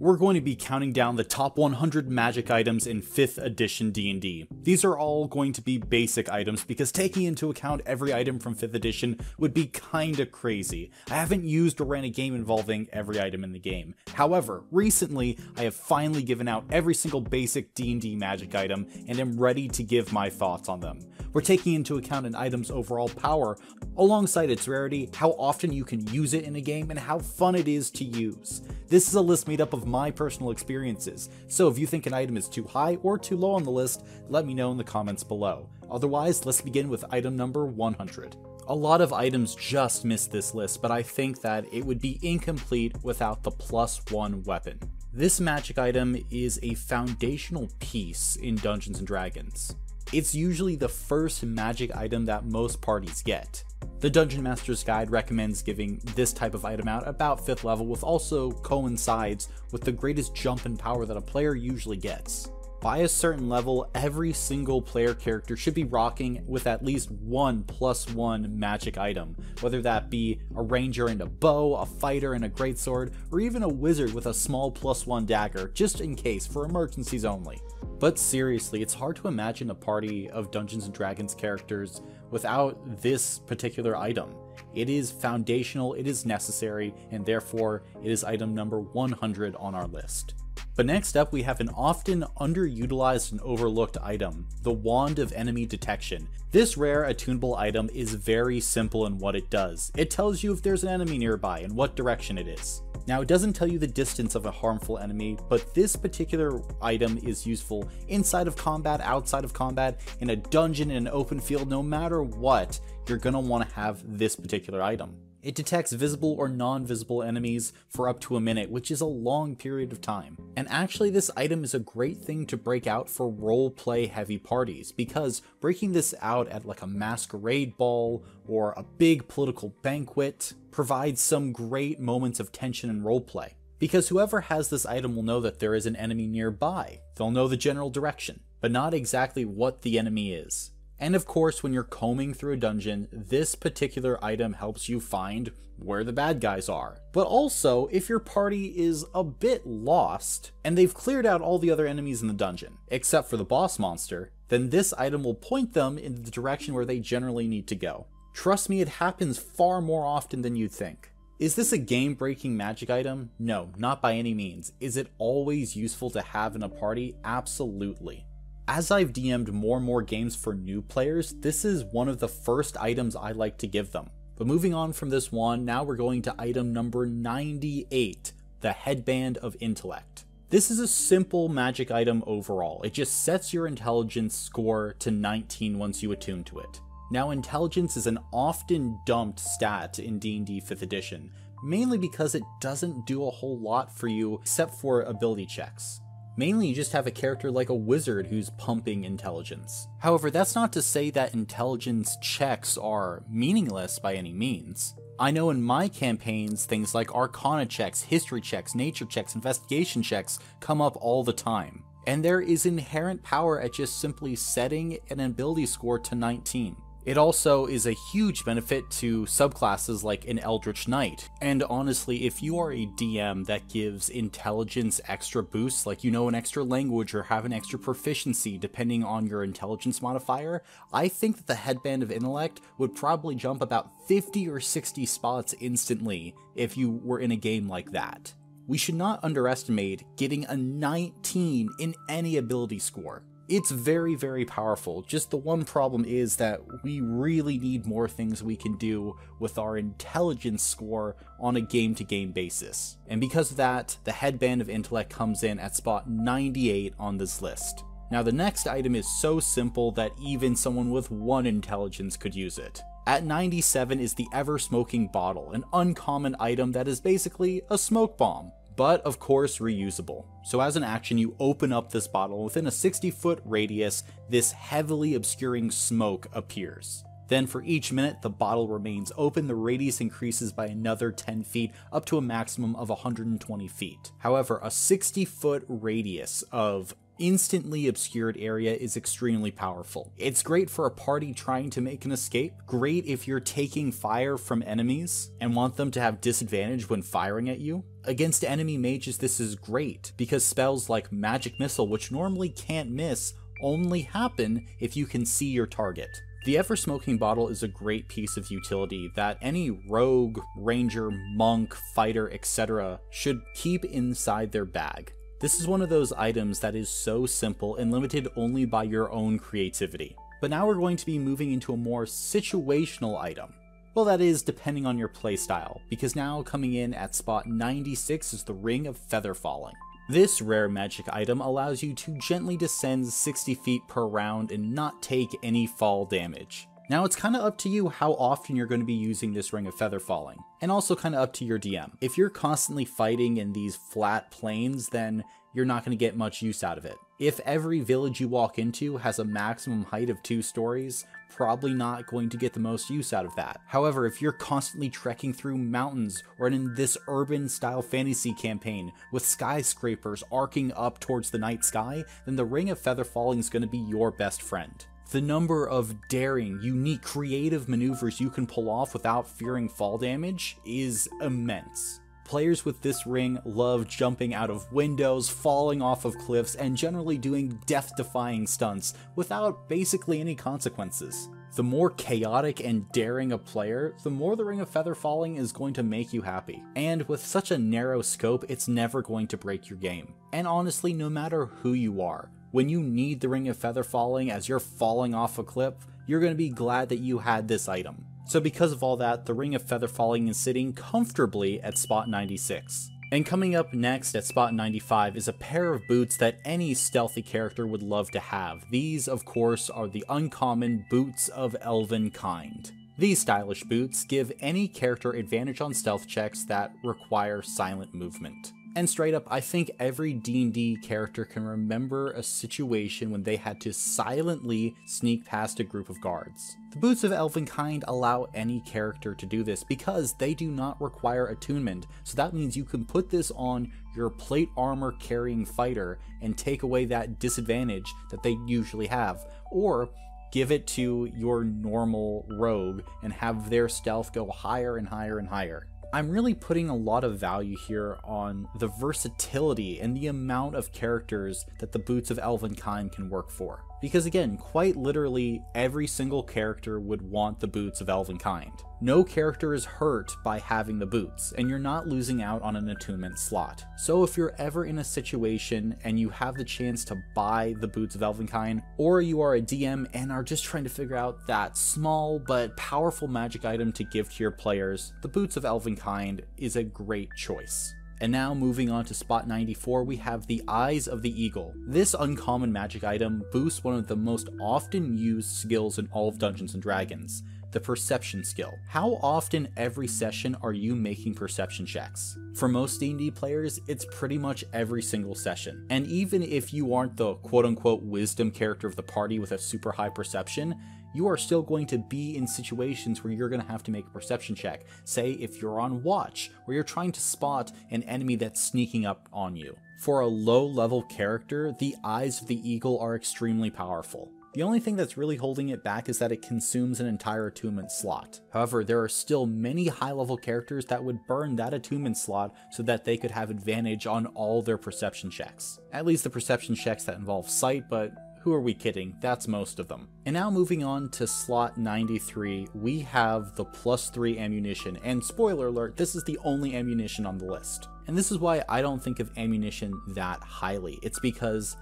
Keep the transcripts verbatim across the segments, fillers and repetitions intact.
we're going to be counting down the top one hundred magic items in fifth edition D and D. These are all going to be basic items because taking into account every item from fifth edition would be kinda crazy. I haven't used or ran a game involving every item in the game. However, recently I have finally given out every single basic D and D magic item and am ready to give my thoughts on them. We're taking into account an item's overall power, alongside its rarity, how often you can use it in a game, and how fun it is to use. This is a list made up of my personal experiences, so if you think an item is too high or too low on the list, let me know in the comments below. Otherwise, let's begin with item number one hundred. A lot of items just missed this list, but I think that it would be incomplete without the plus one weapon. This magic item is a foundational piece in Dungeons and Dragons. It's usually the first magic item that most parties get. The Dungeon Master's Guide recommends giving this type of item out about fifth level, which also coincides with the greatest jump in power that a player usually gets. By a certain level, every single player character should be rocking with at least one plus one magic item, whether that be a ranger and a bow, a fighter and a greatsword, or even a wizard with a small plus one dagger, just in case, for emergencies only. But seriously, it's hard to imagine a party of Dungeons and Dragons characters without this particular item. It is foundational, it is necessary, and therefore it is item number one hundred on our list. But next up, we have an often underutilized and overlooked item, the Wand of Enemy Detection. This rare attunable item is very simple in what it does. It tells you if there's an enemy nearby and what direction it is. Now, it doesn't tell you the distance of a harmful enemy, but this particular item is useful inside of combat, outside of combat, in a dungeon, in an open field. No matter what, you're gonna wanna have this particular item. It detects visible or non-visible enemies for up to a minute, which is a long period of time. And actually, this item is a great thing to break out for role-play heavy parties, because breaking this out at like a masquerade ball or a big political banquet provides some great moments of tension and role-play. Because whoever has this item will know that there is an enemy nearby. They'll know the general direction, but not exactly what the enemy is. And of course, when you're combing through a dungeon, this particular item helps you find where the bad guys are. But also, if your party is a bit lost, and they've cleared out all the other enemies in the dungeon, except for the boss monster, then this item will point them in the direction where they generally need to go. Trust me, it happens far more often than you'd think. Is this a game-breaking magic item? No, not by any means. Is it always useful to have in a party? Absolutely. As I've D M'd more and more games for new players, this is one of the first items I like to give them. But moving on from this one, now we're going to item number ninety-eight, the Headband of Intellect. This is a simple magic item overall. It just sets your intelligence score to nineteen once you attune to it. Now, intelligence is an often dumped stat in D and D fifth edition, mainly because it doesn't do a whole lot for you except for ability checks. Mainly, you just have a character like a wizard who's pumping intelligence. However, that's not to say that intelligence checks are meaningless by any means. I know in my campaigns, things like arcana checks, history checks, nature checks, investigation checks come up all the time. And there is inherent power at just simply setting an ability score to nineteen. It also is a huge benefit to subclasses like an Eldritch Knight. And honestly, if you are a D M that gives intelligence extra boosts, like you know an extra language or have an extra proficiency depending on your intelligence modifier, I think that the Headband of Intellect would probably jump about fifty or sixty spots instantly if you were in a game like that. We should not underestimate getting a nineteen in any ability score. It's very, very powerful. Just the one problem is that we really need more things we can do with our intelligence score on a game-to-game basis. And because of that, the Headband of Intellect comes in at spot ninety-eight on this list. Now, the next item is so simple that even someone with one intelligence could use it. At ninety-seven is the Ever-Smoking Bottle, an uncommon item that is basically a smoke bomb, but of course reusable. So as an action, you open up this bottle. Within a sixty foot radius, this heavily obscuring smoke appears. Then for each minute the bottle remains open, the radius increases by another ten feet up to a maximum of one hundred twenty feet. However, a sixty foot radius of instantly obscured area is extremely powerful. It's great for a party trying to make an escape, great if you're taking fire from enemies and want them to have disadvantage when firing at you. Against enemy mages this is great, because spells like Magic Missile, which normally can't miss, only happen if you can see your target. The Ever-Smoking Bottle is a great piece of utility that any rogue, ranger, monk, fighter, et cetera should keep inside their bag. This is one of those items that is so simple and limited only by your own creativity. But now we're going to be moving into a more situational item. Well, that is depending on your playstyle, because now coming in at spot ninety-six is the Ring of Feather Falling. This rare magic item allows you to gently descend sixty feet per round and not take any fall damage. Now it's kind of up to you how often you're going to be using this Ring of Feather Falling, and also kind of up to your D M. If you're constantly fighting in these flat plains, then you're not going to get much use out of it. If every village you walk into has a maximum height of two stories, probably not going to get the most use out of that. However, if you're constantly trekking through mountains or in this urban style fantasy campaign with skyscrapers arcing up towards the night sky, then the Ring of Feather Falling is going to be your best friend. The number of daring, unique, creative maneuvers you can pull off without fearing fall damage is immense. Players with this ring love jumping out of windows, falling off of cliffs, and generally doing death-defying stunts without basically any consequences. The more chaotic and daring a player, the more the Ring of Feather Falling is going to make you happy. And with such a narrow scope, it's never going to break your game. And honestly, no matter who you are, when you need the Ring of Feather Falling as you're falling off a cliff, you're going to be glad that you had this item. So because of all that, the Ring of Feather Falling is sitting comfortably at spot ninety-six. And coming up next at spot ninety-five is a pair of boots that any stealthy character would love to have. These, of course, are the uncommon Boots of Elven Kind. These stylish boots give any character advantage on stealth checks that require silent movement. And straight up, I think every D and D character can remember a situation when they had to silently sneak past a group of guards. The Boots of Elvenkind allow any character to do this because they do not require attunement, so that means you can put this on your plate armor carrying fighter and take away that disadvantage that they usually have, or give it to your normal rogue and have their stealth go higher and higher and higher. I'm really putting a lot of value here on the versatility and the amount of characters that the Boots of Elvenkind can work for. Because again, quite literally, every single character would want the Boots of Elvenkind. No character is hurt by having the boots, and you're not losing out on an attunement slot. So if you're ever in a situation and you have the chance to buy the Boots of Elvenkind, or you are a D M and are just trying to figure out that small but powerful magic item to give to your players, the Boots of Elvenkind is a great choice. And now moving on to spot ninety-four, we have the Eyes of the Eagle. This uncommon magic item boosts one of the most often used skills in all of Dungeons and Dragons, the Perception skill. How often every session are you making perception checks? For most D and D players, it's pretty much every single session. And even if you aren't the quote-unquote wisdom character of the party with a super high perception, you are still going to be in situations where you're going to have to make a perception check. Say if you're on watch, or you're trying to spot an enemy that's sneaking up on you. For a low-level character, the Eyes of the Eagle are extremely powerful. The only thing that's really holding it back is that it consumes an entire attunement slot. However, there are still many high-level characters that would burn that attunement slot so that they could have advantage on all their perception checks. At least the perception checks that involve sight, but who are we kidding? That's most of them. And now moving on to slot ninety-three, we have the plus three ammunition. And spoiler alert, this is the only ammunition on the list. And this is why I don't think of ammunition that highly. It's because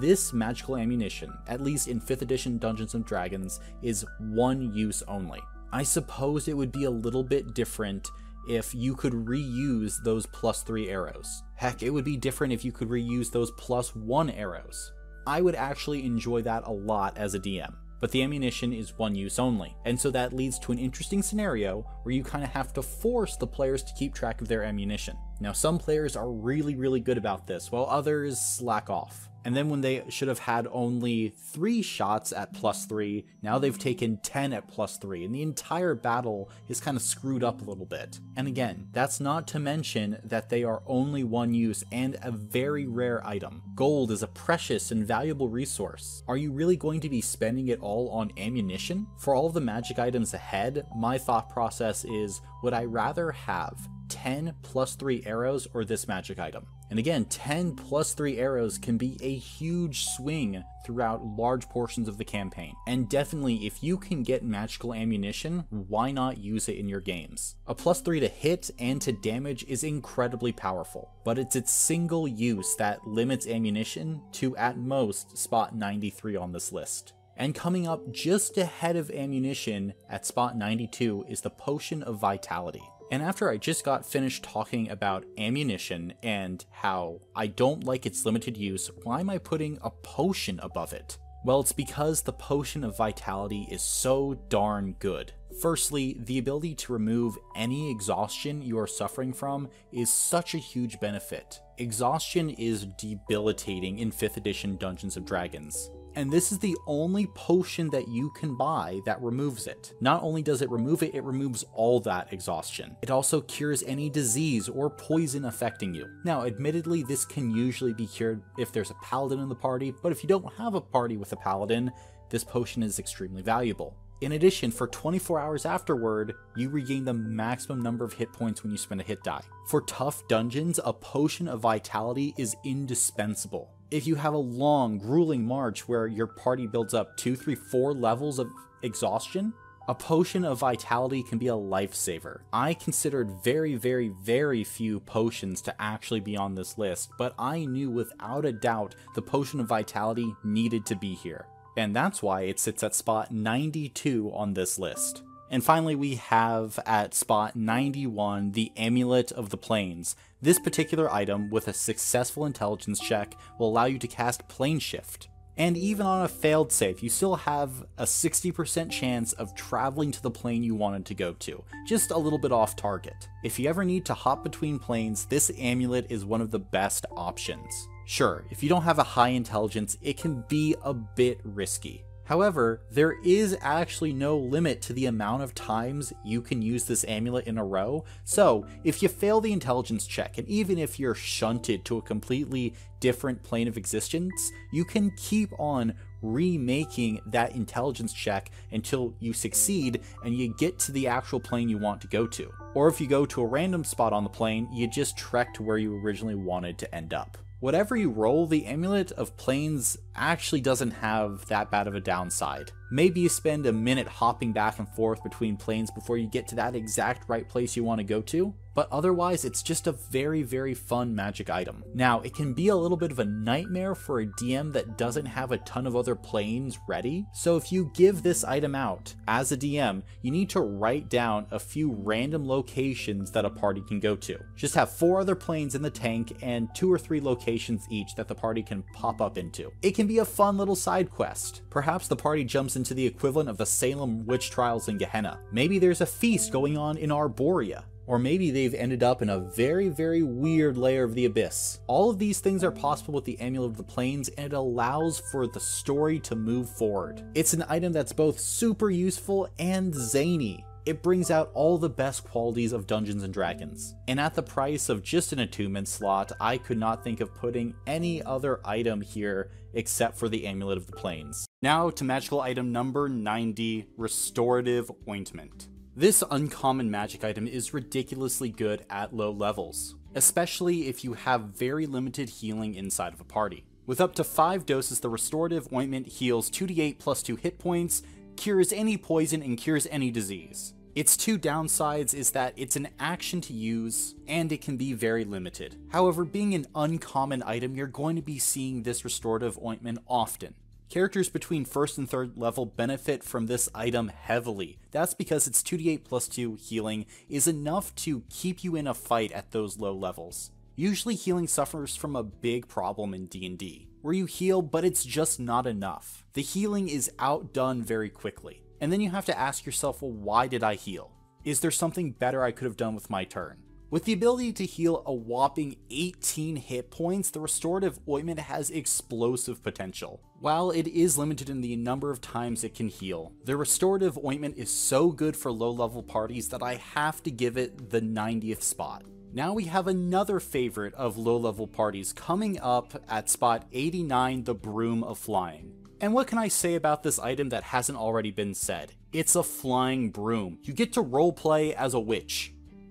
this magical ammunition, at least in fifth edition Dungeons and Dragons, is one use only. I suppose it would be a little bit different if you could reuse those plus three arrows. Heck, it would be different if you could reuse those plus one arrows. I would actually enjoy that a lot as a D M, but the ammunition is one use only, and so that leads to an interesting scenario where you kind of have to force the players to keep track of their ammunition. Now, some players are really, really good about this, while others slack off. And then when they should have had only three shots at plus three, now they've taken ten at plus three, and the entire battle is kind of screwed up a little bit. And again, that's not to mention that they are only one use and a very rare item. Gold is a precious and valuable resource. Are you really going to be spending it all on ammunition? For all of the magic items ahead, my thought process is, would I rather have ten plus three arrows or this magic item? And again, ten plus three arrows can be a huge swing throughout large portions of the campaign. And definitely, if you can get magical ammunition, why not use it in your games? A plus three to hit and to damage is incredibly powerful, but it's its single use that limits ammunition to at most spot ninety-three on this list. And coming up just ahead of ammunition at spot ninety-two is the Potion of Vitality. And after I just got finished talking about ammunition and how I don't like its limited use, why am I putting a potion above it? Well, it's because the Potion of Vitality is so darn good. Firstly, the ability to remove any exhaustion you are suffering from is such a huge benefit. Exhaustion is debilitating in fifth edition Dungeons and Dragons. And this is the only potion that you can buy that removes it. Not only does it remove it, it removes all that exhaustion. It also cures any disease or poison affecting you. Now, admittedly, this can usually be cured if there's a paladin in the party, but if you don't have a party with a paladin, this potion is extremely valuable. In addition, for twenty-four hours afterward, you regain the maximum number of hit points when you spend a hit die. For tough dungeons, a Potion of Vitality is indispensable. If you have a long, grueling march where your party builds up two, three, four levels of exhaustion, a Potion of Vitality can be a lifesaver. I considered very, very, very few potions to actually be on this list, but I knew without a doubt the Potion of Vitality needed to be here. And that's why it sits at spot ninety-two on this list. And finally, we have at spot ninety-one, the Amulet of the Planes. This particular item, with a successful intelligence check, will allow you to cast Plane Shift. And even on a failed save, you still have a sixty percent chance of traveling to the plane you wanted to go to, just a little bit off target. If you ever need to hop between planes, this amulet is one of the best options. Sure, if you don't have a high intelligence, it can be a bit risky. However, there is actually no limit to the amount of times you can use this amulet in a row, so if you fail the intelligence check, and even if you're shunted to a completely different plane of existence, you can keep on remaking that intelligence check until you succeed and you get to the actual plane you want to go to. Or if you go to a random spot on the plane, you just trek to where you originally wanted to end up. Whatever you roll, the Amulet of Planes actually doesn't have that bad of a downside. Maybe you spend a minute hopping back and forth between planes before you get to that exact right place you want to go to, but otherwise it's just a very, very fun magic item. Now, it can be a little bit of a nightmare for a D M that doesn't have a ton of other planes ready, so if you give this item out as a D M, you need to write down a few random locations that a party can go to. Just have four other planes in the tank and two or three locations each that the party can pop up into. It can be a fun little side quest. Perhaps the party jumps into the equivalent of the Salem witch trials in Gehenna. Maybe there's a feast going on in Arborea. Or maybe they've ended up in a very, very weird layer of the Abyss. All of these things are possible with the Amulet of the Planes, and it allows for the story to move forward. It's an item that's both super useful and zany. It brings out all the best qualities of Dungeons and Dragons. And at the price of just an attunement slot, I could not think of putting any other item here except for the Amulet of the Planes. Now to magical item number ninety, Restorative Ointment. This uncommon magic item is ridiculously good at low levels, especially if you have very limited healing inside of a party. With up to five doses, the Restorative Ointment heals two d eight plus two hit points, cures any poison, and cures any disease. Its two downsides is that it's an action to use, and it can be very limited. However, being an uncommon item, you're going to be seeing this Restorative Ointment often. Characters between first and third level benefit from this item heavily. That's because its two d eight plus two healing is enough to keep you in a fight at those low levels. Usually healing suffers from a big problem in D and D, where you heal but it's just not enough. The healing is outdone very quickly, and then you have to ask yourself, well, why did I heal? Is there something better I could have done with my turn? With the ability to heal a whopping eighteen hit points, the restorative ointment has explosive potential. While it is limited in the number of times it can heal, the restorative ointment is so good for low level parties that I have to give it the ninetieth spot. Now we have another favorite of low level parties coming up at spot eighty-nine, the Broom of Flying. And what can I say about this item that hasn't already been said? It's a flying broom. You get to roleplay as a witch.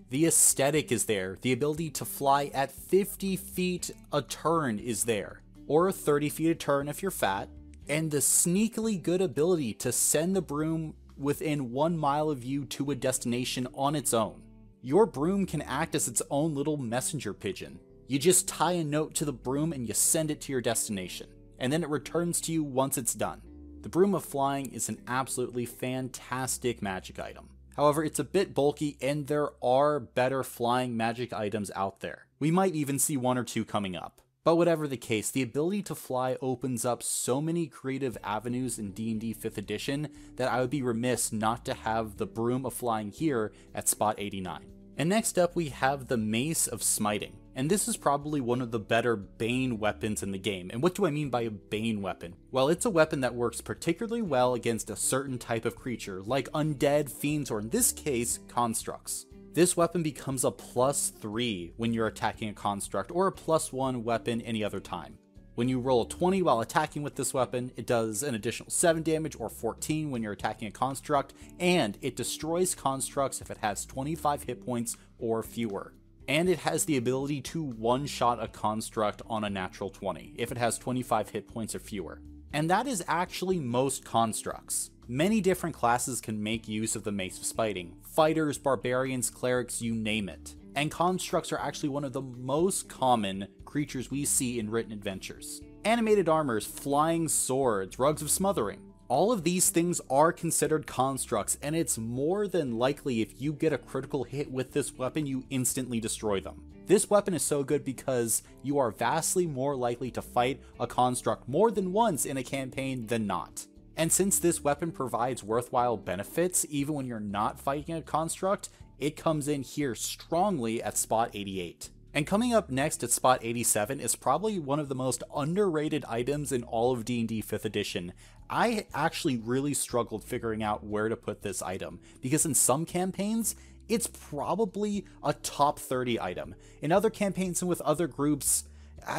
The aesthetic is there. The ability to fly at fifty feet a turn is there. Or thirty feet a turn if you're fat. And the sneakily good ability to send the broom within one mile of you to a destination on its own. Your broom can act as its own little messenger pigeon. You just tie a note to the broom and you send it to your destination, and then it returns to you once it's done. The Broom of Flying is an absolutely fantastic magic item. However, it's a bit bulky and there are better flying magic items out there. We might even see one or two coming up. But whatever the case, the ability to fly opens up so many creative avenues in D and D fifth edition that I would be remiss not to have the Broom of Flying here at spot eighty-nine. And next up we have the Mace of Smiting. And this is probably one of the better Bane weapons in the game. And what do I mean by a Bane weapon? Well, it's a weapon that works particularly well against a certain type of creature, like undead, fiends, or in this case, constructs. This weapon becomes a plus three when you're attacking a construct, or a plus one weapon any other time. When you roll a twenty while attacking with this weapon, it does an additional seven damage, or fourteen when you're attacking a construct, and it destroys constructs if it has twenty-five hit points or fewer. And it has the ability to one-shot a construct on a natural twenty, if it has twenty-five hit points or fewer. And that is actually most constructs. Many different classes can make use of the Mace of Smiting. Fighters, barbarians, clerics, you name it. And constructs are actually one of the most common creatures we see in written adventures. Animated armors, flying swords, rugs of smothering. All of these things are considered constructs, and it's more than likely if you get a critical hit with this weapon, you instantly destroy them. This weapon is so good because you are vastly more likely to fight a construct more than once in a campaign than not. And since this weapon provides worthwhile benefits, even when you're not fighting a construct, it comes in here strongly at spot eighty-eight. And coming up next at spot eighty-seven is probably one of the most underrated items in all of D and D fifth edition. I actually really struggled figuring out where to put this item, because in some campaigns, it's probably a top thirty item. In other campaigns and with other groups,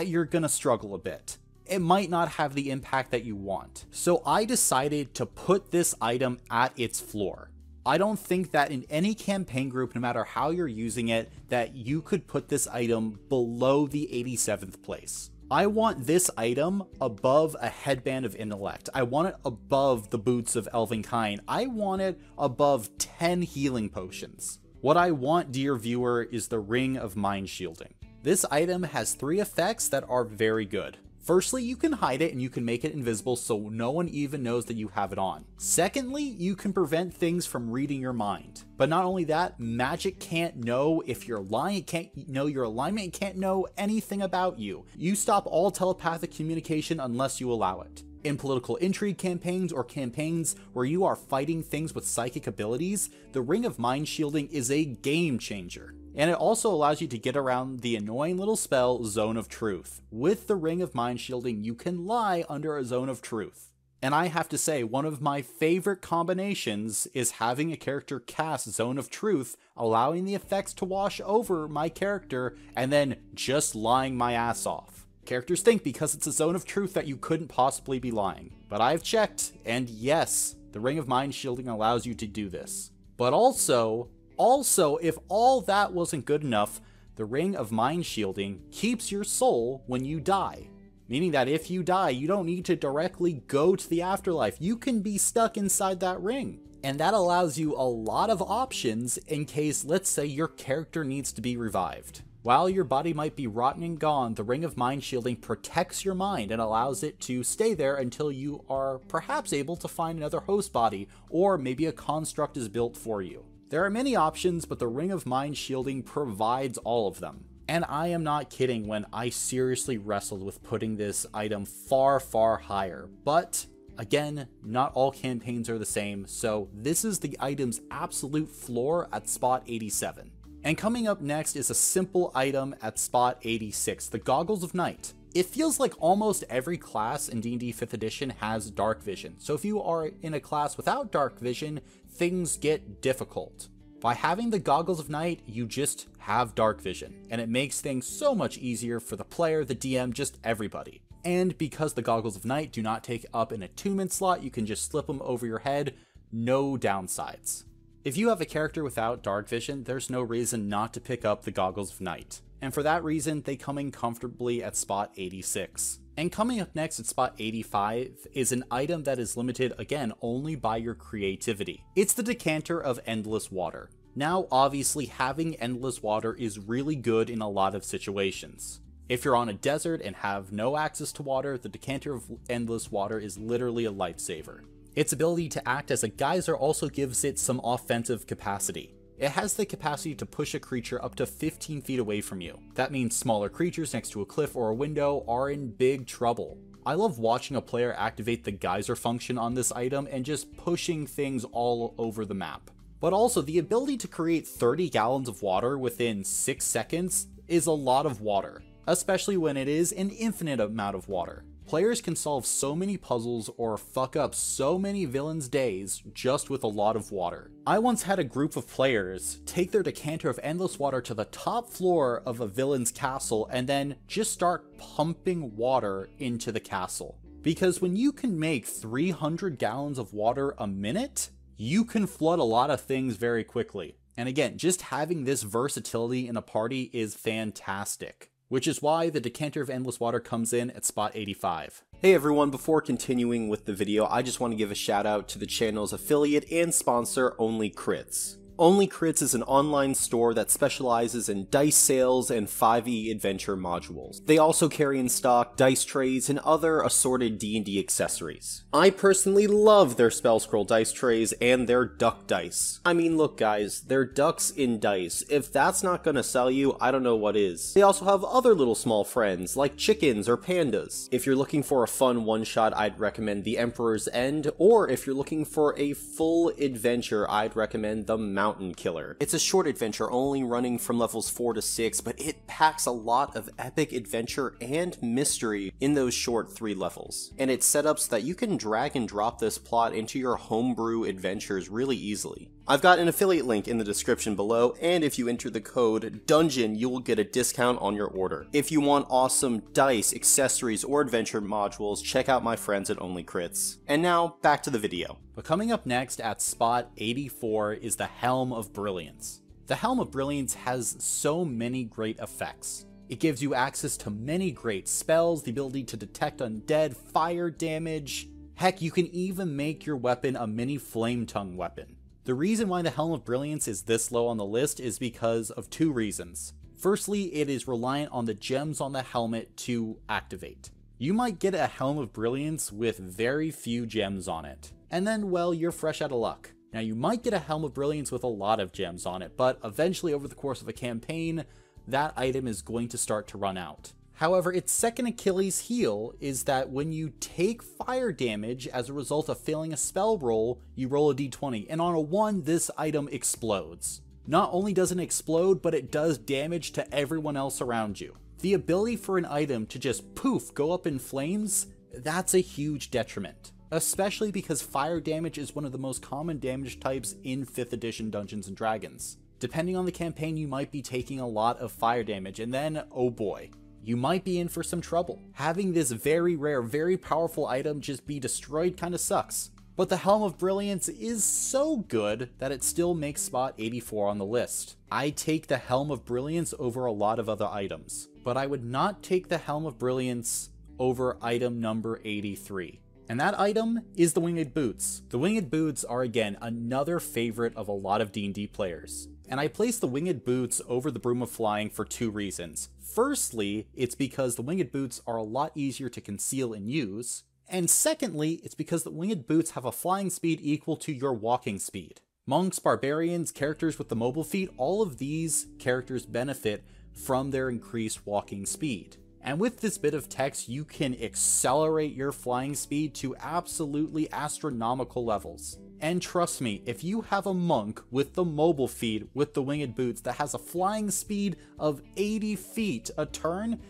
you're gonna struggle a bit. It might not have the impact that you want. So I decided to put this item at its floor. I don't think that in any campaign group, no matter how you're using it, that you could put this item below the eighty-seventh place. I want this item above a Headband of Intellect. I want it above the Boots of Elvenkind. I want it above ten healing potions. What I want, dear viewer, is the Ring of Mind Shielding. This item has three effects that are very good. Firstly, you can hide it and you can make it invisible so no one even knows that you have it on. Secondly, you can prevent things from reading your mind. But not only that, magic can't know if you're lying, it can't know your alignment, it can't know anything about you. You stop all telepathic communication unless you allow it. In political intrigue campaigns or campaigns where you are fighting things with psychic abilities, the Ring of Mind Shielding is a game changer. And it also allows you to get around the annoying little spell, Zone of Truth. With the Ring of Mind Shielding, you can lie under a Zone of Truth. And I have to say, one of my favorite combinations is having a character cast Zone of Truth, allowing the effects to wash over my character, and then just lying my ass off. Characters think because it's a Zone of Truth that you couldn't possibly be lying. But I've checked, and yes, the Ring of Mind Shielding allows you to do this. But also, Also, if all that wasn't good enough, the Ring of Mind Shielding keeps your soul when you die. Meaning that if you die, you don't need to directly go to the afterlife. You can be stuck inside that ring. And that allows you a lot of options in case, let's say, your character needs to be revived. While your body might be rotten and gone, the Ring of Mind Shielding protects your mind and allows it to stay there until you are perhaps able to find another host body, or maybe a construct is built for you. There are many options, but the Ring of Mind Shielding provides all of them. And I am not kidding when I seriously wrestled with putting this item far, far higher. But again, not all campaigns are the same, so this is the item's absolute floor at spot eighty-seven. And coming up next is a simple item at spot eighty-six, the Goggles of Night. It feels like almost every class in D and D fifth edition has dark vision, so if you are in a class without dark vision, things get difficult. By having the Goggles of Night, you just have dark vision, and it makes things so much easier for the player, the D M, just everybody. And because the Goggles of Night do not take up an attunement slot, you can just slip them over your head, no downsides. If you have a character without dark vision, there's no reason not to pick up the Goggles of Night. And for that reason, they come in comfortably at spot eighty-six. And coming up next at spot eighty-five is an item that is limited, again, only by your creativity. It's the Decanter of Endless Water. Now, obviously, having endless water is really good in a lot of situations. If you're on a desert and have no access to water, the Decanter of Endless Water is literally a lifesaver. Its ability to act as a geyser also gives it some offensive capacity. It has the capacity to push a creature up to fifteen feet away from you. That means smaller creatures next to a cliff or a window are in big trouble. I love watching a player activate the geyser function on this item and just pushing things all over the map. But also, the ability to create thirty gallons of water within six seconds is a lot of water, especially when it is an infinite amount of water. Players can solve so many puzzles or fuck up so many villains' days just with a lot of water. I once had a group of players take their Decanter of Endless Water to the top floor of a villain's castle and then just start pumping water into the castle. Because when you can make three hundred gallons of water a minute, you can flood a lot of things very quickly. And again, just having this versatility in a party is fantastic. Which is why the Decanter of Endless Water comes in at spot eighty-five. Hey everyone, before continuing with the video, I just want to give a shout out to the channel's affiliate and sponsor, Only Crits. Only Crits is an online store that specializes in dice sales and five E adventure modules. They also carry in stock dice trays and other assorted D and D accessories. I personally love their Spell Scroll dice trays and their duck dice. I mean, look guys, they're ducks in dice. If that's not gonna sell you, I don't know what is. They also have other little small friends, like chickens or pandas. If you're looking for a fun one-shot, I'd recommend The Emperor's End, or if you're looking for a full adventure, I'd recommend the Mountain Mountain Killer. It's a short adventure, only running from levels four to six, but it packs a lot of epic adventure and mystery in those short three levels. And it's set up so that you can drag and drop this plot into your homebrew adventures really easily. I've got an affiliate link in the description below, and if you enter the code DUNGEON, you will get a discount on your order. If you want awesome dice, accessories, or adventure modules, check out my friends at Only Crits. And now, back to the video. But coming up next at spot eighty-four is the Helm of Brilliance. The Helm of Brilliance has so many great effects. It gives you access to many great spells, the ability to detect undead, fire damage. Heck, you can even make your weapon a mini flame tongue weapon. The reason why the Helm of Brilliance is this low on the list is because of two reasons. Firstly, it is reliant on the gems on the helmet to activate. You might get a Helm of Brilliance with very few gems on it. And then, well, you're fresh out of luck. Now, you might get a Helm of Brilliance with a lot of gems on it, but eventually over the course of a campaign, that item is going to start to run out. However, its second Achilles heel is that when you take fire damage as a result of failing a spell roll, you roll a d twenty, and on a one, this item explodes. Not only does it explode, but it does damage to everyone else around you. The ability for an item to just poof, go up in flames, that's a huge detriment. Especially because fire damage is one of the most common damage types in fifth edition Dungeons and Dragons. Depending on the campaign, you might be taking a lot of fire damage, and then, oh boy, you might be in for some trouble. Having this very rare, very powerful item just be destroyed kinda sucks. But the Helm of Brilliance is so good that it still makes spot eighty-four on the list. I take the Helm of Brilliance over a lot of other items, but I would not take the Helm of Brilliance over item number eighty-three. And that item is the Winged Boots. The Winged Boots are, again, another favorite of a lot of D and D players. And I place the Winged Boots over the Broom of Flying for two reasons. Firstly, it's because the Winged Boots are a lot easier to conceal and use. And secondly, it's because the Winged Boots have a flying speed equal to your walking speed. Monks, barbarians, characters with the mobile feet, all of these characters benefit from their increased walking speed. And with this bit of text, you can accelerate your flying speed to absolutely astronomical levels. And trust me, if you have a monk with the mobile feed with the winged boots that has a flying speed of eighty feet a turn,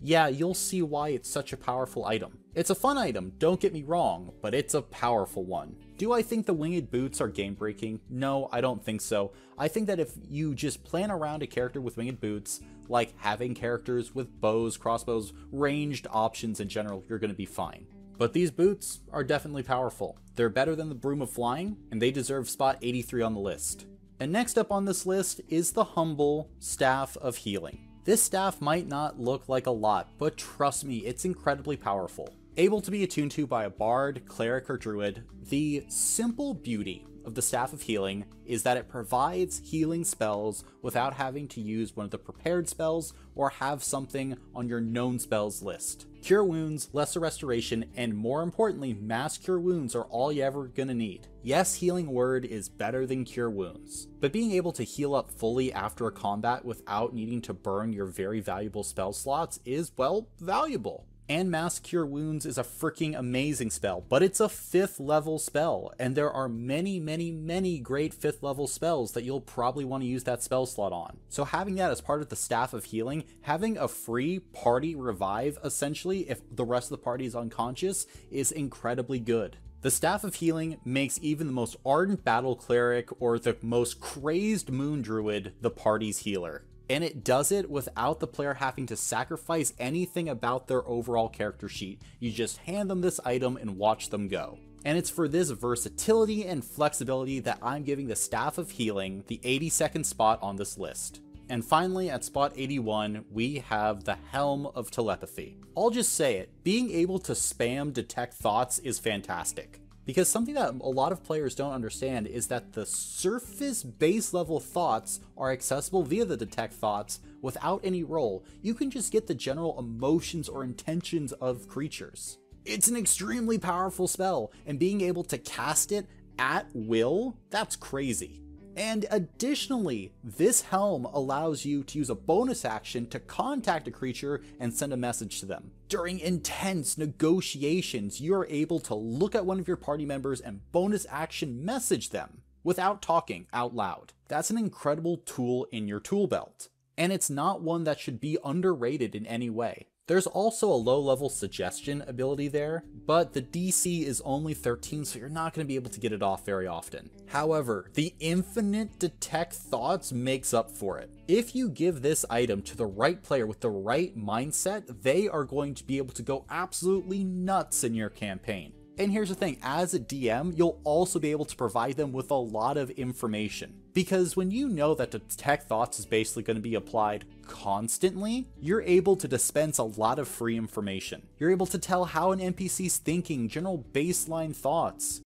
yeah, you'll see why it's such a powerful item. It's a fun item, don't get me wrong, but it's a powerful one. Do I think the winged boots are game-breaking? No, I don't think so. I think that if you just plan around a character with winged boots, like having characters with bows, crossbows, ranged options in general, you're going to be fine. But these boots are definitely powerful. They're better than the Broom of Flying, and they deserve spot eighty-three on the list. And next up on this list is the humble Staff of Healing. This staff might not look like a lot, but trust me, it's incredibly powerful. Able to be attuned to by a bard, cleric, or druid, the simple beauty of the Staff of Healing is that it provides healing spells without having to use one of the prepared spells or have something on your known spells list. Cure Wounds, Lesser Restoration, and more importantly, Mass Cure Wounds are all you're ever gonna need. Yes, Healing Word is better than Cure Wounds, but being able to heal up fully after a combat without needing to burn your very valuable spell slots is, well, valuable. And Mass Cure Wounds is a freaking amazing spell, but it's a fifth level spell, and there are many, many, many great fifth level spells that you'll probably want to use that spell slot on. So having that as part of the Staff of Healing, having a free party revive, essentially, if the rest of the party is unconscious, is incredibly good. The Staff of Healing makes even the most ardent battle cleric or the most crazed moon druid the party's healer. And it does it without the player having to sacrifice anything about their overall character sheet. You just hand them this item and watch them go. And it's for this versatility and flexibility that I'm giving the Staff of Healing the eighty-second spot on this list. And finally, at spot eighty-one, we have the Helm of Telepathy. I'll just say it, being able to spam detect thoughts is fantastic. Because something that a lot of players don't understand is that the surface base level thoughts are accessible via the detect thoughts without any roll. You can just get the general emotions or intentions of creatures. It's an extremely powerful spell, and being able to cast it at will, that's crazy. And additionally, this helm allows you to use a bonus action to contact a creature and send a message to them. During intense negotiations, you're able to look at one of your party members and bonus action message them without talking out loud. That's an incredible tool in your tool belt. And it's not one that should be underrated in any way. There's also a low-level suggestion ability there, but the D C is only thirteen, so you're not going to be able to get it off very often. However, the infinite detect thoughts makes up for it. If you give this item to the right player with the right mindset, they are going to be able to go absolutely nuts in your campaign. And here's the thing, as a D M, you'll also be able to provide them with a lot of information. Because when you know that detect thoughts is basically going to be applied constantly, you're able to dispense a lot of free information. You're able to tell how an N P C's thinking, general baseline thoughts.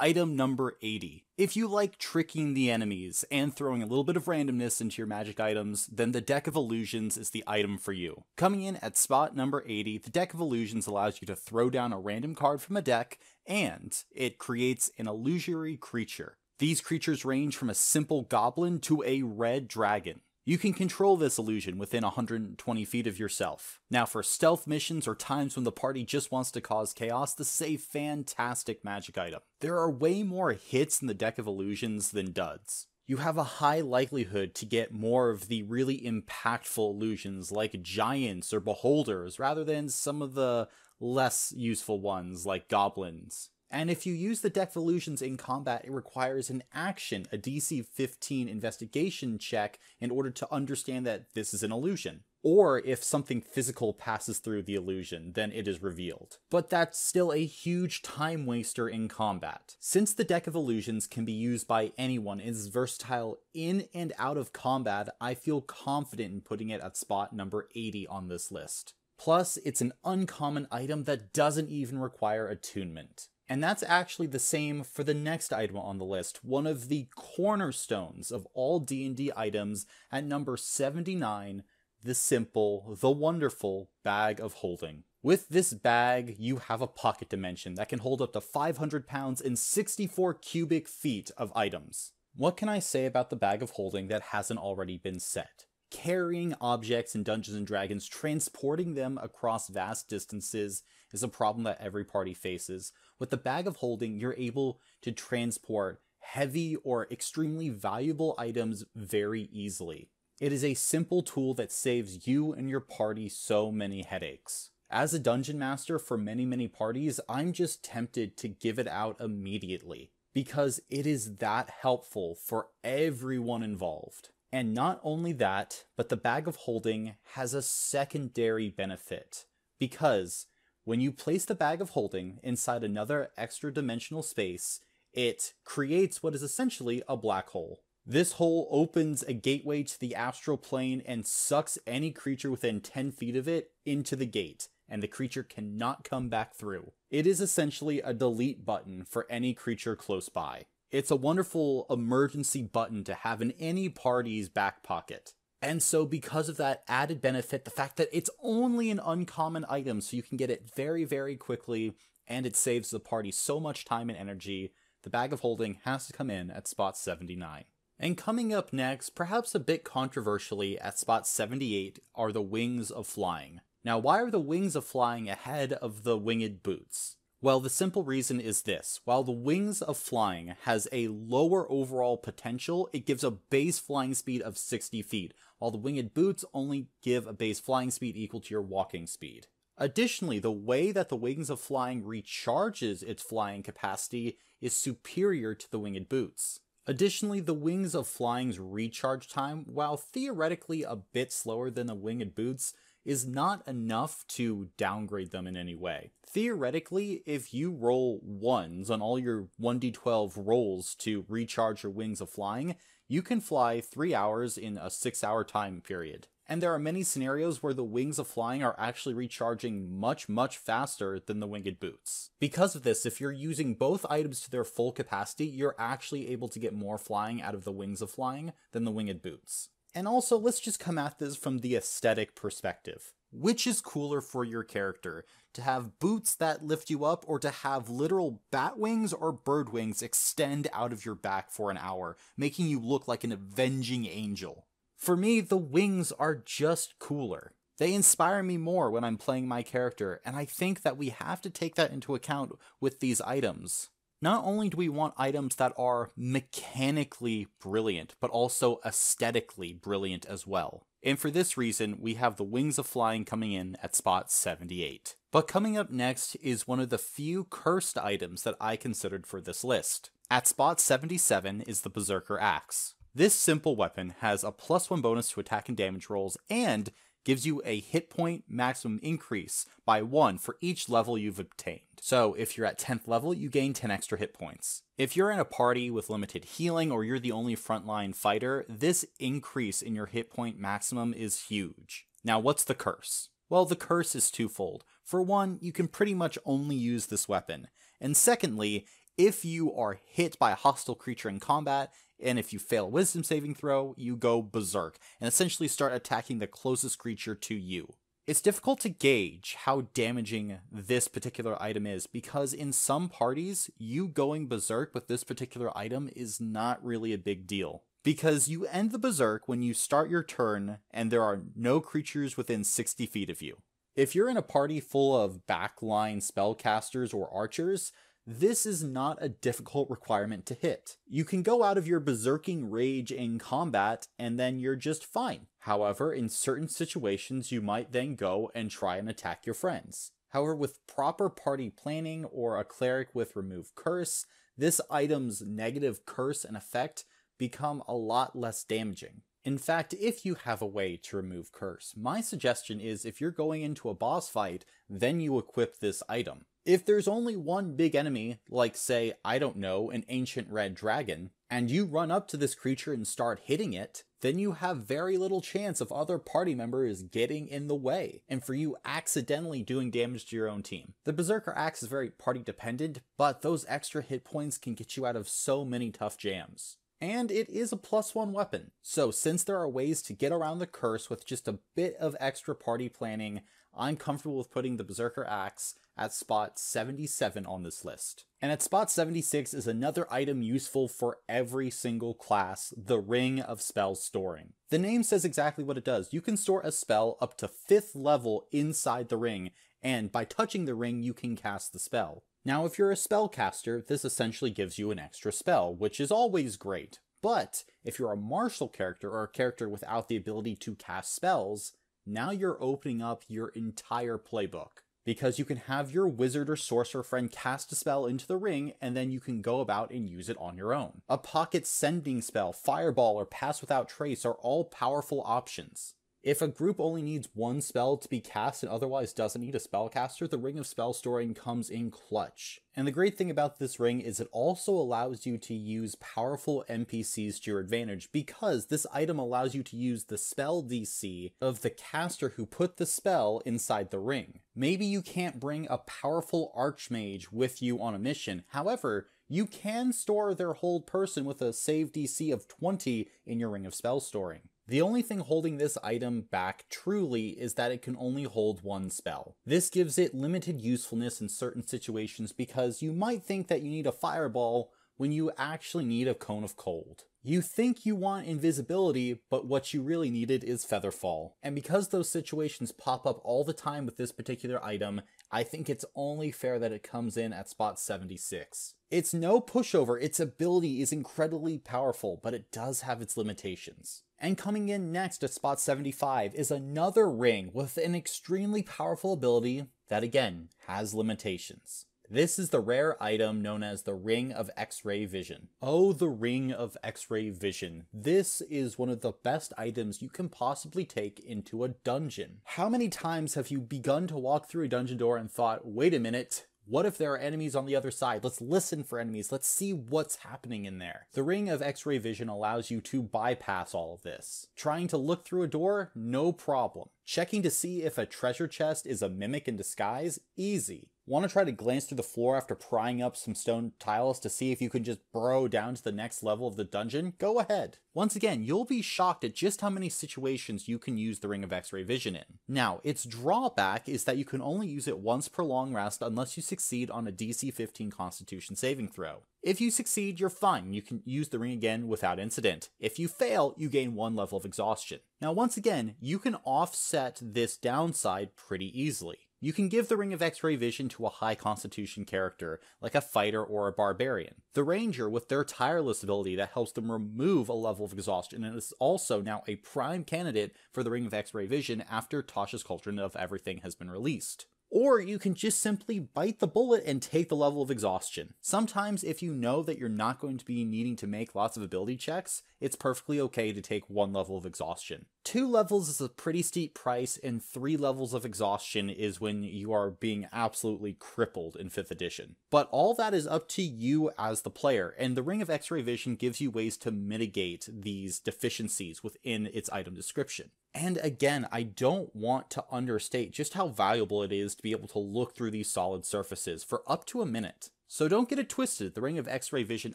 Item number eighty. If you like tricking the enemies and throwing a little bit of randomness into your magic items, then the Deck of Illusions is the item for you. Coming in at spot number eighty, the Deck of Illusions allows you to throw down a random card from a deck, and it creates an illusory creature. These creatures range from a simple goblin to a red dragon. You can control this illusion within one hundred twenty feet of yourself. Now for stealth missions or times when the party just wants to cause chaos, this is a fantastic magic item. There are way more hits in the Deck of Illusions than duds. You have a high likelihood to get more of the really impactful illusions like giants or beholders rather than some of the less useful ones like goblins. And if you use the Deck of Illusions in combat, it requires an action, a D C fifteen investigation check in order to understand that this is an illusion. Or if something physical passes through the illusion, then it is revealed. But that's still a huge time waster in combat. Since the Deck of Illusions can be used by anyone, it is versatile in and out of combat, I feel confident in putting it at spot number eighty on this list. Plus, it's an uncommon item that doesn't even require attunement. And that's actually the same for the next item on the list, one of the cornerstones of all D and D items at number seventy-nine, the simple, the wonderful Bag of Holding. With this bag, you have a pocket dimension that can hold up to five hundred pounds and sixty-four cubic feet of items. What can I say about the Bag of Holding that hasn't already been said? carrying objects in Dungeons and Dragons, transporting them across vast distances is a problem that every party faces. With the bag of holding, you're able to transport heavy or extremely valuable items very easily. It is a simple tool that saves you and your party so many headaches. As a dungeon master for many, many parties, I'm just tempted to give it out immediately, because it is that helpful for everyone involved. And not only that, but the bag of holding has a secondary benefit, because when you place the bag of holding inside another extra dimensional space, it creates what is essentially a black hole. This hole opens a gateway to the astral plane and sucks any creature within ten feet of it into the gate, and the creature cannot come back through. It is essentially a delete button for any creature close by. It's a wonderful emergency button to have in any party's back pocket. And so because of that added benefit, the fact that it's only an uncommon item, so you can get it very, very quickly, and it saves the party so much time and energy, the bag of holding has to come in at spot seventy-nine. And coming up next, perhaps a bit controversially, at spot seventy-eight are the wings of flying. Now, why are the wings of flying ahead of the winged boots? Well, the simple reason is this. While the wings of flying has a lower overall potential, it gives a base flying speed of sixty feet, while the winged boots only give a base flying speed equal to your walking speed. Additionally, the way that the wings of flying recharges its flying capacity is superior to the winged boots. Additionally, the wings of flying's recharge time, while theoretically a bit slower than the winged boots, is not enough to downgrade them in any way. Theoretically, if you roll ones on all your one d twelve rolls to recharge your wings of flying, you can fly three hours in a six hour time period. And there are many scenarios where the wings of flying are actually recharging much, much faster than the winged boots. Because of this, if you're using both items to their full capacity, you're actually able to get more flying out of the wings of flying than the winged boots. And also, let's just come at this from the aesthetic perspective. Which is cooler for your character? To have boots that lift you up, or to have literal bat wings or bird wings extend out of your back for an hour, making you look like an avenging angel? For me, the wings are just cooler. They inspire me more when I'm playing my character, and I think that we have to take that into account with these items. Not only do we want items that are mechanically brilliant, but also aesthetically brilliant as well. And for this reason, we have the wings of flying coming in at spot seventy-eight. But coming up next is one of the few cursed items that I considered for this list. At spot seventy-seven is the Berserker Axe. This simple weapon has a plus one bonus to attack and damage rolls, and gives you a hit point maximum increase by one for each level you've obtained. So if you're at tenth level, you gain ten extra hit points. If you're in a party with limited healing, or you're the only frontline fighter, this increase in your hit point maximum is huge. Now, what's the curse? Well, the curse is twofold. For one, you can pretty much only use this weapon. And secondly, if you are hit by a hostile creature in combat, and if you fail a wisdom saving throw, you go berserk, and essentially start attacking the closest creature to you. It's difficult to gauge how damaging this particular item is, because in some parties, you going berserk with this particular item is not really a big deal. Because you end the berserk when you start your turn, and there are no creatures within sixty feet of you. If you're in a party full of backline spellcasters or archers, this is not a difficult requirement to hit. You can go out of your berserking rage in combat, and then you're just fine. However, in certain situations, you might then go and try and attack your friends. However, with proper party planning or a cleric with remove curse, this item's negative curse and effect become a lot less damaging. In fact, if you have a way to remove curse, my suggestion is if you're going into a boss fight, then you equip this item. If there's only one big enemy, like say, I don't know, an ancient red dragon, and you run up to this creature and start hitting it, then you have very little chance of other party members getting in the way, and for you accidentally doing damage to your own team. The Berserker Axe is very party dependent, but those extra hit points can get you out of so many tough jams. And it is a plus one weapon, so since there are ways to get around the curse with just a bit of extra party planning, I'm comfortable with putting the Berserker Axe at spot seventy-seven on this list. And at spot seventy-six is another item useful for every single class, the Ring of Spell Storing. The name says exactly what it does. You can store a spell up to fifth level inside the ring, and by touching the ring you can cast the spell. Now if you're a spellcaster, this essentially gives you an extra spell, which is always great. But if you're a martial character or a character without the ability to cast spells, now you're opening up your entire playbook, because you can have your wizard or sorcerer friend cast a spell into the ring, and then you can go about and use it on your own. A pocket sending spell, fireball, or pass without trace are all powerful options. If a group only needs one spell to be cast and otherwise doesn't need a spellcaster, the Ring of Spell Storing comes in clutch. And the great thing about this ring is it also allows you to use powerful N P Cs to your advantage, because this item allows you to use the spell D C of the caster who put the spell inside the ring. Maybe you can't bring a powerful Archmage with you on a mission, however, you can store their hold person with a save D C of twenty in your Ring of Spell Storing. The only thing holding this item back truly is that it can only hold one spell. This gives it limited usefulness in certain situations, because you might think that you need a fireball when you actually need a cone of cold. You think you want invisibility, but what you really needed is Featherfall. And because those situations pop up all the time with this particular item, I think it's only fair that it comes in at spot seventy-six. It's no pushover, its ability is incredibly powerful, but it does have its limitations. And coming in next at spot seventy-five is another ring with an extremely powerful ability that again has limitations. This is the rare item known as the Ring of X-Ray Vision. Oh, the Ring of X-Ray Vision. This is one of the best items you can possibly take into a dungeon. How many times have you begun to walk through a dungeon door and thought, wait a minute, what if there are enemies on the other side? Let's listen for enemies. Let's see what's happening in there. The Ring of X-Ray Vision allows you to bypass all of this. Trying to look through a door? No problem. Checking to see if a treasure chest is a mimic in disguise? Easy. Want to try to glance through the floor after prying up some stone tiles to see if you can just burrow down to the next level of the dungeon? Go ahead. Once again, you'll be shocked at just how many situations you can use the Ring of X-Ray Vision in. Now, its drawback is that you can only use it once per long rest unless you succeed on a D C fifteen Constitution saving throw. If you succeed, you're fine. You can use the ring again without incident. If you fail, you gain one level of exhaustion. Now, once again, you can offset this downside pretty easily. You can give the Ring of X-Ray Vision to a high constitution character, like a fighter or a barbarian. The ranger, with their tireless ability that helps them remove a level of exhaustion, and is also now a prime candidate for the Ring of X-Ray Vision after Tasha's Cauldron of Everything has been released. Or you can just simply bite the bullet and take the level of exhaustion. Sometimes if you know that you're not going to be needing to make lots of ability checks, it's perfectly okay to take one level of exhaustion. Two levels is a pretty steep price, and three levels of exhaustion is when you are being absolutely crippled in fifth edition. But all that is up to you as the player, and the Ring of X-Ray Vision gives you ways to mitigate these deficiencies within its item description. And again, I don't want to understate just how valuable it is to be able to look through these solid surfaces for up to a minute. So don't get it twisted, the Ring of X-Ray Vision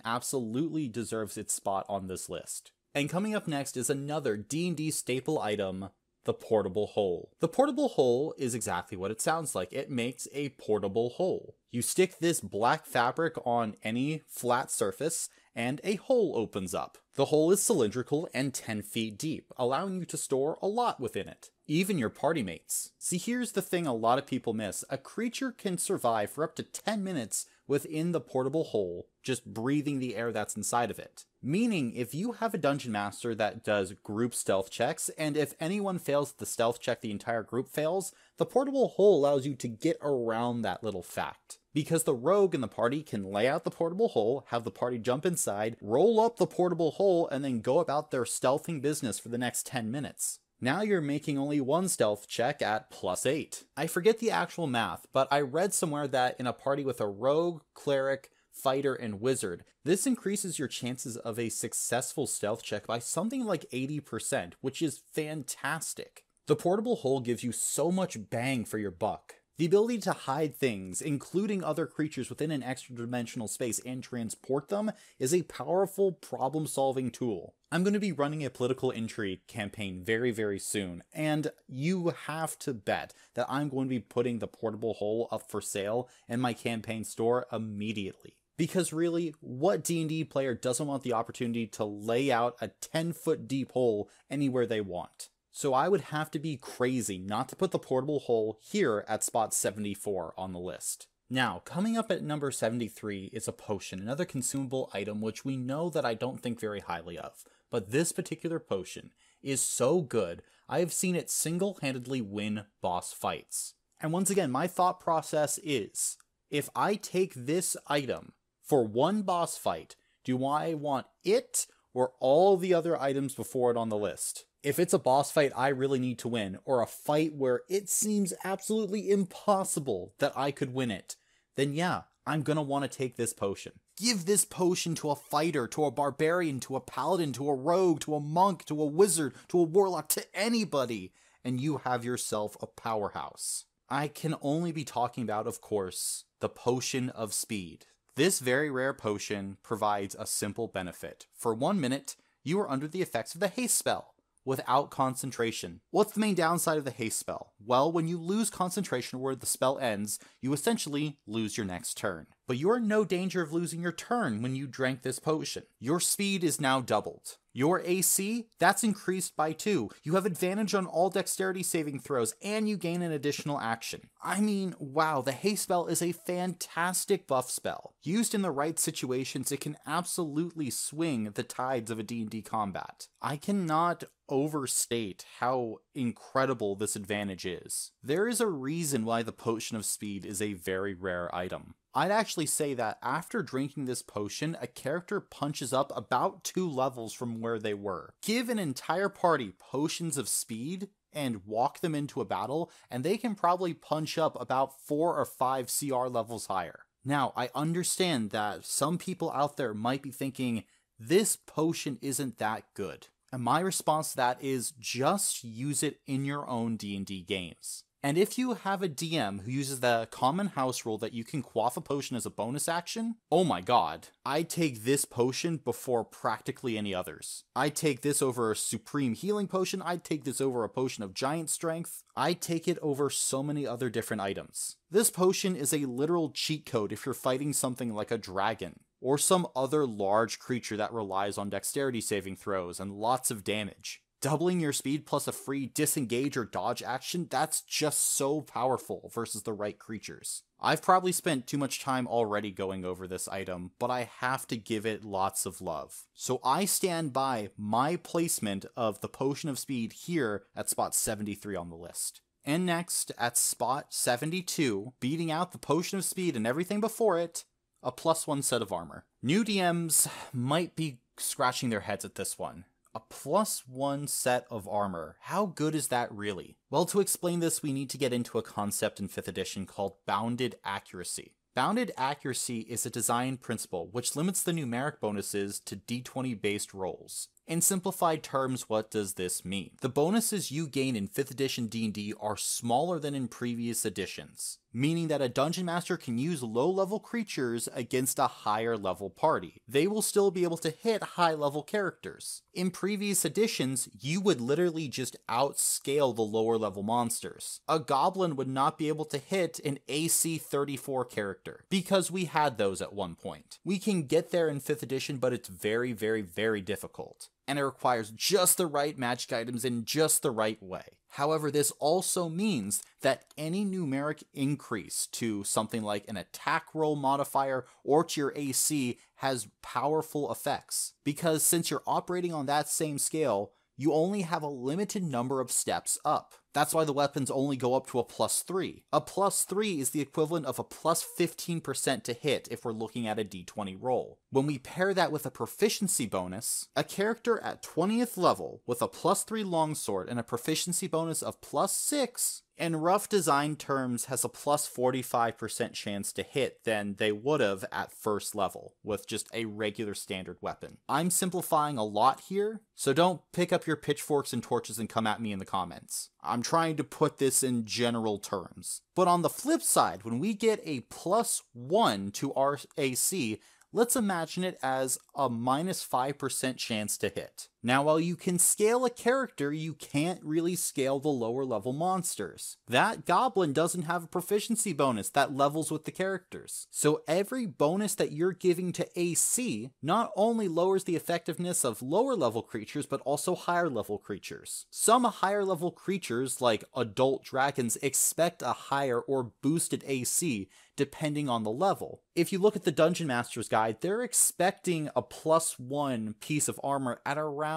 absolutely deserves its spot on this list. And coming up next is another D and D staple item, the portable hole. The portable hole is exactly what it sounds like. It makes a portable hole. You stick this black fabric on any flat surface, and a hole opens up. The hole is cylindrical and ten feet deep, allowing you to store a lot within it, even your party mates. See, here's the thing a lot of people miss. A creature can survive for up to ten minutes within the portable hole, just breathing the air that's inside of it. Meaning, if you have a dungeon master that does group stealth checks, and if anyone fails the stealth check, the entire group fails, the portable hole allows you to get around that little fact. Because the rogue in the party can lay out the portable hole, have the party jump inside, roll up the portable hole, and then go about their stealthing business for the next ten minutes. Now you're making only one stealth check at plus eight. I forget the actual math, but I read somewhere that in a party with a rogue, cleric, fighter, and wizard, this increases your chances of a successful stealth check by something like eighty percent, which is fantastic. The portable hole gives you so much bang for your buck. The ability to hide things, including other creatures within an extra-dimensional space and transport them, is a powerful problem-solving tool. I'm going to be running a political intrigue campaign very, very soon, and you have to bet that I'm going to be putting the portable hole up for sale in my campaign store immediately. Because really, what D and D player doesn't want the opportunity to lay out a ten foot deep hole anywhere they want? So I would have to be crazy not to put the portable hole here at spot seventy-four on the list. Now, coming up at number seventy-three is a potion, another consumable item which we know that I don't think very highly of. But this particular potion is so good, I have seen it single-handedly win boss fights. And once again, my thought process is, if I take this item for one boss fight, do I want it or all the other items before it on the list? If it's a boss fight I really need to win, or a fight where it seems absolutely impossible that I could win it, then yeah, I'm gonna want to take this potion. Give this potion to a fighter, to a barbarian, to a paladin, to a rogue, to a monk, to a wizard, to a warlock, to anybody, and you have yourself a powerhouse. I can only be talking about, of course, the Potion of Speed. This very rare potion provides a simple benefit. For one minute, you are under the effects of the haste spell. Without concentration. What's the main downside of the haste spell? Well, when you lose concentration where the spell ends, you essentially lose your next turn. But you are in no danger of losing your turn when you drank this potion. Your speed is now doubled. Your A C, that's increased by two. You have advantage on all dexterity saving throws, and you gain an additional action. I mean, wow, the haste spell is a fantastic buff spell. Used in the right situations, it can absolutely swing the tides of a D and D combat. I cannot overstate how incredible this advantage is. There is a reason why the Potion of Speed is a very rare item. I'd actually say that after drinking this potion, a character punches up about two levels from where they were. Give an entire party potions of speed and walk them into a battle, and they can probably punch up about four or five C R levels higher. Now, I understand that some people out there might be thinking, this potion isn't that good. And my response to that is just use it in your own D and D games. And if you have a D M who uses the common house rule that you can quaff a potion as a bonus action, oh my god, I take this potion before practically any others. I take this over a supreme healing potion, I take this over a potion of giant strength, I take it over so many other different items. This potion is a literal cheat code if you're fighting something like a dragon, or some other large creature that relies on dexterity saving throws and lots of damage. Doubling your speed plus a free disengage or dodge action, that's just so powerful versus the right creatures. I've probably spent too much time already going over this item, but I have to give it lots of love. So I stand by my placement of the Potion of Speed here at spot seventy-three on the list. And next, at spot seventy-two, beating out the Potion of Speed and everything before it, a plus one set of armor. New D Ms might be scratching their heads at this one. A plus one set of armor. How good is that really? Well, to explain this, we need to get into a concept in fifth edition called bounded accuracy. Bounded accuracy is a design principle which limits the numeric bonuses to d twenty based rolls. In simplified terms, what does this mean? The bonuses you gain in fifth edition D and D are smaller than in previous editions, meaning that a dungeon master can use low-level creatures against a higher-level party. They will still be able to hit high-level characters. In previous editions, you would literally just outscale the lower-level monsters. A goblin would not be able to hit an A C thirty-four character, because we had those at one point. We can get there in fifth edition, but it's very, very, very difficult. And it requires just the right magic items in just the right way. However, this also means that any numeric increase to something like an attack roll modifier or to your A C has powerful effects, because since you're operating on that same scale, you only have a limited number of steps up. That's why the weapons only go up to a plus three. A plus three is the equivalent of a plus fifteen percent to hit if we're looking at a d twenty roll. When we pair that with a proficiency bonus, a character at twentieth level with a plus three longsword and a proficiency bonus of plus six in rough design terms, has a plus forty-five percent chance to hit than they would have at first level with just a regular standard weapon. I'm simplifying a lot here, so don't pick up your pitchforks and torches and come at me in the comments. I'm trying to put this in general terms. But on the flip side, when we get a plus one to our A C, let's imagine it as a minus five percent chance to hit. Now, while you can scale a character, you can't really scale the lower level monsters. That goblin doesn't have a proficiency bonus that levels with the characters. So every bonus that you're giving to A C not only lowers the effectiveness of lower level creatures, but also higher level creatures. Some higher level creatures, like adult dragons, expect a higher or boosted A C depending on the level. If you look at the Dungeon Master's Guide, they're expecting a plus one piece of armor at around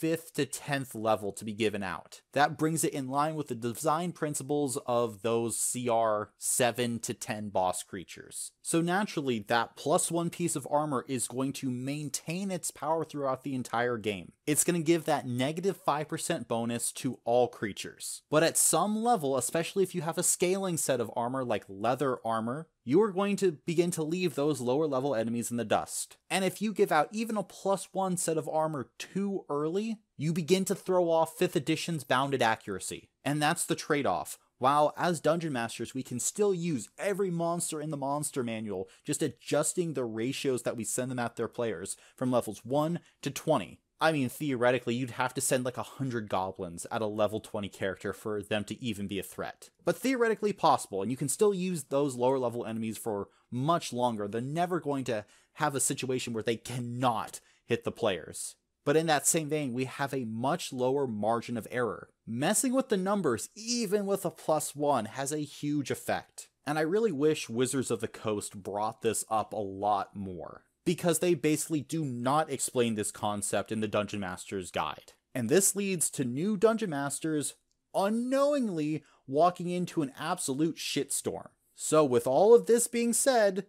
fifth to tenth level to be given out. That brings it in line with the design principles of those C R seven to ten boss creatures. So naturally, that plus one piece of armor is going to maintain its power throughout the entire game. It's going to give that negative five percent bonus to all creatures. But at some level, especially if you have a scaling set of armor like leather armor, you are going to begin to leave those lower level enemies in the dust. And if you give out even a plus one set of armor too early, you begin to throw off fifth edition's bounded accuracy. And that's the trade-off. While as Dungeon Masters, we can still use every monster in the Monster Manual, just adjusting the ratios that we send them at their players from levels one to twenty. I mean, theoretically, you'd have to send like one hundred goblins at a level twenty character for them to even be a threat. But theoretically possible, and you can still use those lower level enemies for much longer. They're never going to have a situation where they cannot hit the players. But in that same vein, we have a much lower margin of error. Messing with the numbers, even with a plus one, has a huge effect. And I really wish Wizards of the Coast brought this up a lot more, because they basically do not explain this concept in the Dungeon Master's Guide. And this leads to new Dungeon Masters unknowingly walking into an absolute shitstorm. So with all of this being said,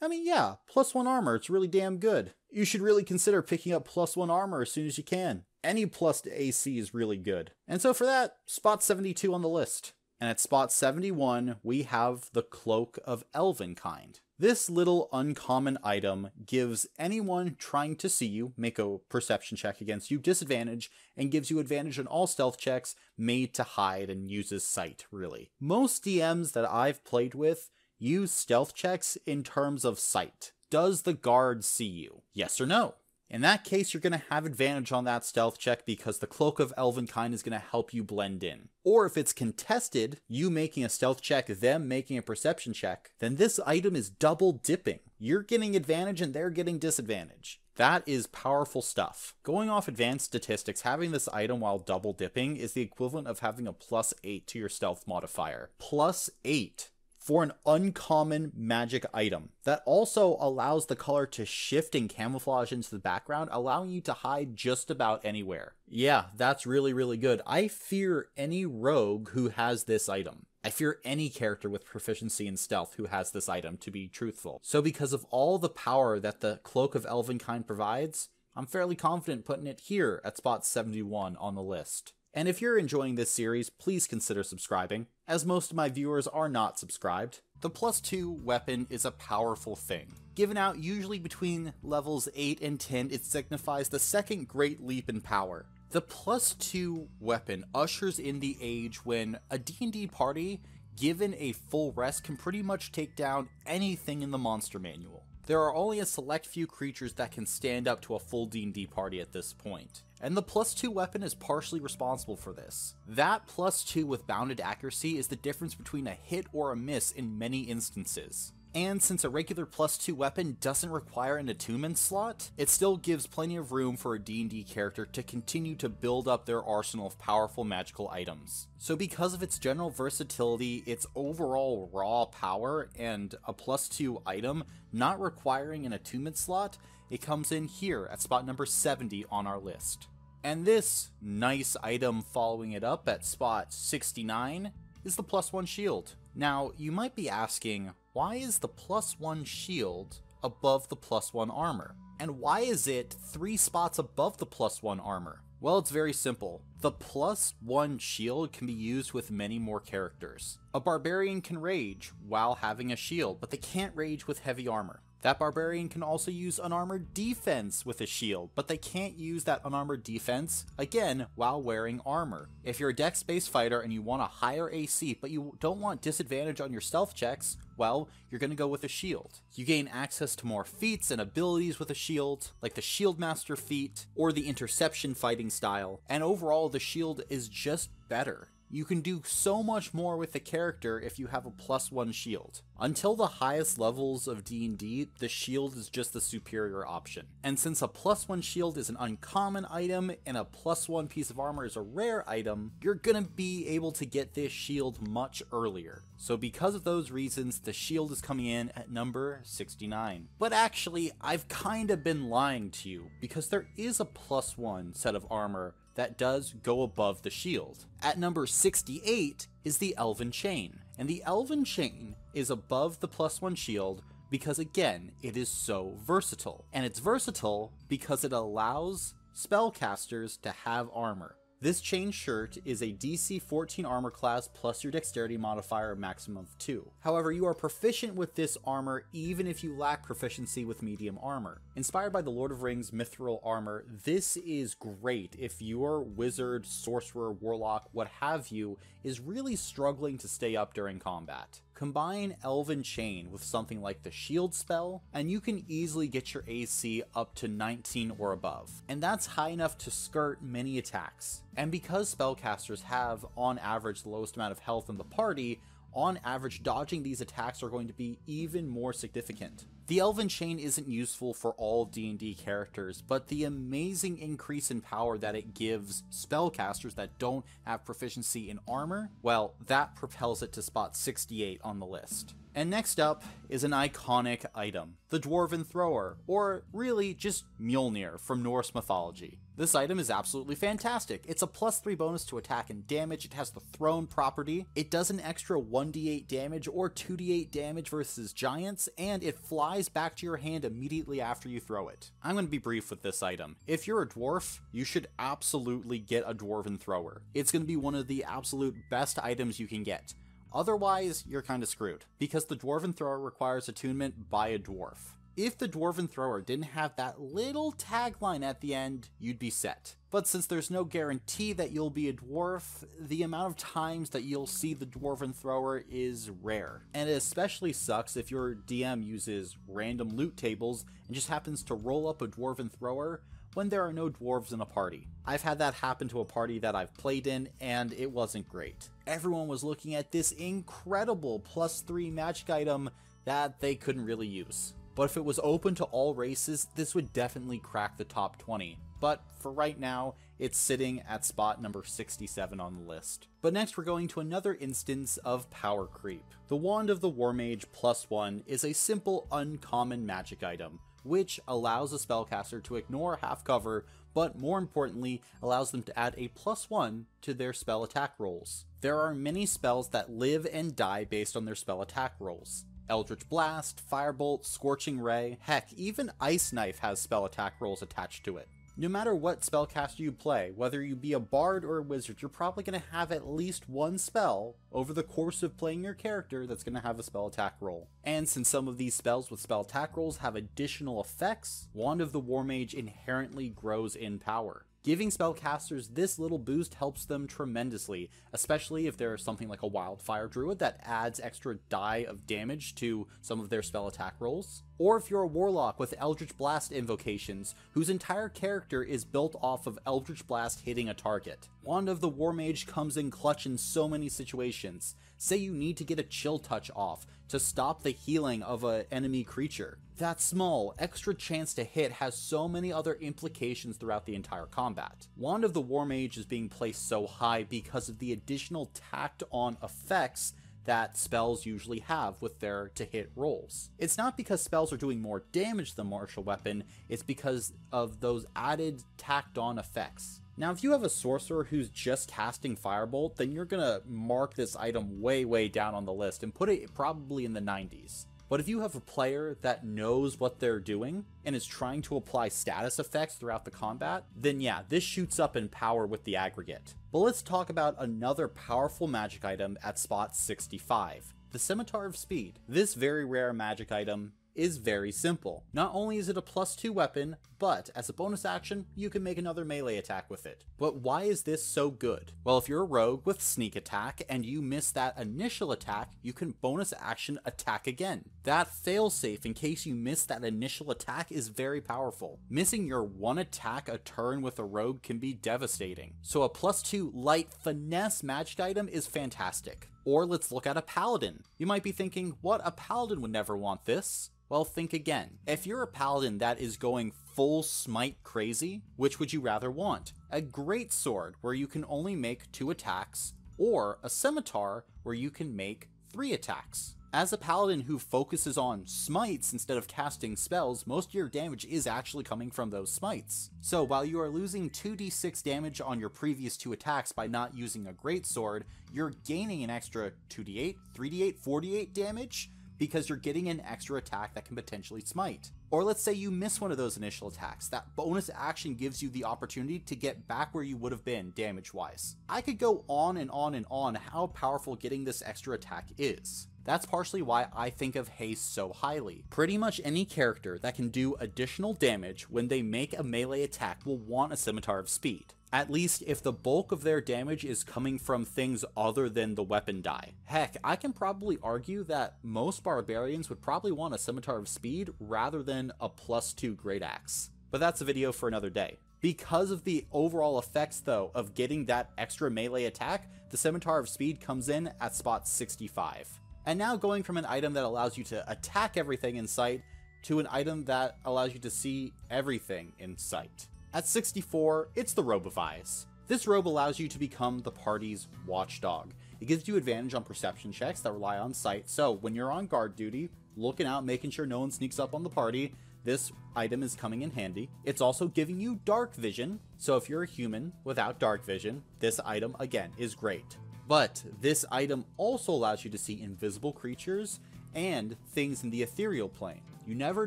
I mean, yeah, plus one armor, it's really damn good. You should really consider picking up plus one armor as soon as you can. Any plus to A C is really good. And so for that, spot seventy-two on the list. And at spot seventy-one, we have the Cloak of Elvenkind. This little uncommon item gives anyone trying to see you, make a perception check against you, disadvantage, and gives you advantage on all stealth checks made to hide and uses sight, really. Most D Ms that I've played with use stealth checks in terms of sight. Does the guard see you? Yes or no? In that case, you're going to have advantage on that stealth check because the Cloak of Elvenkind is going to help you blend in. Or if it's contested, you making a stealth check, them making a perception check, then this item is double dipping. You're getting advantage and they're getting disadvantage. That is powerful stuff. Going off advanced statistics, having this item while double dipping is the equivalent of having a plus eight to your stealth modifier. Plus eight. For an uncommon magic item that also allows the color to shift and camouflage into the background, allowing you to hide just about anywhere. Yeah, that's really, really good. I fear any rogue who has this item. I fear any character with proficiency in stealth who has this item, to be truthful. So because of all the power that the Cloak of Elvenkind provides, I'm fairly confident putting it here at spot seventy-one on the list. And if you're enjoying this series, please consider subscribing, as most of my viewers are not subscribed. The plus two weapon is a powerful thing. Given out usually between levels eight and ten, it signifies the second great leap in power. The plus two weapon ushers in the age when a D and D party, given a full rest, can pretty much take down anything in the Monster Manual. There are only a select few creatures that can stand up to a full D and D party at this point. And the plus two weapon is partially responsible for this. That plus two with bounded accuracy is the difference between a hit or a miss in many instances. And since a regular plus two weapon doesn't require an attunement slot, it still gives plenty of room for a D and D character to continue to build up their arsenal of powerful magical items. So because of its general versatility, its overall raw power, and a plus two item not requiring an attunement slot, it comes in here at spot number seventy on our list. And this nice item following it up at spot sixty-nine is the plus one shield. Now, you might be asking, why is the plus one shield above the plus one armor? And why is it three spots above the plus one armor? Well, it's very simple. The plus one shield can be used with many more characters. A barbarian can rage while having a shield, but they can't rage with heavy armor. That barbarian can also use unarmored defense with a shield, but they can't use that unarmored defense, again, while wearing armor. If you're a dex-based fighter and you want a higher A C, but you don't want disadvantage on your stealth checks, well, you're going to go with a shield. You gain access to more feats and abilities with a shield, like the Shield Master feat, or the Interception fighting style, and overall the shield is just better. You can do so much more with the character if you have a plus one shield. Until the highest levels of D and D, the shield is just the superior option. And since a plus one shield is an uncommon item and a plus one piece of armor is a rare item, you're gonna be able to get this shield much earlier. So because of those reasons, the shield is coming in at number sixty-nine. But actually, I've kinda been lying to you, because there is a plus one set of armor that does go above the shield. At number sixty-eight is the Elven Chain, and the Elven Chain is above the plus one shield because, again, it is so versatile. And it's versatile because it allows spellcasters to have armor. This chain shirt is a D C fourteen armor class plus your dexterity modifier, maximum of two. However, you are proficient with this armor even if you lack proficiency with medium armor. Inspired by the Lord of the Rings mithril armor, this is great if your wizard, sorcerer, warlock, what have you, is really struggling to stay up during combat. Combine Elven Chain with something like the Shield spell, and you can easily get your A C up to nineteen or above. And that's high enough to skirt many attacks. And because spellcasters have, on average, the lowest amount of health in the party, on average, dodging these attacks are going to be even more significant. The Elven Chain isn't useful for all D and D characters, but the amazing increase in power that it gives spellcasters that don't have proficiency in armor, well, that propels it to spot sixty-eight on the list. And next up is an iconic item, the Dwarven Thrower, or really just Mjolnir from Norse mythology. This item is absolutely fantastic. It's a plus three bonus to attack and damage, it has the thrown property, it does an extra one d eight damage or two d eight damage versus giants, and it flies back to your hand immediately after you throw it. I'm going to be brief with this item. If you're a dwarf, you should absolutely get a Dwarven Thrower. It's going to be one of the absolute best items you can get. Otherwise, you're kinda screwed, because the Dwarven Thrower requires attunement by a dwarf. If the Dwarven Thrower didn't have that little tagline at the end, you'd be set. But since there's no guarantee that you'll be a dwarf, the amount of times that you'll see the Dwarven Thrower is rare. And it especially sucks if your D M uses random loot tables and just happens to roll up a Dwarven Thrower when there are no dwarves in a party. I've had that happen to a party that I've played in, and it wasn't great. Everyone was looking at this incredible plus three magic item that they couldn't really use. But if it was open to all races, this would definitely crack the top twenty. But for right now, it's sitting at spot number sixty-seven on the list. But next we're going to another instance of power creep. The Wand of the Warmage plus one is a simple uncommon magic item, which allows a spellcaster to ignore half cover, but more importantly, allows them to add a plus one to their spell attack rolls. There are many spells that live and die based on their spell attack rolls. Eldritch Blast, Firebolt, Scorching Ray, heck, even Ice Knife has spell attack rolls attached to it. No matter what spellcaster you play, whether you be a bard or a wizard, you're probably going to have at least one spell over the course of playing your character that's going to have a spell attack roll. And since some of these spells with spell attack rolls have additional effects, Wand of the Warmage inherently grows in power. Giving spellcasters this little boost helps them tremendously, especially if there is something like a Wildfire Druid that adds extra die of damage to some of their spell attack rolls, or if you're a warlock with Eldritch Blast invocations whose entire character is built off of Eldritch Blast hitting a target. Wand of the Warmage comes in clutch in so many situations. Say you need to get a Chill Touch off to stop the healing of an enemy creature. That small, extra chance to hit has so many other implications throughout the entire combat. Wand of the Warmage is being placed so high because of the additional tacked-on effects that spells usually have with their to-hit rolls. It's not because spells are doing more damage than martial weapon, it's because of those added tacked-on effects. Now, if you have a sorcerer who's just casting Firebolt, then you're gonna mark this item way, way down on the list and put it probably in the nineties. But if you have a player that knows what they're doing and is trying to apply status effects throughout the combat, then yeah, this shoots up in power with the aggregate. But let's talk about another powerful magic item at spot sixty-five, the Scimitar of Speed. This very rare magic item is very simple. Not only is it a plus two weapon, but as a bonus action, you can make another melee attack with it. But why is this so good? Well, if you're a rogue with sneak attack and you miss that initial attack, you can bonus action attack again. That failsafe in case you miss that initial attack is very powerful. Missing your one attack a turn with a rogue can be devastating. So a plus two light finesse magic item is fantastic. Or let's look at a paladin. You might be thinking, what, a paladin would never want this? Well, think again. If you're a paladin that is going full smite crazy, which would you rather want? A great sword where you can only make two attacks, or a scimitar where you can make three attacks? As a paladin who focuses on smites instead of casting spells, most of your damage is actually coming from those smites. So while you are losing two d six damage on your previous two attacks by not using a greatsword, you're gaining an extra two d eight, three d eight, four d eight damage, because you're getting an extra attack that can potentially smite. Or let's say you miss one of those initial attacks, that bonus action gives you the opportunity to get back where you would have been damage-wise. I could go on and on and on how powerful getting this extra attack is. That's partially why I think of haste so highly. Pretty much any character that can do additional damage when they make a melee attack will want a Scimitar of Speed. At least if the bulk of their damage is coming from things other than the weapon die. Heck, I can probably argue that most barbarians would probably want a Scimitar of Speed rather than a plus two great axe. But that's a video for another day. Because of the overall effects though of getting that extra melee attack, the Scimitar of Speed comes in at spot sixty-five. And now going from an item that allows you to attack everything in sight to an item that allows you to see everything in sight. At sixty-four, it's the Robe of Eyes. This robe allows you to become the party's watchdog. It gives you advantage on perception checks that rely on sight, so when you're on guard duty, looking out, making sure no one sneaks up on the party, this item is coming in handy. It's also giving you dark vision, so if you're a human without dark vision, this item, again, is great. But this item also allows you to see invisible creatures and things in the ethereal plane. You never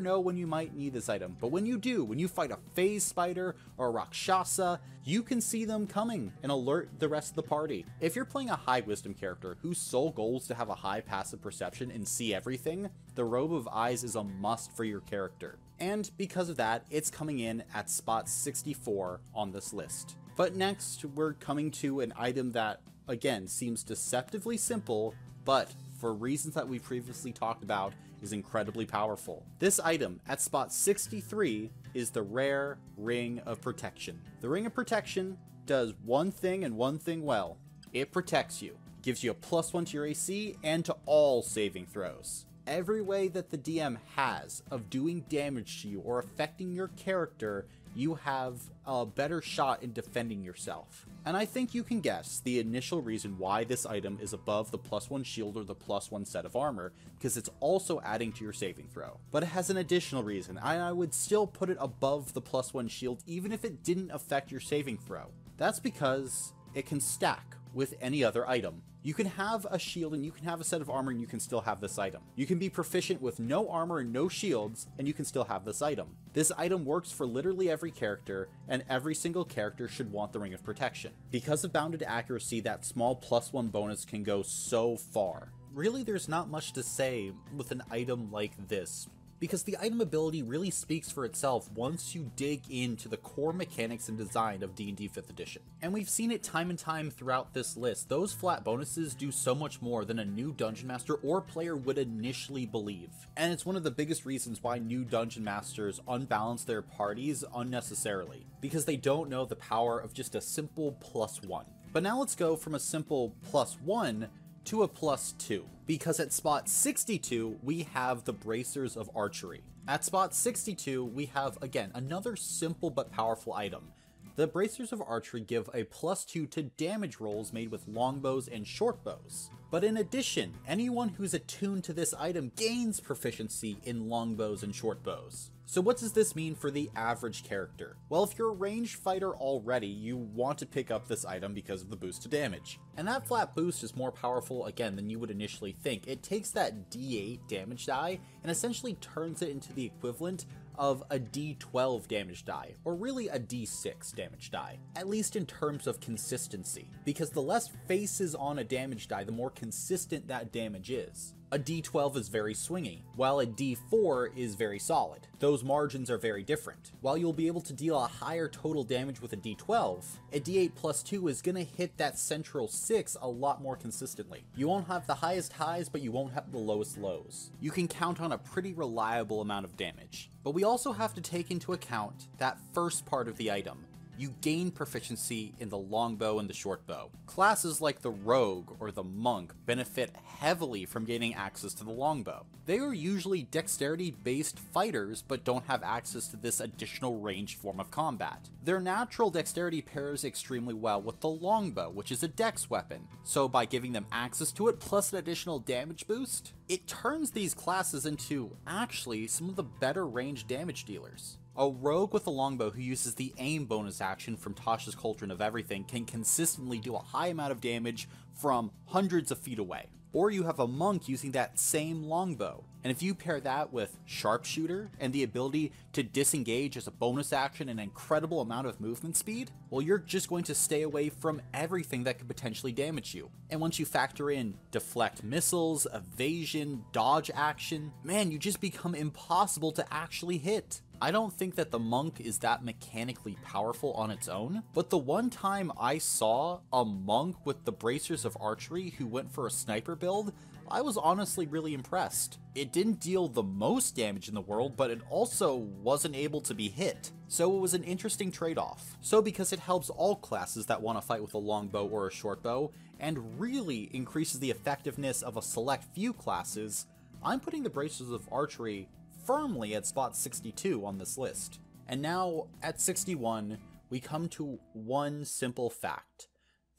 know when you might need this item, but when you do, when you fight a Phase Spider or a Rakshasa, you can see them coming and alert the rest of the party. If you're playing a high wisdom character whose sole goal is to have a high passive perception and see everything, the Robe of Eyes is a must for your character. And because of that, it's coming in at spot sixty-four on this list. But next, we're coming to an item that, again, seems deceptively simple, but for reasons that we previously talked about, is incredibly powerful. This item, at spot sixty-three, is the rare Ring of Protection. The Ring of Protection does one thing and one thing well. It protects you. It gives you a plus one to your A C and to all saving throws. Every way that the D M has of doing damage to you or affecting your character, you have a better shot in defending yourself. And I think you can guess the initial reason why this item is above the plus one shield or the plus one set of armor, because it's also adding to your saving throw. But it has an additional reason, and I would still put it above the plus one shield even if it didn't affect your saving throw. That's because it can stack with any other item. You can have a shield and you can have a set of armor and you can still have this item. You can be proficient with no armor and no shields and you can still have this item. This item works for literally every character, and every single character should want the Ring of Protection. Because of bounded accuracy, that small plus one bonus can go so far. Really, there's not much to say with an item like this, because the item ability really speaks for itself once you dig into the core mechanics and design of D and D fifth edition. And we've seen it time and time throughout this list, those flat bonuses do so much more than a new Dungeon Master or player would initially believe. And it's one of the biggest reasons why new Dungeon Masters unbalance their parties unnecessarily, because they don't know the power of just a simple plus one. But now let's go from a simple plus one to a plus two, because at spot sixty-two, we have the Bracers of Archery. At spot sixty-two, we have, again, another simple but powerful item. The bracers of archery give a plus two to damage rolls made with longbows and shortbows, but in addition, anyone who's attuned to this item gains proficiency in longbows and shortbows. So what does this mean for the average character? Well, if you're a ranged fighter already, you want to pick up this item because of the boost to damage. And that flat boost is more powerful again than you would initially think. It takes that D eight damage die and essentially turns it into the equivalent of a D twelve damage die, or really a D six damage die, at least in terms of consistency, because the less faces on a damage die, the more consistent that damage is. A D twelve is very swingy, while a D four is very solid. Those margins are very different. While you'll be able to deal a higher total damage with a D twelve, a D eight plus two is going to hit that central six a lot more consistently. You won't have the highest highs, but you won't have the lowest lows. You can count on a pretty reliable amount of damage. But we also have to take into account that first part of the item. You gain proficiency in the longbow and the shortbow. Classes like the rogue or the monk benefit heavily from gaining access to the longbow. They are usually dexterity-based fighters, but don't have access to this additional ranged form of combat. Their natural dexterity pairs extremely well with the longbow, which is a dex weapon, so by giving them access to it plus an additional damage boost, it turns these classes into, actually, some of the better ranged damage dealers. A rogue with a longbow who uses the aim bonus action from Tasha's Cauldron of Everything can consistently do a high amount of damage from hundreds of feet away. Or you have a monk using that same longbow, and if you pair that with sharpshooter and the ability to disengage as a bonus action and an incredible amount of movement speed, well, you're just going to stay away from everything that could potentially damage you. And once you factor in deflect missiles, evasion, dodge action, man, you just become impossible to actually hit. I don't think that the monk is that mechanically powerful on its own, but the one time I saw a monk with the bracers of archery who went for a sniper build, I was honestly really impressed. It didn't deal the most damage in the world, but it also wasn't able to be hit. So it was an interesting trade-off. So because it helps all classes that want to fight with a longbow or a shortbow, and really increases the effectiveness of a select few classes, I'm putting the bracers of archery firmly at spot sixty-two on this list. And now, at sixty-one, we come to one simple fact.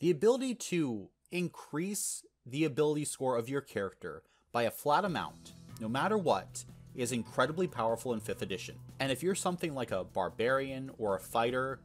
The ability to increase the ability score of your character by a flat amount, no matter what, is incredibly powerful in fifth edition. And if you're something like a barbarian or a fighter,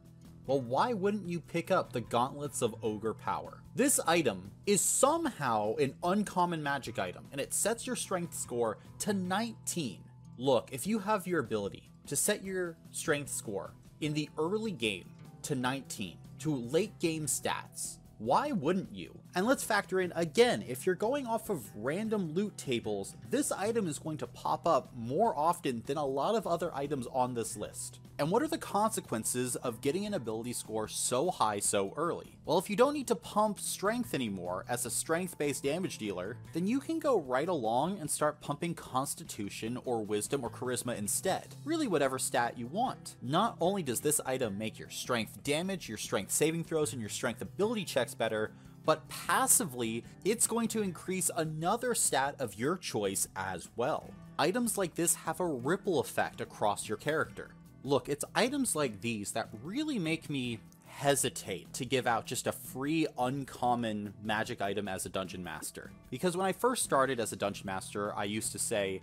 well, why wouldn't you pick up the Gauntlets of Ogre Power? This item is somehow an uncommon magic item, and it sets your strength score to nineteen. Look, if you have your ability to set your strength score in the early game to nineteen, to late game stats, why wouldn't you? And let's factor in again, if you're going off of random loot tables, this item is going to pop up more often than a lot of other items on this list. And what are the consequences of getting an ability score so high so early? Well, if you don't need to pump strength anymore as a strength-based damage dealer, then you can go right along and start pumping constitution or wisdom or charisma instead. Really whatever stat you want. Not only does this item make your strength damage, your strength saving throws, and your strength ability checks better, but passively, it's going to increase another stat of your choice as well. Items like this have a ripple effect across your character. Look, it's items like these that really make me hesitate to give out just a free, uncommon magic item as a dungeon master. Because when I first started as a dungeon master, I used to say,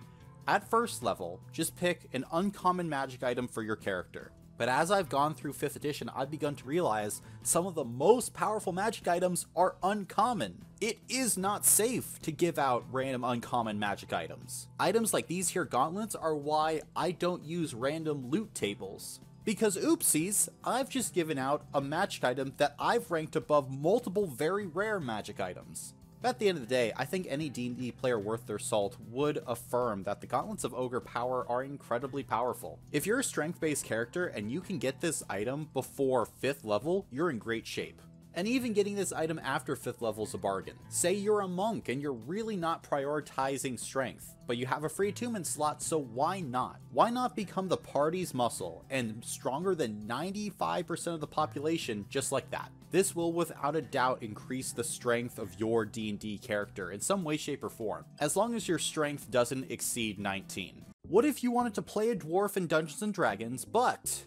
at first level, just pick an uncommon magic item for your character. But as I've gone through fifth edition, I've begun to realize some of the most powerful magic items are uncommon. It is not safe to give out random uncommon magic items. Items like these here gauntlets are why I don't use random loot tables. Because oopsies, I've just given out a magic item that I've ranked above multiple very rare magic items. But at the end of the day, I think any D and D player worth their salt would affirm that the Gauntlets of Ogre Power are incredibly powerful. If you're a strength-based character and you can get this item before fifth level, you're in great shape. And even getting this item after fifth level is a bargain. Say you're a monk and you're really not prioritizing strength, but you have a free attunement slot, so why not? Why not become the party's muscle and stronger than ninety-five percent of the population just like that? This will without a doubt increase the strength of your D and D character in some way, shape, or form, as long as your strength doesn't exceed nineteen. What if you wanted to play a dwarf in Dungeons and Dragons, but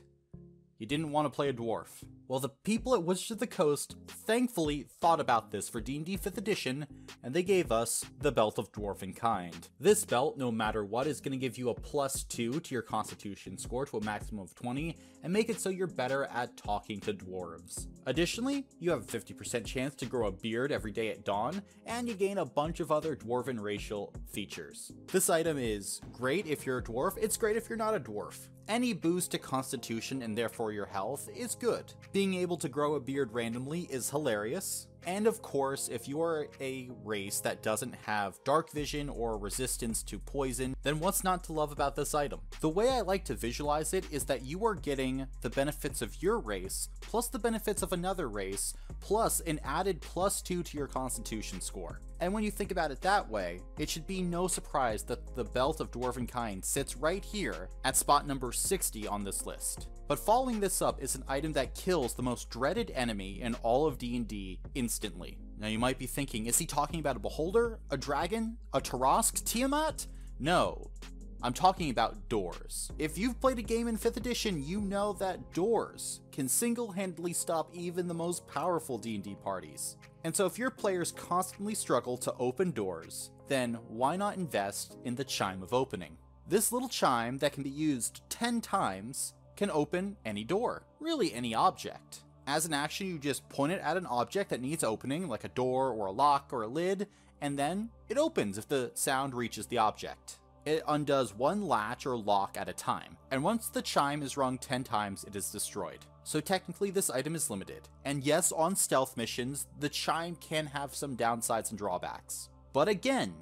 you didn't want to play a dwarf? Well, the people at Wizards of the Coast thankfully thought about this for D and D fifth edition, and they gave us the Belt of Dwarven Kind. This belt, no matter what, is going to give you a plus two to your Constitution score to a maximum of twenty, and make it so you're better at talking to dwarves. Additionally, you have a fifty percent chance to grow a beard every day at dawn, and you gain a bunch of other dwarven racial features. This item is great if you're a dwarf, it's great if you're not a dwarf. Any boost to constitution and therefore your health is good. Being able to grow a beard randomly is hilarious. And of course, if you are a race that doesn't have dark vision or resistance to poison, then what's not to love about this item? The way I like to visualize it is that you are getting the benefits of your race, plus the benefits of another race, plus an added plus two to your constitution score. And when you think about it that way, it should be no surprise that the Belt of Dwarven Kind sits right here at spot number sixty on this list. But following this up is an item that kills the most dreaded enemy in all of D and D instantly. Now you might be thinking, is he talking about a beholder, a dragon, a Tarrasque, Tiamat? No, I'm talking about doors. If you've played a game in fifth edition, you know that doors can single-handedly stop even the most powerful D and D parties. And so if your players constantly struggle to open doors, then why not invest in the Chime of Opening? This little chime that can be used ten times can open any door, really any object. As an action, you just point it at an object that needs opening, like a door or a lock or a lid, and then it opens if the sound reaches the object. It undoes one latch or lock at a time, and once the chime is rung ten times, it is destroyed. So technically this item is limited, and yes, on stealth missions, the chime can have some downsides and drawbacks. But again,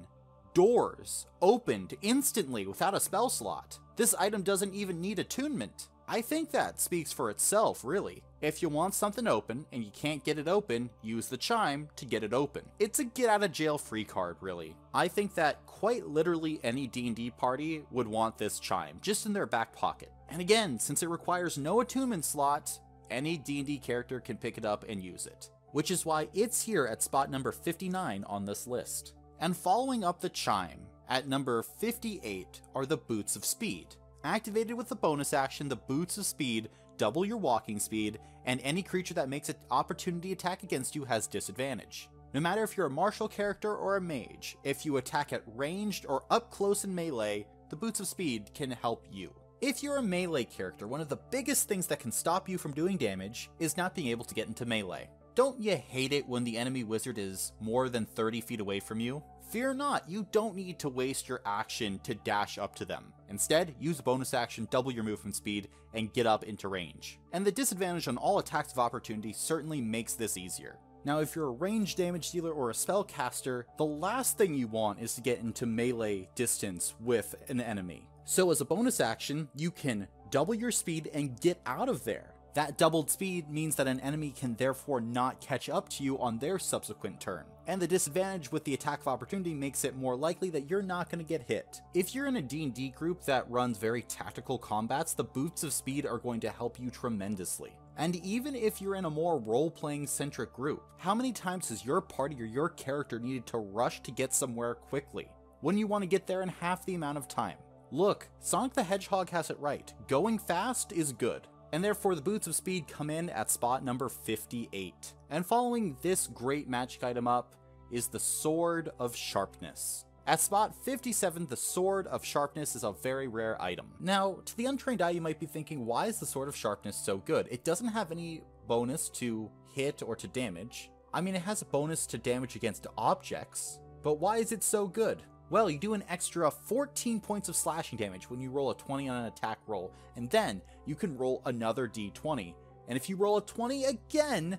doors opened instantly without a spell slot. This item doesn't even need attunement. I think that speaks for itself, really. If you want something open and you can't get it open, use the chime to get it open. It's a get out of jail free card, really. I think that quite literally any D and D party would want this chime, just in their back pocket. And again, since it requires no attunement slot, any D and D character can pick it up and use it. Which is why it's here at spot number fifty-nine on this list. And following up the chime, at number fifty-eight are the Boots of Speed. Activated with the bonus action, the Boots of Speed double your walking speed, and any creature that makes an opportunity attack against you has disadvantage. No matter if you're a martial character or a mage, if you attack at ranged or up close in melee, the Boots of Speed can help you. If you're a melee character, one of the biggest things that can stop you from doing damage is not being able to get into melee. Don't you hate it when the enemy wizard is more than thirty feet away from you? Fear not, you don't need to waste your action to dash up to them. Instead, use a bonus action, double your movement speed, and get up into range. And the disadvantage on all attacks of opportunity certainly makes this easier. Now, if you're a range damage dealer or a spellcaster, the last thing you want is to get into melee distance with an enemy. So as a bonus action, you can double your speed and get out of there. That doubled speed means that an enemy can therefore not catch up to you on their subsequent turn, and the disadvantage with the attack of opportunity makes it more likely that you're not going to get hit. If you're in a D and D group that runs very tactical combats, the Boots of Speed are going to help you tremendously. And even if you're in a more role-playing centric group, how many times has your party or your character needed to rush to get somewhere quickly, when you want to get there in half the amount of time? Look, Sonic the Hedgehog has it right, going fast is good. And therefore the Boots of Speed come in at spot number fifty-eight. And following this great magic item up is the Sword of Sharpness. At spot fifty-seven, the Sword of Sharpness is a very rare item. Now, to the untrained eye, you might be thinking, why is the Sword of Sharpness so good? It doesn't have any bonus to hit or to damage. I mean, it has a bonus to damage against objects, but why is it so good? Well, you do an extra fourteen points of slashing damage when you roll a twenty on an attack roll, and then you can roll another d twenty. And if you roll a twenty again,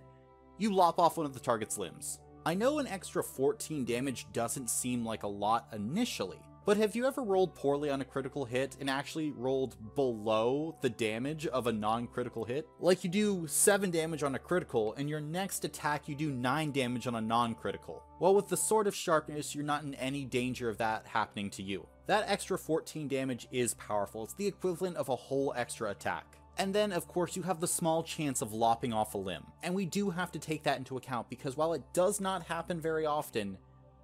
you lop off one of the target's limbs. I know an extra fourteen damage doesn't seem like a lot initially, but have you ever rolled poorly on a critical hit and actually rolled below the damage of a non-critical hit? Like you do seven damage on a critical, and your next attack you do nine damage on a non-critical. Well, with the Sword of Sharpness, you're not in any danger of that happening to you. That extra fourteen damage is powerful, it's the equivalent of a whole extra attack. And then, of course, you have the small chance of lopping off a limb. And we do have to take that into account, because while it does not happen very often,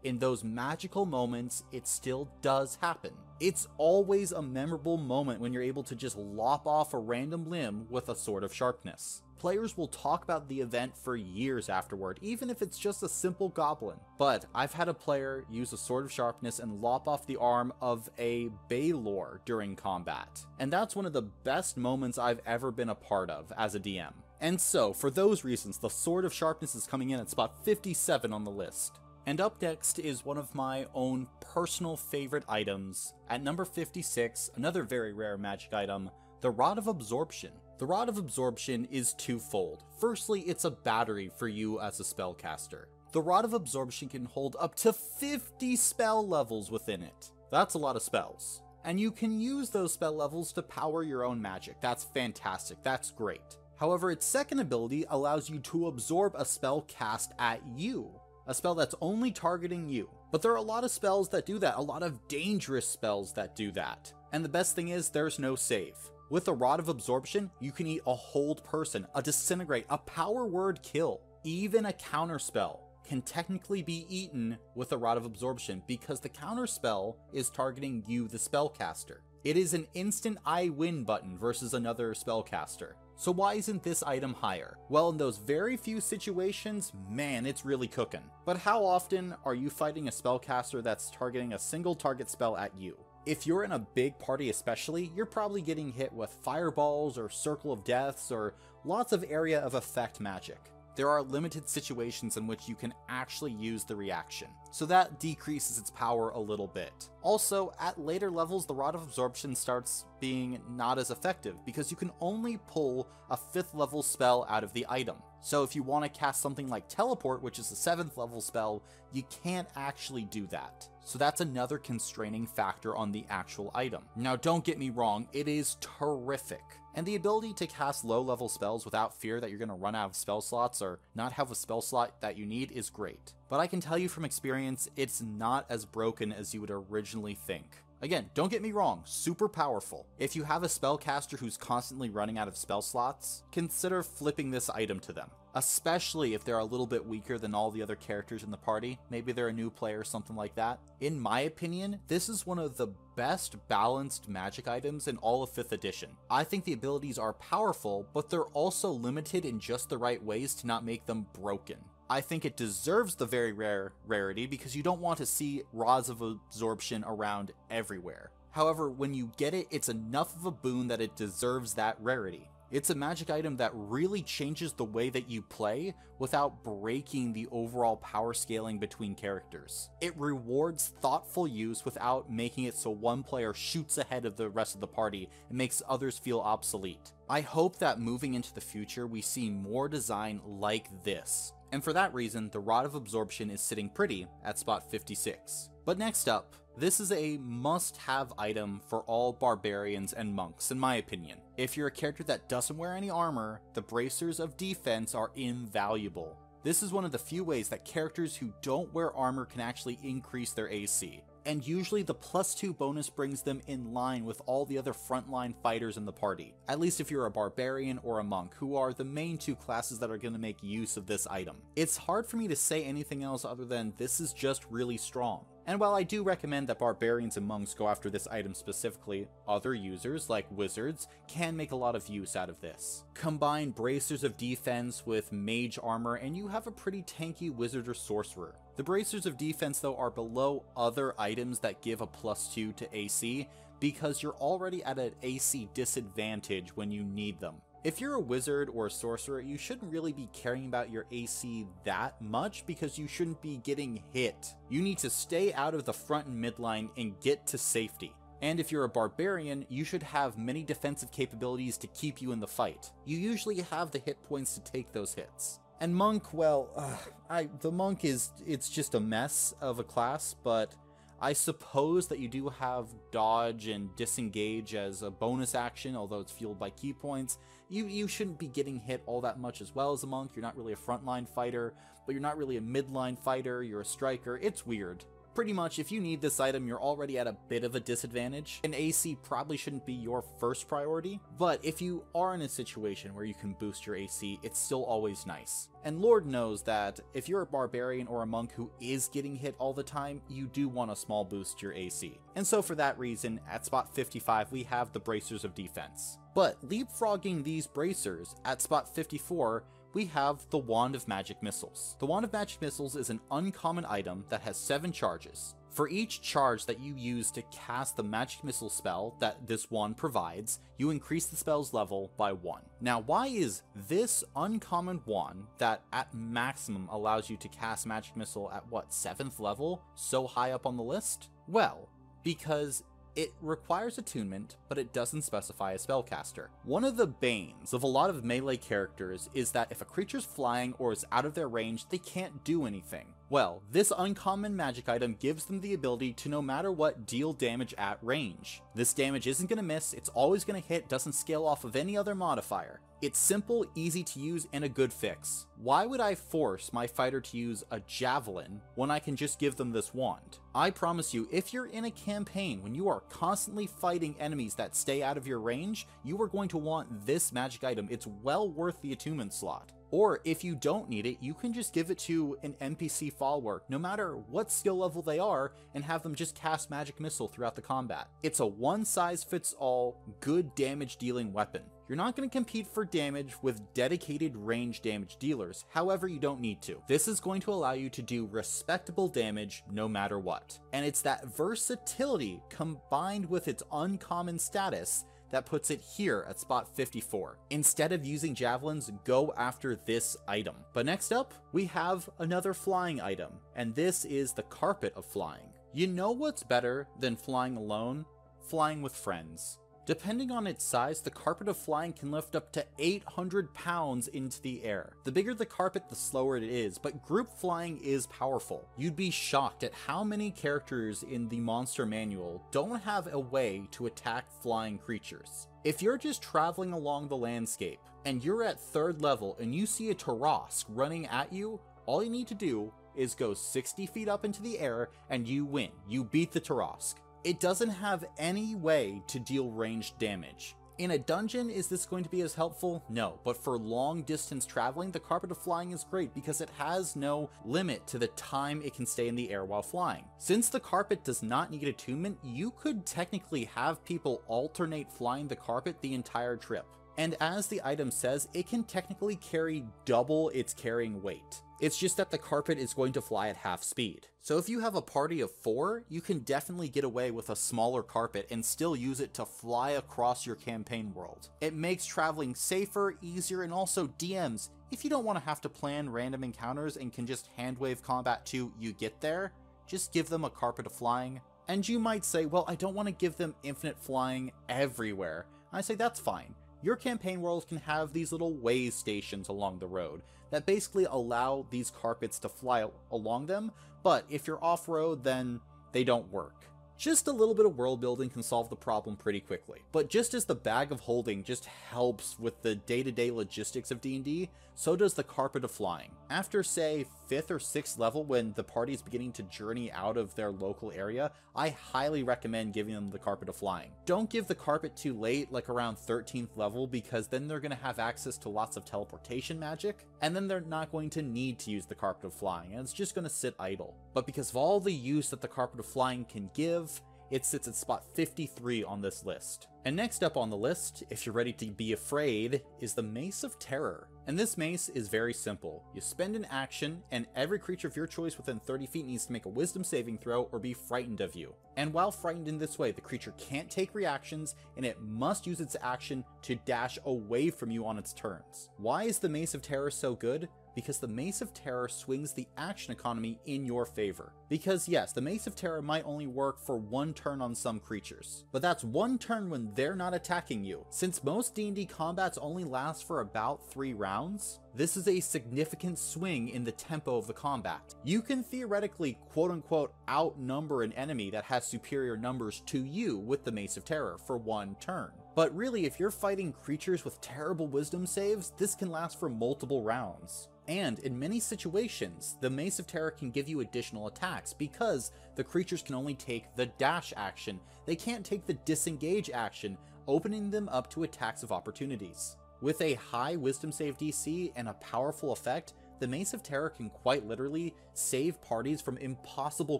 in those magical moments, it still does happen. It's always a memorable moment when you're able to just lop off a random limb with a sword of sharpness. Players will talk about the event for years afterward, even if it's just a simple goblin. But I've had a player use a sword of sharpness and lop off the arm of a Balor during combat. And that's one of the best moments I've ever been a part of as a D M. And so, for those reasons, the sword of sharpness is coming in at spot fifty-seven on the list. And up next is one of my own personal favorite items. At number fifty-six, another very rare magic item, the Rod of Absorption. The Rod of Absorption is twofold. Firstly, it's a battery for you as a spellcaster. The Rod of Absorption can hold up to fifty spell levels within it. That's a lot of spells. And you can use those spell levels to power your own magic. That's fantastic. That's great. However, its second ability allows you to absorb a spell cast at you. A spell that's only targeting you. But there are a lot of spells that do that. A lot of dangerous spells that do that. And the best thing is, there's no save. With a Rod of Absorption, you can eat a hold person, a disintegrate, a power word kill. Even a counterspell can technically be eaten with a Rod of Absorption because the counterspell is targeting you, the spellcaster. It is an instant I win button versus another spellcaster. So why isn't this item higher? Well, in those very few situations, man, it's really cooking. But how often are you fighting a spellcaster that's targeting a single target spell at you? If you're in a big party especially, you're probably getting hit with fireballs or circle of deaths or lots of area of effect magic. There are limited situations in which you can actually use the reaction, so that decreases its power a little bit. Also, at later levels, the Rod of Absorption starts being not as effective because you can only pull a fifth level spell out of the item. So if you want to cast something like Teleport, which is a seventh level spell, you can't actually do that. So that's another constraining factor on the actual item. Now don't get me wrong, it is terrific. And the ability to cast low level spells without fear that you're going to run out of spell slots or not have a spell slot that you need is great. But I can tell you from experience, it's not as broken as you would originally think. Again, don't get me wrong, super powerful. If you have a spellcaster who's constantly running out of spell slots, consider flipping this item to them. Especially if they're a little bit weaker than all the other characters in the party. Maybe they're a new player or something like that. In my opinion, this is one of the best balanced magic items in all of fifth edition. I think the abilities are powerful, but they're also limited in just the right ways to not make them broken. I think it deserves the very rare rarity because you don't want to see Rods of Absorption around everywhere. However, when you get it, it's enough of a boon that it deserves that rarity. It's a magic item that really changes the way that you play without breaking the overall power scaling between characters. It rewards thoughtful use without making it so one player shoots ahead of the rest of the party and makes others feel obsolete. I hope that moving into the future, we see more design like this. And for that reason, the Rod of Absorption is sitting pretty at spot fifty-six. But next up, this is a must-have item for all barbarians and monks, in my opinion. If you're a character that doesn't wear any armor, the bracers of defense are invaluable. This is one of the few ways that characters who don't wear armor can actually increase their A C. And usually the plus two bonus brings them in line with all the other frontline fighters in the party. At least if you're a barbarian or a monk, who are the main two classes that are going to make use of this item. It's hard for me to say anything else other than this is just really strong. And while I do recommend that barbarians and monks go after this item specifically, other users, like wizards, can make a lot of use out of this. Combine bracers of defense with mage armor and you have a pretty tanky wizard or sorcerer. The bracers of defense though are below other items that give a plus two to A C because you're already at an A C disadvantage when you need them. If you're a wizard or a sorcerer, you shouldn't really be caring about your A C that much because you shouldn't be getting hit. You need to stay out of the front and midline and get to safety. And if you're a barbarian, you should have many defensive capabilities to keep you in the fight. You usually have the hit points to take those hits. And monk, well, uh, I, the monk is, it's just a mess of a class, but I suppose that you do have dodge and disengage as a bonus action, although it's fueled by key points. You, you shouldn't be getting hit all that much as well as a monk. You're not really a frontline fighter, but you're not really a midline fighter. You're a striker. It's weird. Pretty much, if you need this item, you're already at a bit of a disadvantage, and A C probably shouldn't be your first priority, but if you are in a situation where you can boost your A C, it's still always nice. And Lord knows that if you're a barbarian or a monk who is getting hit all the time, you do want a small boost to your A C. And so for that reason, at spot fifty-five, we have the Bracers of Defense. But leapfrogging these bracers, at spot fifty-four, we have the Wand of Magic Missiles. The Wand of Magic Missiles is an uncommon item that has seven charges. For each charge that you use to cast the Magic Missile spell that this wand provides, you increase the spell's level by one. Now, why is this uncommon wand that at maximum allows you to cast Magic Missile at what, seventh level, so high up on the list? Well, because it requires attunement, but it doesn't specify a spellcaster. One of the banes of a lot of melee characters is that if a creature's flying or is out of their range, they can't do anything. Well, this uncommon magic item gives them the ability to no matter what deal damage at range. This damage isn't going to miss, it's always going to hit, doesn't scale off of any other modifier. It's simple, easy to use, and a good fix. Why would I force my fighter to use a javelin when I can just give them this wand? I promise you, if you're in a campaign when you are constantly fighting enemies that stay out of your range, you are going to want this magic item. It's well worth the attunement slot. Or if you don't need it, you can just give it to an N P C follower, no matter what skill level they are, and have them just cast Magic Missile throughout the combat. It's a one-size-fits-all, good damage-dealing weapon. You're not going to compete for damage with dedicated range damage dealers, however you don't need to. This is going to allow you to do respectable damage no matter what. And it's that versatility combined with its uncommon status that puts it here at spot fifty-four. Instead of using javelins, go after this item. But next up, we have another flying item, and this is the Carpet of Flying. You know what's better than flying alone? Flying with friends. Depending on its size, the Carpet of Flying can lift up to eight hundred pounds into the air. The bigger the carpet, the slower it is, but group flying is powerful. You'd be shocked at how many characters in the Monster Manual don't have a way to attack flying creatures. If you're just traveling along the landscape, and you're at third level and you see a Tarrasque running at you, all you need to do is go sixty feet up into the air and you win. You beat the Tarrasque. It doesn't have any way to deal ranged damage. In a dungeon, is this going to be as helpful? No, but for long distance traveling, the Carpet of Flying is great because it has no limit to the time it can stay in the air while flying. Since the carpet does not need attunement, you could technically have people alternate flying the carpet the entire trip. And as the item says, it can technically carry double its carrying weight. It's just that the carpet is going to fly at half speed. So if you have a party of four, you can definitely get away with a smaller carpet and still use it to fly across your campaign world. It makes traveling safer, easier, and also D Ms, if you don't want to have to plan random encounters and can just handwave combat to you get there, just give them a Carpet of Flying. And you might say, well, I don't want to give them infinite flying everywhere. I say that's fine. Your campaign world can have these little way stations along the road that basically allow these carpets to fly along them, but if you're off-road, then they don't work. Just a little bit of world building can solve the problem pretty quickly. But just as the bag of holding just helps with the day-to-day logistics of D and D, so does the Carpet of Flying. After, say, fifth or sixth level when the party's beginning to journey out of their local area, I highly recommend giving them the Carpet of Flying. Don't give the carpet too late, like around thirteenth level, because then they're going to have access to lots of teleportation magic, and then they're not going to need to use the Carpet of Flying, and it's just going to sit idle. But because of all the use that the Carpet of Flying can give, it sits at spot fifty-three on this list. And next up on the list, if you're ready to be afraid, is the Mace of Terror. And this mace is very simple. You spend an action, and every creature of your choice within thirty feet needs to make a wisdom saving throw or be frightened of you. And while frightened in this way, the creature can't take reactions, and it must use its action to dash away from you on its turns. Why is the Mace of Terror so good? Because the Mace of Terror swings the action economy in your favor. Because yes, the Mace of Terror might only work for one turn on some creatures, but that's one turn when they're not attacking you. Since most D and D combats only last for about three rounds, this is a significant swing in the tempo of the combat. You can theoretically quote-unquote outnumber an enemy that has superior numbers to you with the Mace of Terror for one turn. But really, if you're fighting creatures with terrible wisdom saves, this can last for multiple rounds. And in many situations, the Mace of Terror can give you additional attacks attacks, because the creatures can only take the dash action. They can't take the disengage action, opening them up to attacks of opportunities. With a high wisdom save D C and a powerful effect, the Mace of Terror can quite literally save parties from impossible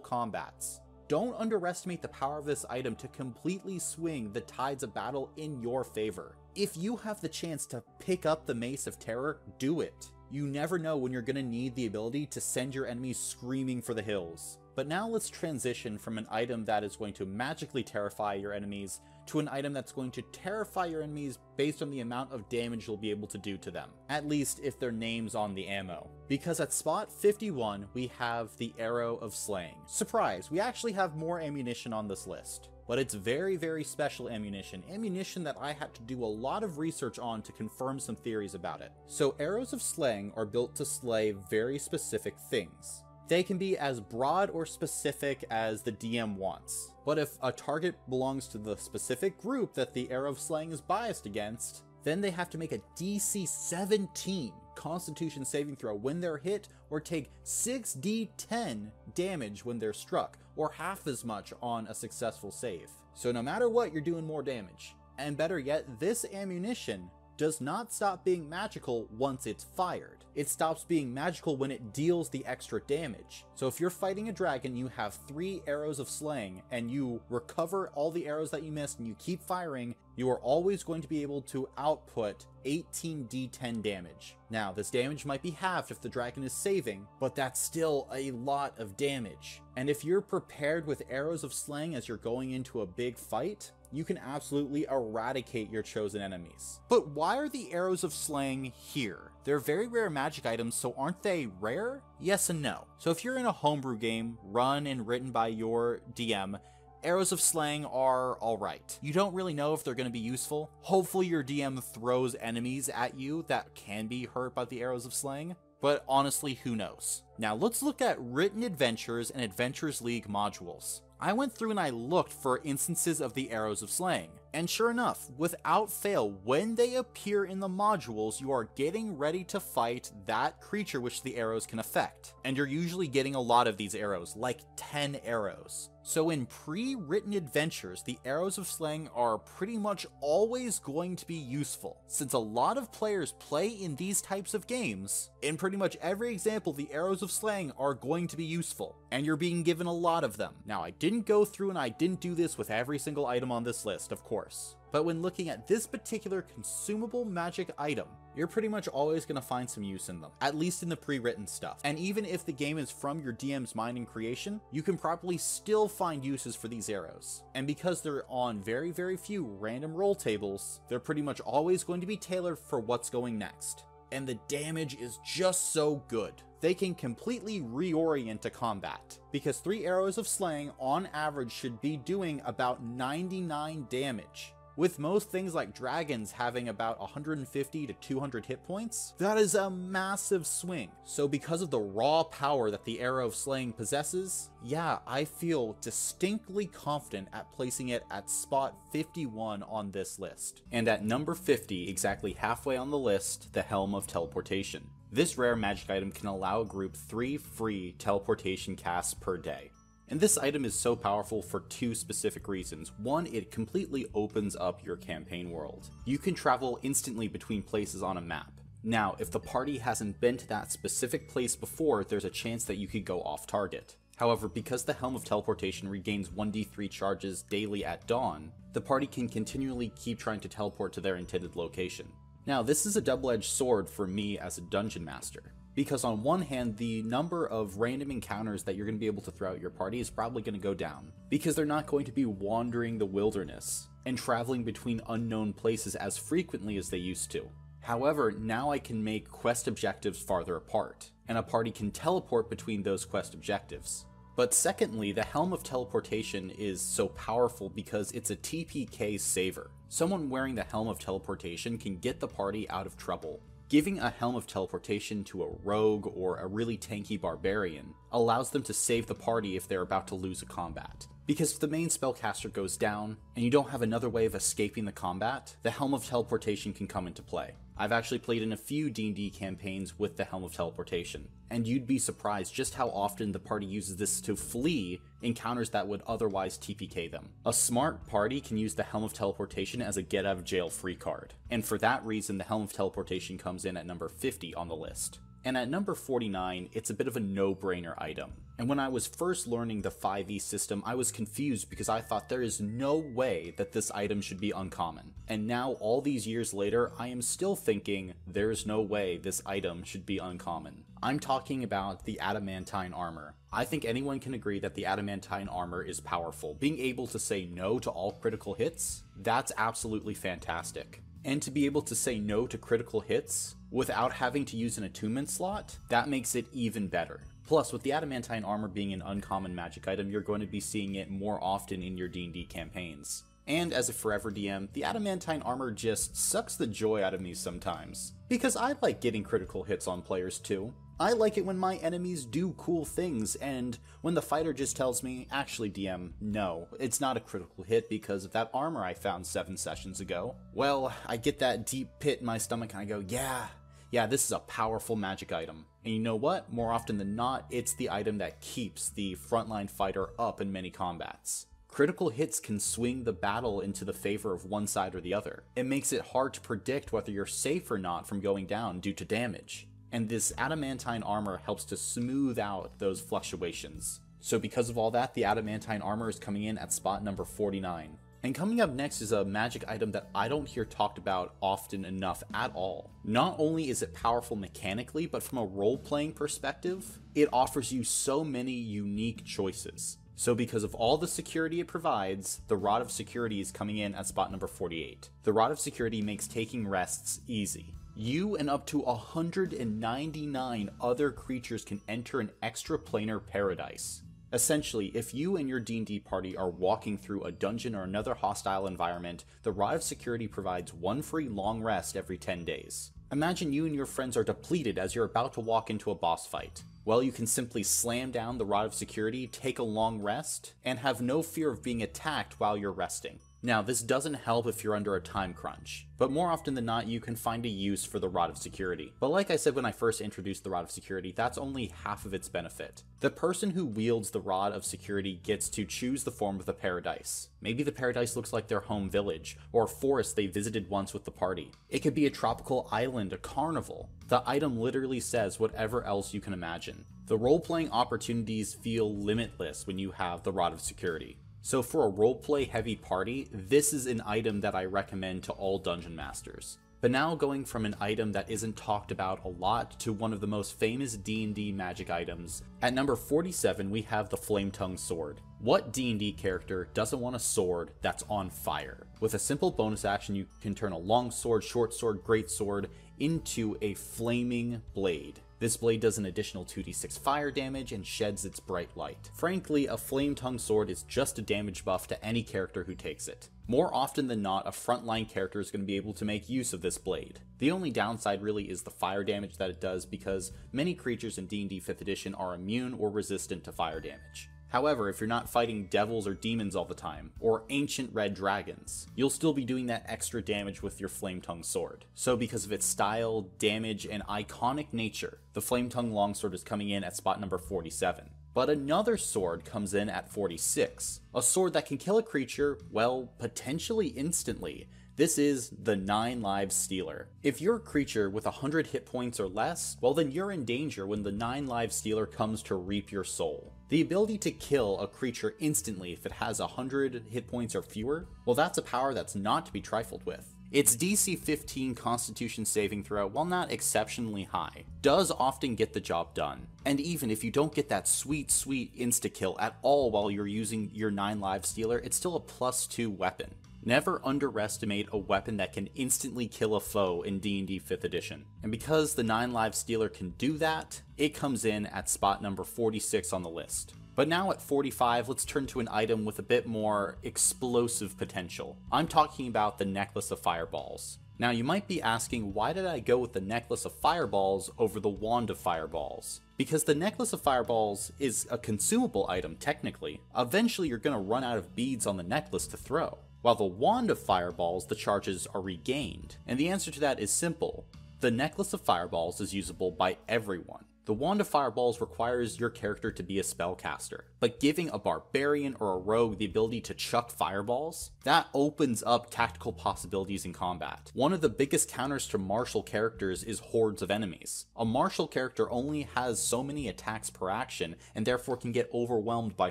combats. Don't underestimate the power of this item to completely swing the tides of battle in your favor. If you have the chance to pick up the Mace of Terror, do it. You never know when you're going to need the ability to send your enemies screaming for the hills. But now let's transition from an item that is going to magically terrify your enemies to an item that's going to terrify your enemies based on the amount of damage you'll be able to do to them, at least if their name's on the ammo. Because at spot fifty-one, we have the Arrow of Slaying. Surprise, we actually have more ammunition on this list. But it's very, very special ammunition, ammunition that I had to do a lot of research on to confirm some theories about it. So Arrows of Slaying are built to slay very specific things. They can be as broad or specific as the D M wants, but if a target belongs to the specific group that the Arrow of Slaying is biased against, then they have to make a D C seventeen Constitution saving throw when they're hit, or take six d ten damage when they're struck, or half as much on a successful save. So no matter what, you're doing more damage. And better yet, this ammunition does not stop being magical once it's fired. It stops being magical when it deals the extra damage. So if you're fighting a dragon, you have three Arrows of Slaying, and you recover all the arrows that you missed and you keep firing, you are always going to be able to output eighteen d ten damage. Now, this damage might be halved if the dragon is saving, but that's still a lot of damage. And if you're prepared with Arrows of Slaying as you're going into a big fight, you can absolutely eradicate your chosen enemies. But why are the Arrows of Slaying here? They're very rare magic items, so aren't they rare? Yes and no. So if you're in a homebrew game run and written by your D M, Arrows of Slaying are alright. You don't really know if they're going to be useful. Hopefully your D M throws enemies at you that can be hurt by the Arrows of Slaying, but honestly, who knows? Now let's look at written adventures and Adventures League modules. I went through and I looked for instances of the Arrows of Slaying, and sure enough, without fail, when they appear in the modules, you are getting ready to fight that creature which the arrows can affect. And you're usually getting a lot of these arrows, like ten arrows. So in pre-written adventures, the Arrows of Slaying are pretty much always going to be useful. Since a lot of players play in these types of games, in pretty much every example, the Arrows of Slaying are going to be useful, and you're being given a lot of them. Now, I didn't go through and I didn't do this with every single item on this list, of course. But when looking at this particular consumable magic item, you're pretty much always going to find some use in them, at least in the pre-written stuff. And even if the game is from your D M's mind and creation, you can probably still find uses for these arrows. And because they're on very, very few random roll tables, they're pretty much always going to be tailored for what's going next. And the damage is just so good. They can completely reorient to combat, because three Arrows of Slaying on average should be doing about ninety-nine damage. With most things like dragons having about one hundred fifty to two hundred hit points, that is a massive swing. So because of the raw power that the Arrow of Slaying possesses, yeah, I feel distinctly confident at placing it at spot fifty-one on this list. And at number fifty, exactly halfway on the list, the Helm of Teleportation. This rare magic item can allow a group three free teleportation casts per day. And this item is so powerful for two specific reasons. One, it completely opens up your campaign world. You can travel instantly between places on a map. Now, if the party hasn't been to that specific place before, there's a chance that you could go off target. However, because the Helm of Teleportation regains one d three charges daily at dawn, the party can continually keep trying to teleport to their intended location. Now, this is a double-edged sword for me as a dungeon master, because on one hand, the number of random encounters that you're going to be able to throw out your party is probably going to go down, because they're not going to be wandering the wilderness and traveling between unknown places as frequently as they used to. However, now I can make quest objectives farther apart, and a party can teleport between those quest objectives. But secondly, the Helm of Teleportation is so powerful because it's a T P K saver. Someone wearing the Helm of Teleportation can get the party out of trouble. Giving a Helm of Teleportation to a rogue or a really tanky barbarian allows them to save the party if they're about to lose a combat. Because if the main spellcaster goes down, and you don't have another way of escaping the combat, the Helm of Teleportation can come into play. I've actually played in a few D and D campaigns with the Helm of Teleportation, and you'd be surprised just how often the party uses this to flee encounters that would otherwise T P K them. A smart party can use the Helm of Teleportation as a get-out-of-jail-free card, and for that reason the Helm of Teleportation comes in at number fifty on the list. And at number forty-nine, it's a bit of a no-brainer item. And when I was first learning the five E system, I was confused because I thought there is no way that this item should be uncommon. And now, all these years later, I am still thinking there's no way this item should be uncommon. I'm talking about the adamantine armor. I think anyone can agree that the adamantine armor is powerful. Being able to say no to all critical hits, that's absolutely fantastic. And to be able to say no to critical hits without having to use an attunement slot, that makes it even better. Plus, with the adamantine armor being an uncommon magic item, you're going to be seeing it more often in your D and D campaigns. And as a forever D M, the adamantine armor just sucks the joy out of me sometimes. Because I like getting critical hits on players too. I like it when my enemies do cool things, and when the fighter just tells me, actually D M, no, it's not a critical hit because of that armor I found seven sessions ago. Well, I get that deep pit in my stomach and I go, yeah, yeah, this is a powerful magic item. And you know what? More often than not, it's the item that keeps the frontline fighter up in many combats. Critical hits can swing the battle into the favor of one side or the other. It makes it hard to predict whether you're safe or not from going down due to damage. And this adamantine armor helps to smooth out those fluctuations. So because of all that, the adamantine armor is coming in at spot number forty-nine. And coming up next is a magic item that I don't hear talked about often enough at all. Not only is it powerful mechanically, but from a role-playing perspective, it offers you so many unique choices. So because of all the security it provides, the Rod of Security is coming in at spot number forty-eight. The Rod of Security makes taking rests easy. You and up to one hundred ninety-nine other creatures can enter an extraplanar paradise. Essentially, if you and your D and D party are walking through a dungeon or another hostile environment, the Rod of Security provides one free long rest every ten days. Imagine you and your friends are depleted as you're about to walk into a boss fight. Well, you can simply slam down the Rod of Security, take a long rest, and have no fear of being attacked while you're resting. Now, this doesn't help if you're under a time crunch, but more often than not, you can find a use for the Rod of Security. But like I said when I first introduced the Rod of Security, that's only half of its benefit. The person who wields the Rod of Security gets to choose the form of the paradise. Maybe the paradise looks like their home village, or a forest they visited once with the party. It could be a tropical island, a carnival. The item literally says whatever else you can imagine. The role-playing opportunities feel limitless when you have the Rod of Security. So for a roleplay heavy party, this is an item that I recommend to all dungeon masters. But now going from an item that isn't talked about a lot to one of the most famous D and D magic items. At number forty-seven, we have the Flametongue Sword. What D and D character doesn't want a sword that's on fire? With a simple bonus action, you can turn a long sword, short sword, great sword into a flaming blade. This blade does an additional two d six fire damage and sheds its bright light. Frankly, a Flametongue Sword is just a damage buff to any character who takes it. More often than not, a frontline character is going to be able to make use of this blade. The only downside really is the fire damage that it does, because many creatures in D and D fifth edition are immune or resistant to fire damage. However, if you're not fighting devils or demons all the time, or ancient red dragons, you'll still be doing that extra damage with your Flametongue Sword. So because of its style, damage, and iconic nature, the Flametongue Longsword is coming in at spot number forty-seven. But another sword comes in at forty-six. A sword that can kill a creature, well, potentially instantly. This is the Nine Lives Stealer. If you're a creature with one hundred hit points or less, well then you're in danger when the Nine Lives Stealer comes to reap your soul. The ability to kill a creature instantly if it has one hundred hit points or fewer, well that's a power that's not to be trifled with. Its D C fifteen Constitution saving throw, while not exceptionally high, does often get the job done. And even if you don't get that sweet, sweet insta-kill at all while you're using your Nine Lives Stealer, it's still a plus two weapon. Never underestimate a weapon that can instantly kill a foe in D and D fifth edition. And because the Nine Lives Stealer can do that, it comes in at spot number forty-six on the list. But now at forty-five, let's turn to an item with a bit more explosive potential. I'm talking about the Necklace of Fireballs. Now you might be asking, why did I go with the Necklace of Fireballs over the Wand of Fireballs? Because the necklace of fireballs is a consumable item technically, eventually you're going to run out of beads on the necklace to throw. While the wand of fireballs, the charges are regained, and the answer to that is simple. The necklace of fireballs is usable by everyone. The wand of fireballs requires your character to be a spellcaster, but giving a barbarian or a rogue the ability to chuck fireballs, that opens up tactical possibilities in combat. One of the biggest counters to martial characters is hordes of enemies. A martial character only has so many attacks per action and therefore can get overwhelmed by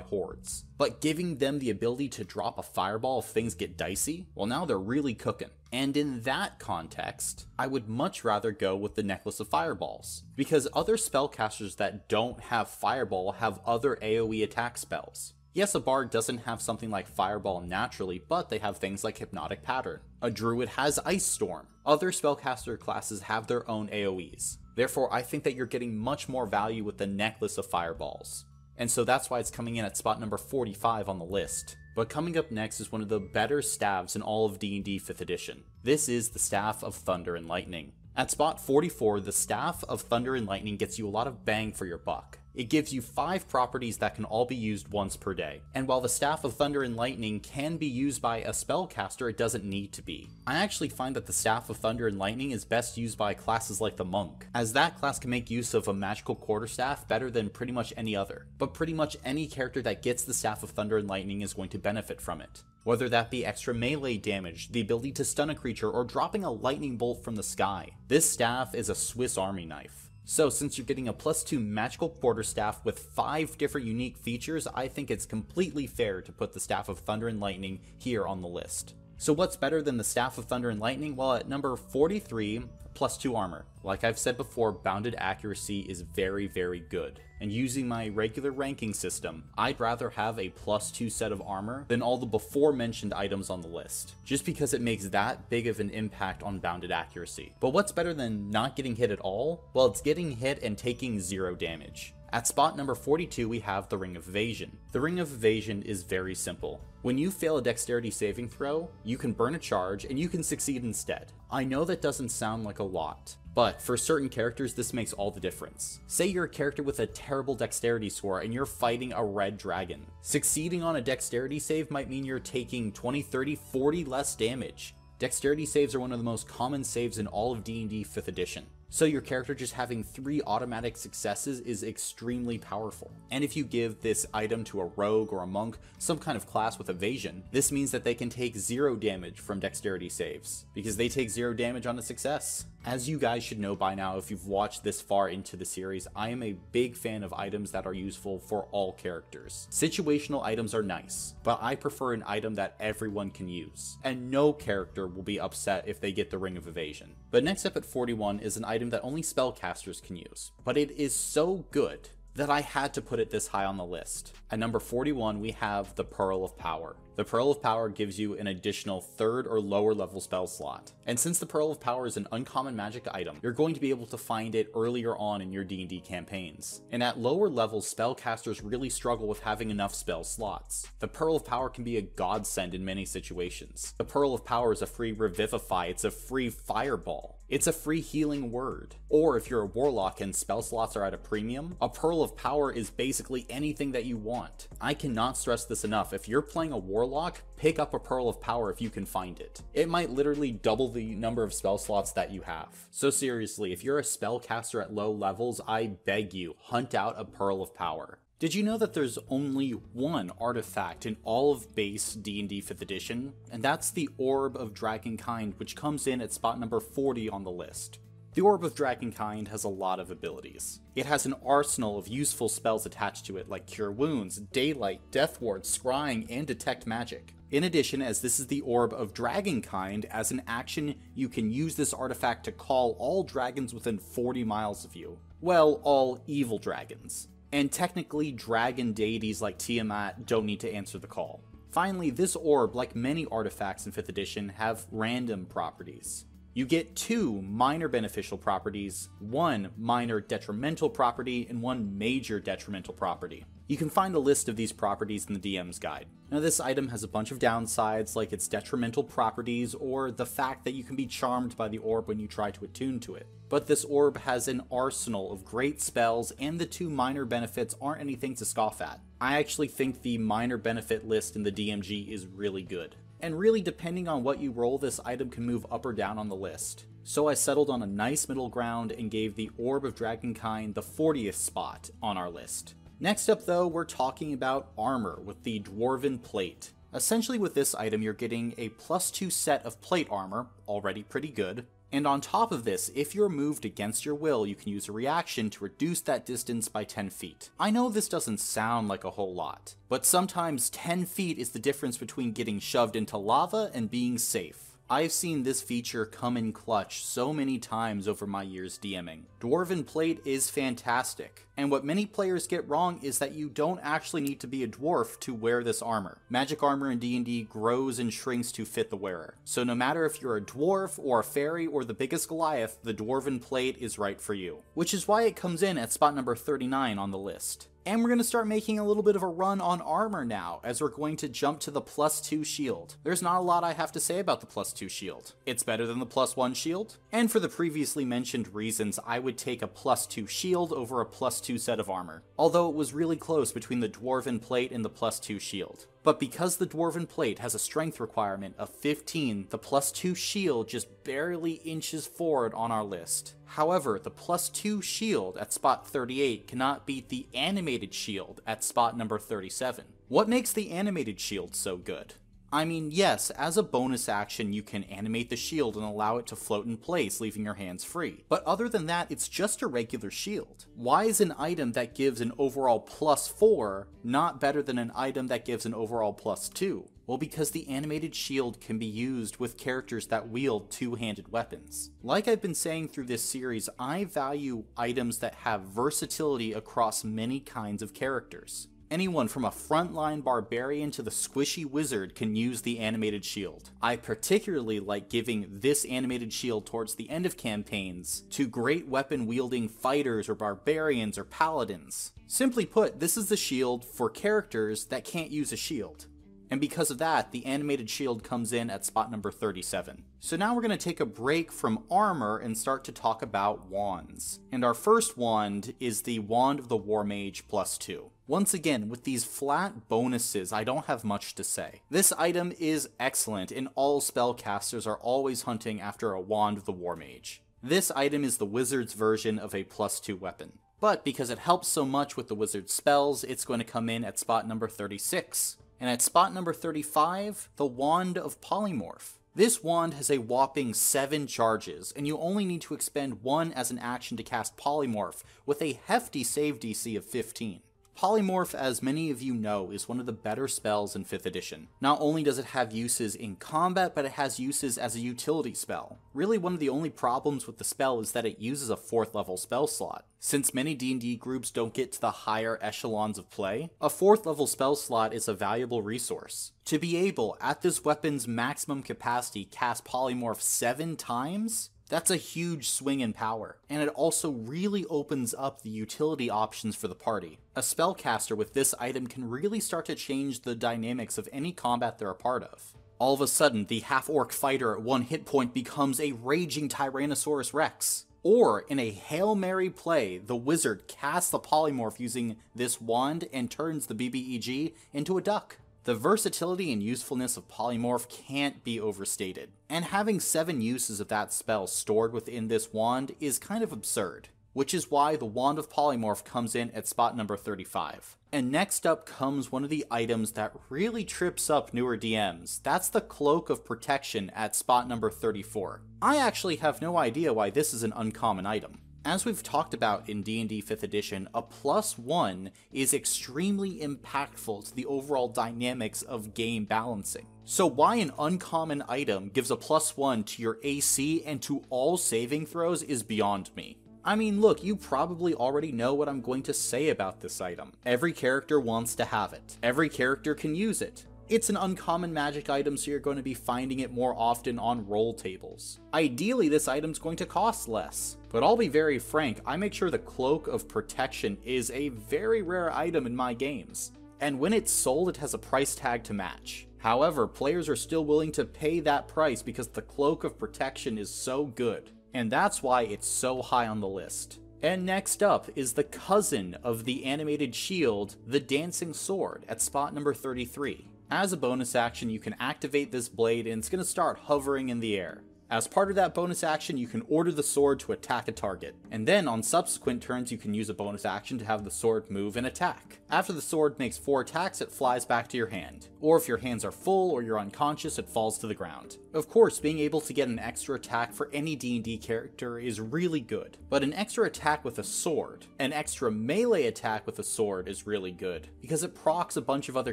hordes. But giving them the ability to drop a fireball if things get dicey, well, now they're really cooking. And in that context, I would much rather go with the necklace of fireballs, because other spellcasters that don't have fireball have other AoE attack spells. Yes, a bard doesn't have something like fireball naturally, but they have things like hypnotic pattern. A druid has ice storm. Other spellcaster classes have their own AoEs. Therefore, I think that you're getting much more value with the necklace of fireballs. And so that's why it's coming in at spot number forty-five on the list. But coming up next is one of the better staves in all of D and D fifth edition. This is the Staff of Thunder and Lightning. At spot forty-four, the Staff of Thunder and Lightning gets you a lot of bang for your buck. It gives you five properties that can all be used once per day. And while the Staff of Thunder and Lightning can be used by a spellcaster, it doesn't need to be. I actually find that the Staff of Thunder and Lightning is best used by classes like the Monk, as that class can make use of a magical quarterstaff better than pretty much any other. But pretty much any character that gets the Staff of Thunder and Lightning is going to benefit from it. Whether that be extra melee damage, the ability to stun a creature, or dropping a lightning bolt from the sky, this staff is a Swiss Army knife. So since you're getting a plus two magical quarterstaff with five different unique features, I think it's completely fair to put the Staff of Thunder and Lightning here on the list. So what's better than the Staff of Thunder and Lightning? Well, at number forty-three, plus two armor. Like I've said before, bounded accuracy is very, very good. And using my regular ranking system, I'd rather have a plus two set of armor than all the before mentioned items on the list, just because it makes that big of an impact on bounded accuracy. But what's better than not getting hit at all? Well, it's getting hit and taking zero damage. At spot number forty-two, we have the Ring of Evasion. The Ring of Evasion is very simple. When you fail a dexterity saving throw, you can burn a charge and you can succeed instead. I know that doesn't sound like a lot, but for certain characters, this makes all the difference. Say you're a character with a terrible dexterity score and you're fighting a red dragon. Succeeding on a dexterity save might mean you're taking twenty, thirty, forty less damage. Dexterity saves are one of the most common saves in all of D and D fifth edition. So your character just having three automatic successes is extremely powerful. And if you give this item to a rogue or a monk, some kind of class with evasion, this means that they can take zero damage from dexterity saves, because they take zero damage on a success. As you guys should know by now if you've watched this far into the series, I am a big fan of items that are useful for all characters. Situational items are nice, but I prefer an item that everyone can use, and no character will be upset if they get the Ring of Evasion. But next up at forty-one is an item that only spellcasters can use, but it is so good that I had to put it this high on the list. At number forty-one, we have the Pearl of Power. The Pearl of Power gives you an additional third or lower level spell slot. And since the Pearl of Power is an uncommon magic item, you're going to be able to find it earlier on in your D and D campaigns. And at lower levels, spellcasters really struggle with having enough spell slots. The Pearl of Power can be a godsend in many situations. The Pearl of Power is a free Revivify, it's a free Fireball, it's a free Healing Word. Or if you're a Warlock and spell slots are at a premium, a Pearl of Power is basically anything that you want. I cannot stress this enough. If you're playing a Warlock, Warlock, pick up a Pearl of Power if you can find it. It might literally double the number of spell slots that you have. So seriously, if you're a spellcaster at low levels, I beg you, hunt out a Pearl of Power. Did you know that there's only one artifact in all of base D and D fifth edition? And that's the Orb of Dragonkind, which comes in at spot number forty on the list. The Orb of Dragonkind has a lot of abilities. It has an arsenal of useful spells attached to it like Cure Wounds, Daylight, Death Ward, Scrying, and Detect Magic. In addition, as this is the Orb of Dragonkind, as an action, you can use this artifact to call all dragons within forty miles of you. Well, all evil dragons. And technically, dragon deities like Tiamat don't need to answer the call. Finally, this orb, like many artifacts in fifth edition, have random properties. you get two minor beneficial properties, one minor detrimental property, and one major detrimental property. You can find a list of these properties in the D M's guide. Now this item has a bunch of downsides, like its detrimental properties or the fact that you can be charmed by the orb when you try to attune to it. But this orb has an arsenal of great spells, and the two minor benefits aren't anything to scoff at. I actually think the minor benefit list in the D M G is really good. And really, depending on what you roll, this item can move up or down on the list. So I settled on a nice middle ground and gave the Orb of Dragonkind the fortieth spot on our list. Next up though, we're talking about armor with the Dwarven Plate. Essentially with this item you're getting a plus two set of plate armor, already pretty good, and on top of this, if you're moved against your will, you can use a reaction to reduce that distance by ten feet. I know this doesn't sound like a whole lot, but sometimes ten feet is the difference between getting shoved into lava and being safe. I've seen this feature come in clutch so many times over my years DMing. Dwarven Plate is fantastic, and what many players get wrong is that you don't actually need to be a dwarf to wear this armor. Magic armor in D and D grows and shrinks to fit the wearer, so no matter if you're a dwarf or a fairy or the biggest Goliath, the Dwarven Plate is right for you. Which is why it comes in at spot number thirty-nine on the list. And we're going to start making a little bit of a run on armor now, as we're going to jump to the plus two shield. There's not a lot I have to say about the plus two shield. It's better than the plus one shield, and for the previously mentioned reasons, I would take a plus two shield over a plus two set of armor, although it was really close between the Dwarven Plate and the plus two shield. But because the Dwarven Plate has a strength requirement of fifteen, the plus two shield just barely inches forward on our list. However, the plus two shield at spot thirty-eight cannot beat the animated shield at spot number thirty-seven. What makes the animated shield so good? I mean, yes, as a bonus action you can animate the shield and allow it to float in place, leaving your hands free. But other than that, it's just a regular shield. Why is an item that gives an overall plus four not better than an item that gives an overall plus two? Well, because the animated shield can be used with characters that wield two-handed weapons. Like I've been saying through this series, I value items that have versatility across many kinds of characters. Anyone from a frontline barbarian to the squishy wizard can use the animated shield. I particularly like giving this animated shield towards the end of campaigns to great weapon wielding fighters or barbarians or paladins. Simply put, this is the shield for characters that can't use a shield. And because of that, the animated shield comes in at spot number thirty-seven. So now we're going to take a break from armor and start to talk about wands. And our first wand is the Wand of the Warmage plus two. Once again, with these flat bonuses, I don't have much to say. This item is excellent, and all spellcasters are always hunting after a Wand of the Warmage. This item is the wizard's version of a plus two weapon. But because it helps so much with the wizard's spells, it's going to come in at spot number thirty-six. And at spot number thirty-five, the Wand of Polymorph. This wand has a whopping seven charges, and you only need to expend one as an action to cast Polymorph, with a hefty save D C of fifteen. Polymorph, as many of you know, is one of the better spells in fifth edition. Not only does it have uses in combat, but it has uses as a utility spell. Really, one of the only problems with the spell is that it uses a fourth level spell slot. Since many D and D groups don't get to the higher echelons of play, a fourth level spell slot is a valuable resource. To be able, at this weapon's maximum capacity, cast Polymorph seven times? That's a huge swing in power, and it also really opens up the utility options for the party. A spellcaster with this item can really start to change the dynamics of any combat they're a part of. All of a sudden, the half-orc fighter at one hit point becomes a raging Tyrannosaurus Rex. Or, in a Hail Mary play, the wizard casts the Polymorph using this wand and turns the B B E G into a duck. The versatility and usefulness of Polymorph can't be overstated, and having seven uses of that spell stored within this wand is kind of absurd, which is why the Wand of Polymorph comes in at spot number thirty-five. And next up comes one of the items that really trips up newer D Ms, that's the Cloak of Protection at spot number thirty-four. I actually have no idea why this is an uncommon item. As we've talked about in D and D fifth edition, a plus one is extremely impactful to the overall dynamics of game balancing. So why an uncommon item gives a plus one to your A C and to all saving throws is beyond me. I mean, look, you probably already know what I'm going to say about this item. Every character wants to have it. Every character can use it. It's an uncommon magic item, so you're going to be finding it more often on roll tables. Ideally, this item's going to cost less, but I'll be very frank, I make sure the Cloak of Protection is a very rare item in my games, and when it's sold it has a price tag to match. However, players are still willing to pay that price because the Cloak of Protection is so good, and that's why it's so high on the list. And next up is the cousin of the animated shield, the Dancing Sword, at spot number thirty-three. As a bonus action, you can activate this blade and it's going to start hovering in the air. As part of that bonus action, you can order the sword to attack a target, and then on subsequent turns you can use a bonus action to have the sword move and attack. After the sword makes four attacks, it flies back to your hand, or if your hands are full or you're unconscious, it falls to the ground. Of course, being able to get an extra attack for any D and D character is really good, but an extra attack with a sword, an extra melee attack with a sword is really good, because it procs a bunch of other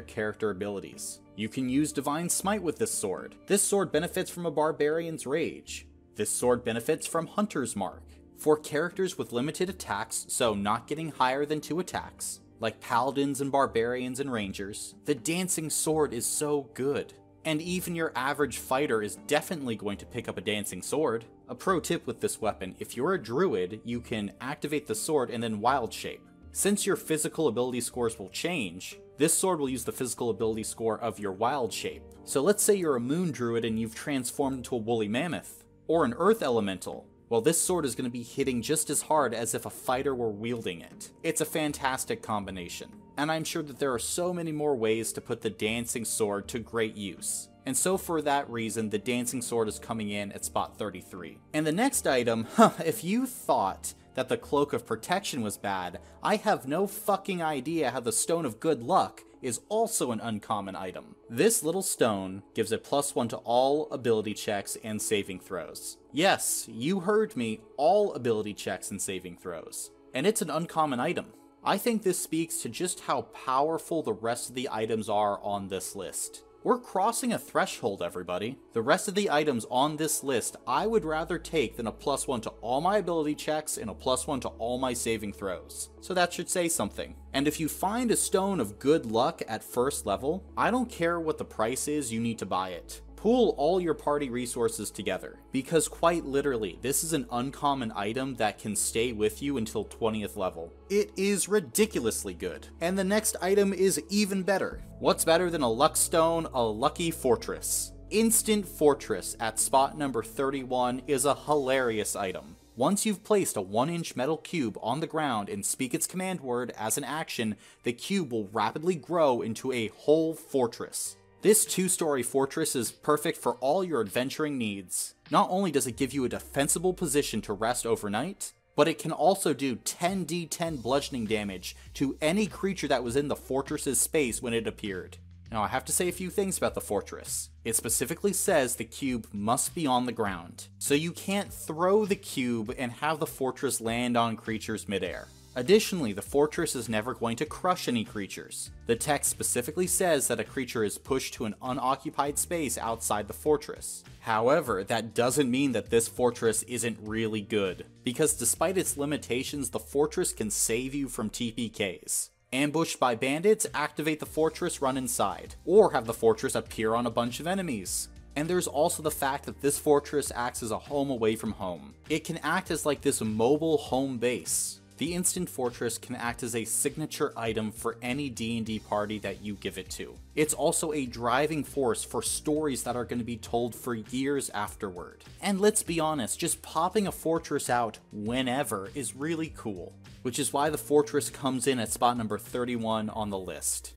character abilities. You can use Divine Smite with this sword. This sword benefits from a Barbarian's Rage. This sword benefits from Hunter's Mark. For characters with limited attacks, so not getting higher than two attacks, like Paladins and Barbarians and Rangers, the Dancing Sword is so good. And even your average fighter is definitely going to pick up a Dancing Sword. A pro tip with this weapon, if you're a Druid, you can activate the sword and then Wild Shape. Since your physical ability scores will change, this sword will use the physical ability score of your wild shape. So let's say you're a moon druid and you've transformed into a woolly mammoth, or an earth elemental. Well, this sword is going to be hitting just as hard as if a fighter were wielding it. It's a fantastic combination, and I'm sure that there are so many more ways to put the Dancing Sword to great use. And so for that reason, the Dancing Sword is coming in at spot thirty-three. And the next item, huh, if you thought that the Cloak of Protection was bad, I have no fucking idea how the Stone of Good Luck is also an uncommon item. This little stone gives a plus one to all ability checks and saving throws. Yes, you heard me, all ability checks and saving throws. And it's an uncommon item. I think this speaks to just how powerful the rest of the items are on this list. We're crossing a threshold, everybody. The rest of the items on this list I would rather take than a plus one to all my ability checks and a plus one to all my saving throws. So that should say something. And if you find a Stone of Good Luck at first level, I don't care what the price is, you need to buy it. Pool all your party resources together, because quite literally, this is an uncommon item that can stay with you until twentieth level. It is ridiculously good. And the next item is even better. What's better than a luck stone? A lucky fortress. Instant Fortress at spot number thirty-one is a hilarious item. Once you've placed a one inch metal cube on the ground and speak its command word as an action, the cube will rapidly grow into a whole fortress. This two-story fortress is perfect for all your adventuring needs. Not only does it give you a defensible position to rest overnight, but it can also do ten d ten bludgeoning damage to any creature that was in the fortress's space when it appeared. Now I have to say a few things about the fortress. It specifically says the cube must be on the ground, so you can't throw the cube and have the fortress land on creatures midair. Additionally, the fortress is never going to crush any creatures. The text specifically says that a creature is pushed to an unoccupied space outside the fortress. However, that doesn't mean that this fortress isn't really good, because despite its limitations, the fortress can save you from T P Ks. Ambushed by bandits, activate the fortress, run inside, or have the fortress appear on a bunch of enemies. And there's also the fact that this fortress acts as a home away from home. It can act as like this mobile home base. The Instant Fortress can act as a signature item for any D and D party that you give it to. It's also a driving force for stories that are going to be told for years afterward. And let's be honest, just popping a fortress out whenever is really cool, which is why the fortress comes in at spot number thirty-one on the list.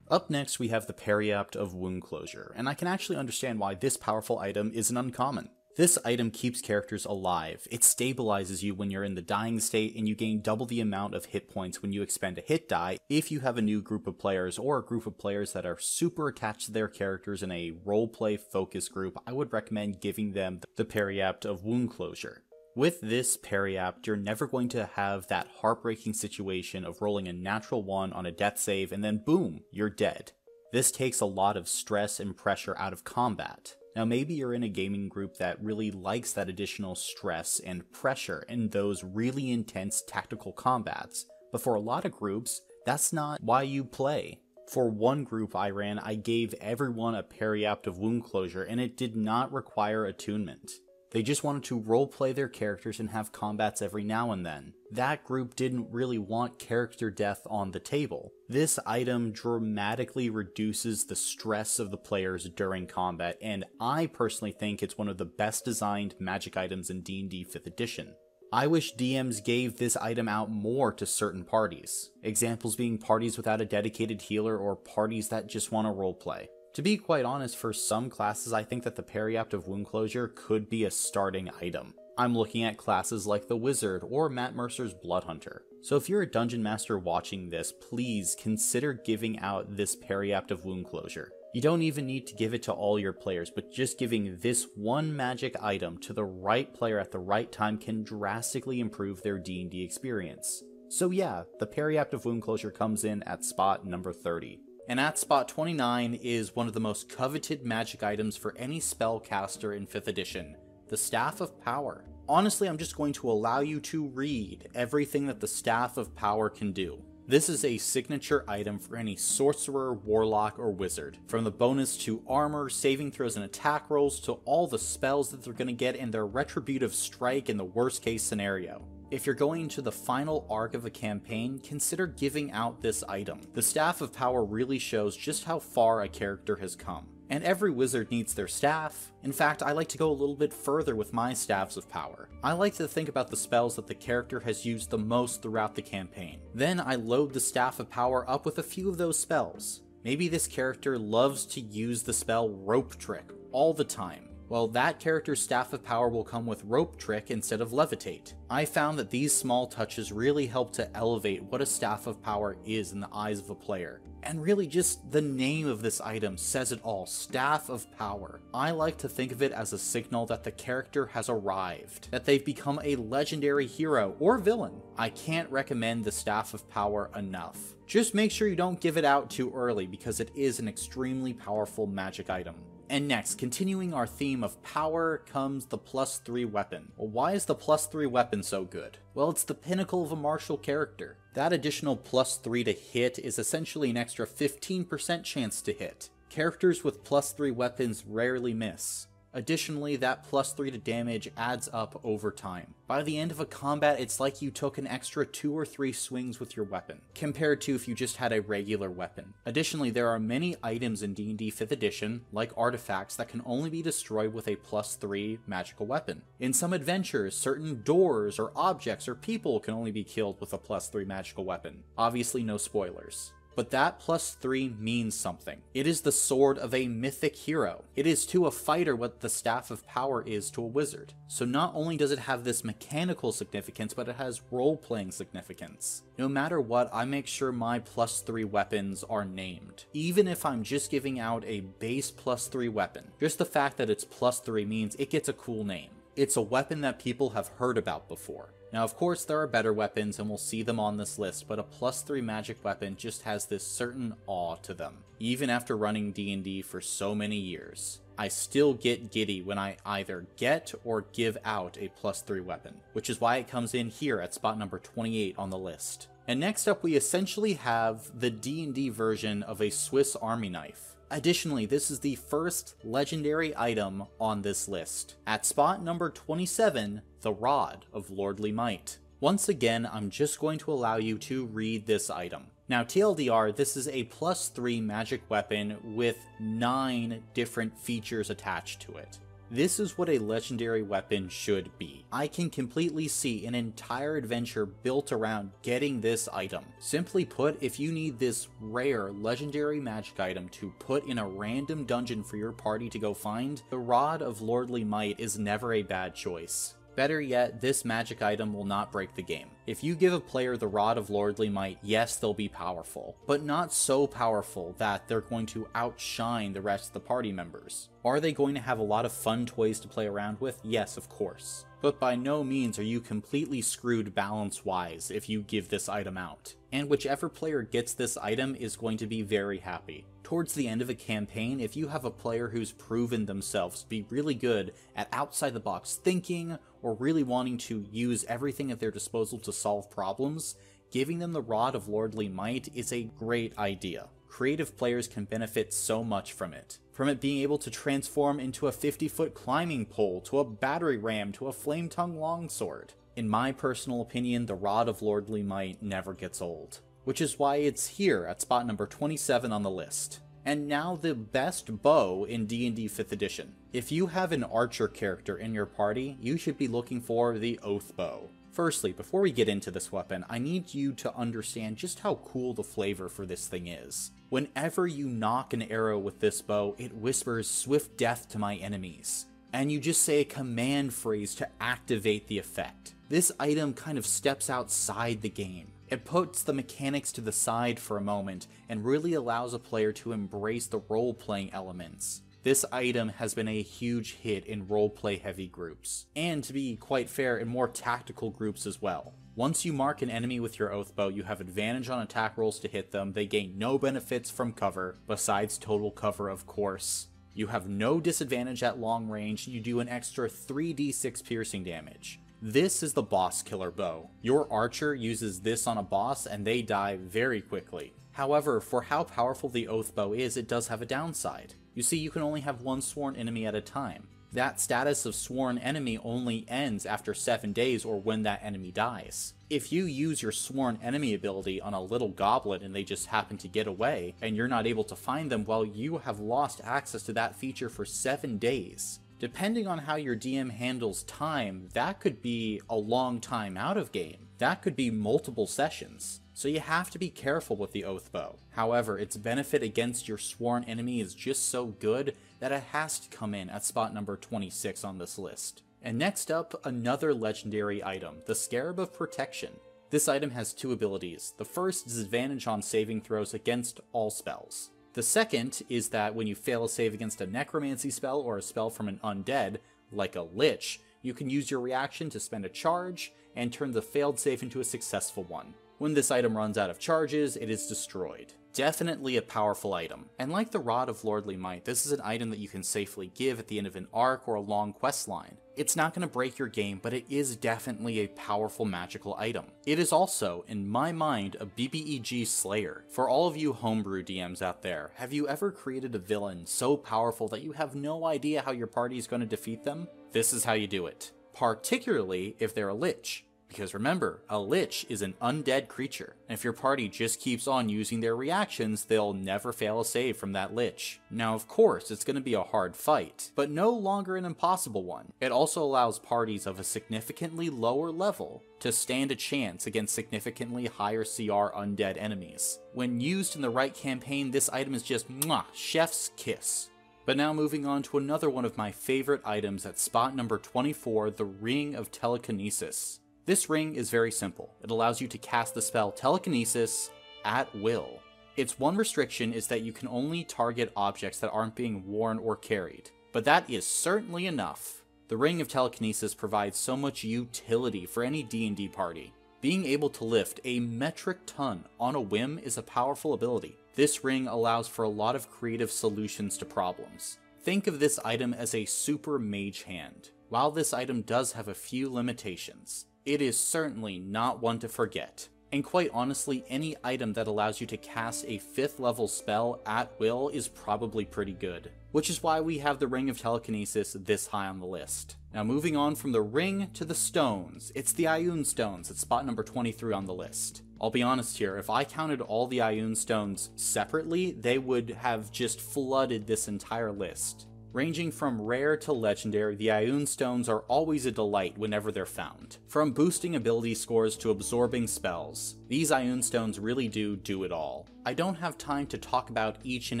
Up next we have the Periapt of Wound Closure, and I can actually understand why this powerful item is an uncommon. This item keeps characters alive. It stabilizes you when you're in the dying state, and you gain double the amount of hit points when you expend a hit die if you have a new group of players or a group of players that are super attached to their characters in a roleplay focus group. I would recommend giving them the Periapt of Wound Closure. With this Periapt, you're never going to have that heartbreaking situation of rolling a natural one on a death save and then boom, you're dead. This takes a lot of stress and pressure out of combat. Now maybe you're in a gaming group that really likes that additional stress and pressure in those really intense tactical combats, but for a lot of groups, that's not why you play. For one group I ran, I gave everyone a periaptive wound closure, and it did not require attunement. They just wanted to roleplay their characters and have combats every now and then. That group didn't really want character death on the table. This item dramatically reduces the stress of the players during combat, and I personally think it's one of the best designed magic items in D and D fifth edition. I wish D Ms gave this item out more to certain parties, examples being parties without a dedicated healer or parties that just want to roleplay. To be quite honest, for some classes I think that the periaptive wound closure could be a starting item. I'm looking at classes like the Wizard or Matt Mercer's Bloodhunter. So if you're a Dungeon Master watching this, please consider giving out this periaptive wound closure. You don't even need to give it to all your players, but just giving this one magic item to the right player at the right time can drastically improve their D and D experience. So yeah, the periaptive wound closure comes in at spot number thirty. And at spot twenty-nine is one of the most coveted magic items for any spellcaster in fifth edition, the Staff of Power. Honestly, I'm just going to allow you to read everything that the Staff of Power can do. This is a signature item for any sorcerer, warlock, or wizard. From the bonus to armor, saving throws, and attack rolls, to all the spells that they're going to get and their retributive strike in the worst case scenario. If you're going to the final arc of a campaign, consider giving out this item. The Staff of Power really shows just how far a character has come. And every wizard needs their staff. In fact, I like to go a little bit further with my Staffs of Power. I like to think about the spells that the character has used the most throughout the campaign. Then I load the Staff of Power up with a few of those spells. Maybe this character loves to use the spell Rope Trick all the time. Well, that character's Staff of Power will come with Rope Trick instead of Levitate. I found that these small touches really help to elevate what a Staff of Power is in the eyes of a player. And really just the name of this item says it all, Staff of Power. I like to think of it as a signal that the character has arrived, that they've become a legendary hero or villain. I can't recommend the Staff of Power enough. Just make sure you don't give it out too early because it is an extremely powerful magic item. And next, continuing our theme of power, comes the plus three weapon. Well, why is the plus three weapon so good? Well, it's the pinnacle of a martial character. That additional plus three to hit is essentially an extra fifteen percent chance to hit. Characters with plus three weapons rarely miss. Additionally, that plus three to damage adds up over time. By the end of a combat, it's like you took an extra two or three swings with your weapon, compared to if you just had a regular weapon. Additionally, there are many items in D and D fifth edition, like artifacts, that can only be destroyed with a plus three magical weapon. In some adventures, certain doors or objects or people can only be killed with a plus three magical weapon. Obviously, no spoilers. But that plus three means something. It is the sword of a mythic hero. It is to a fighter what the Staff of Power is to a wizard. So not only does it have this mechanical significance, but it has role-playing significance. No matter what, I make sure my plus three weapons are named. Even if I'm just giving out a base plus three weapon, just the fact that it's plus three means it gets a cool name. It's a weapon that people have heard about before. Now, of course, there are better weapons, and we'll see them on this list, but a plus three magic weapon just has this certain awe to them. Even after running D and D for so many years, I still get giddy when I either get or give out a plus three weapon, which is why it comes in here at spot number twenty-eight on the list. And next up, we essentially have the D and D version of a Swiss Army knife. Additionally, this is the first legendary item on this list. At spot number twenty-seven, the Rod of Lordly Might. Once again, I'm just going to allow you to read this item. Now, T L D R, this is a plus three magic weapon with nine different features attached to it. This is what a legendary weapon should be. I can completely see an entire adventure built around getting this item. Simply put, if you need this rare legendary magic item to put in a random dungeon for your party to go find, the Rod of Lordly Might is never a bad choice. Better yet, this magic item will not break the game. If you give a player the Rod of Lordly Might, yes, they'll be powerful, but not so powerful that they're going to outshine the rest of the party members. Are they going to have a lot of fun toys to play around with? Yes, of course. But by no means are you completely screwed balance-wise if you give this item out. And whichever player gets this item is going to be very happy. Towards the end of a campaign, if you have a player who's proven themselves to be really good at outside-the-box thinking or really wanting to use everything at their disposal to solve problems, Giving them the Rod of Lordly Might is a great idea. Creative players can benefit so much from it. From it being able to transform into a fifty foot climbing pole, to a battery ram, to a flame-tongue longsword. In my personal opinion, the Rod of Lordly Might never gets old. Which is why it's here at spot number twenty-seven on the list. And now the best bow in D and D fifth edition. If you have an archer character in your party, you should be looking for the Oath Bow. Firstly, before we get into this weapon, I need you to understand just how cool the flavor for this thing is. Whenever you knock an arrow with this bow, it whispers swift death to my enemies, and you just say a command phrase to activate the effect. This item kind of steps outside the game. It puts the mechanics to the side for a moment and really allows a player to embrace the role-playing elements. This item has been a huge hit in roleplay heavy groups, and to be quite fair, in more tactical groups as well. Once you mark an enemy with your Oath Bow, you have advantage on attack rolls to hit them. They gain no benefits from cover, besides total cover of course. You have no disadvantage at long range, you do an extra three d six piercing damage. This is the boss killer bow. Your archer uses this on a boss and they die very quickly. However, for how powerful the Oath Bow is, it does have a downside. You see, you can only have one sworn enemy at a time. That status of sworn enemy only ends after seven days or when that enemy dies. If you use your sworn enemy ability on a little goblin and they just happen to get away, and you're not able to find them, well, you have lost access to that feature for seven days. Depending on how your D M handles time, that could be a long time out of game. That could be multiple sessions. So you have to be careful with the Oath Bow. However, its benefit against your sworn enemy is just so good that it has to come in at spot number twenty-six on this list. And next up, another legendary item, the Scarab of Protection. This item has two abilities. The first is advantage on saving throws against all spells. The second is that when you fail a save against a necromancy spell or a spell from an undead, like a lich, you can use your reaction to spend a charge and turn the failed save into a successful one. When this item runs out of charges, it is destroyed. Definitely a powerful item. And like the Rod of Lordly Might, this is an item that you can safely give at the end of an arc or a long quest line. It's not going to break your game, but it is definitely a powerful magical item. It is also, in my mind, a B B E G slayer. For all of you homebrew D Ms out there, have you ever created a villain so powerful that you have no idea how your party is going to defeat them? This is how you do it. Particularly if they're a lich. Because remember, a lich is an undead creature, and if your party just keeps on using their reactions, they'll never fail a save from that lich. Now of course, it's going to be a hard fight, but no longer an impossible one. It also allows parties of a significantly lower level to stand a chance against significantly higher C R undead enemies. When used in the right campaign, this item is just mwah, chef's kiss. But now moving on to another one of my favorite items at spot number twenty-four, the Ring of Telekinesis. This ring is very simple. It allows you to cast the spell Telekinesis at will. Its one restriction is that you can only target objects that aren't being worn or carried, but that is certainly enough. The Ring of Telekinesis provides so much utility for any D and D party. Being able to lift a metric ton on a whim is a powerful ability. This ring allows for a lot of creative solutions to problems. Think of this item as a super mage hand. While this item does have a few limitations, it is certainly not one to forget. And quite honestly, any item that allows you to cast a fifth level spell at will is probably pretty good. Which is why we have the Ring of Telekinesis this high on the list. Now moving on from the ring to the stones, it's the Ioun Stones at spot number twenty-three on the list. I'll be honest here, if I counted all the Ioun Stones separately, they would have just flooded this entire list. Ranging from rare to legendary, the Ioun Stones are always a delight whenever they're found. From boosting ability scores to absorbing spells, these Ioun Stones really do do it all. I don't have time to talk about each and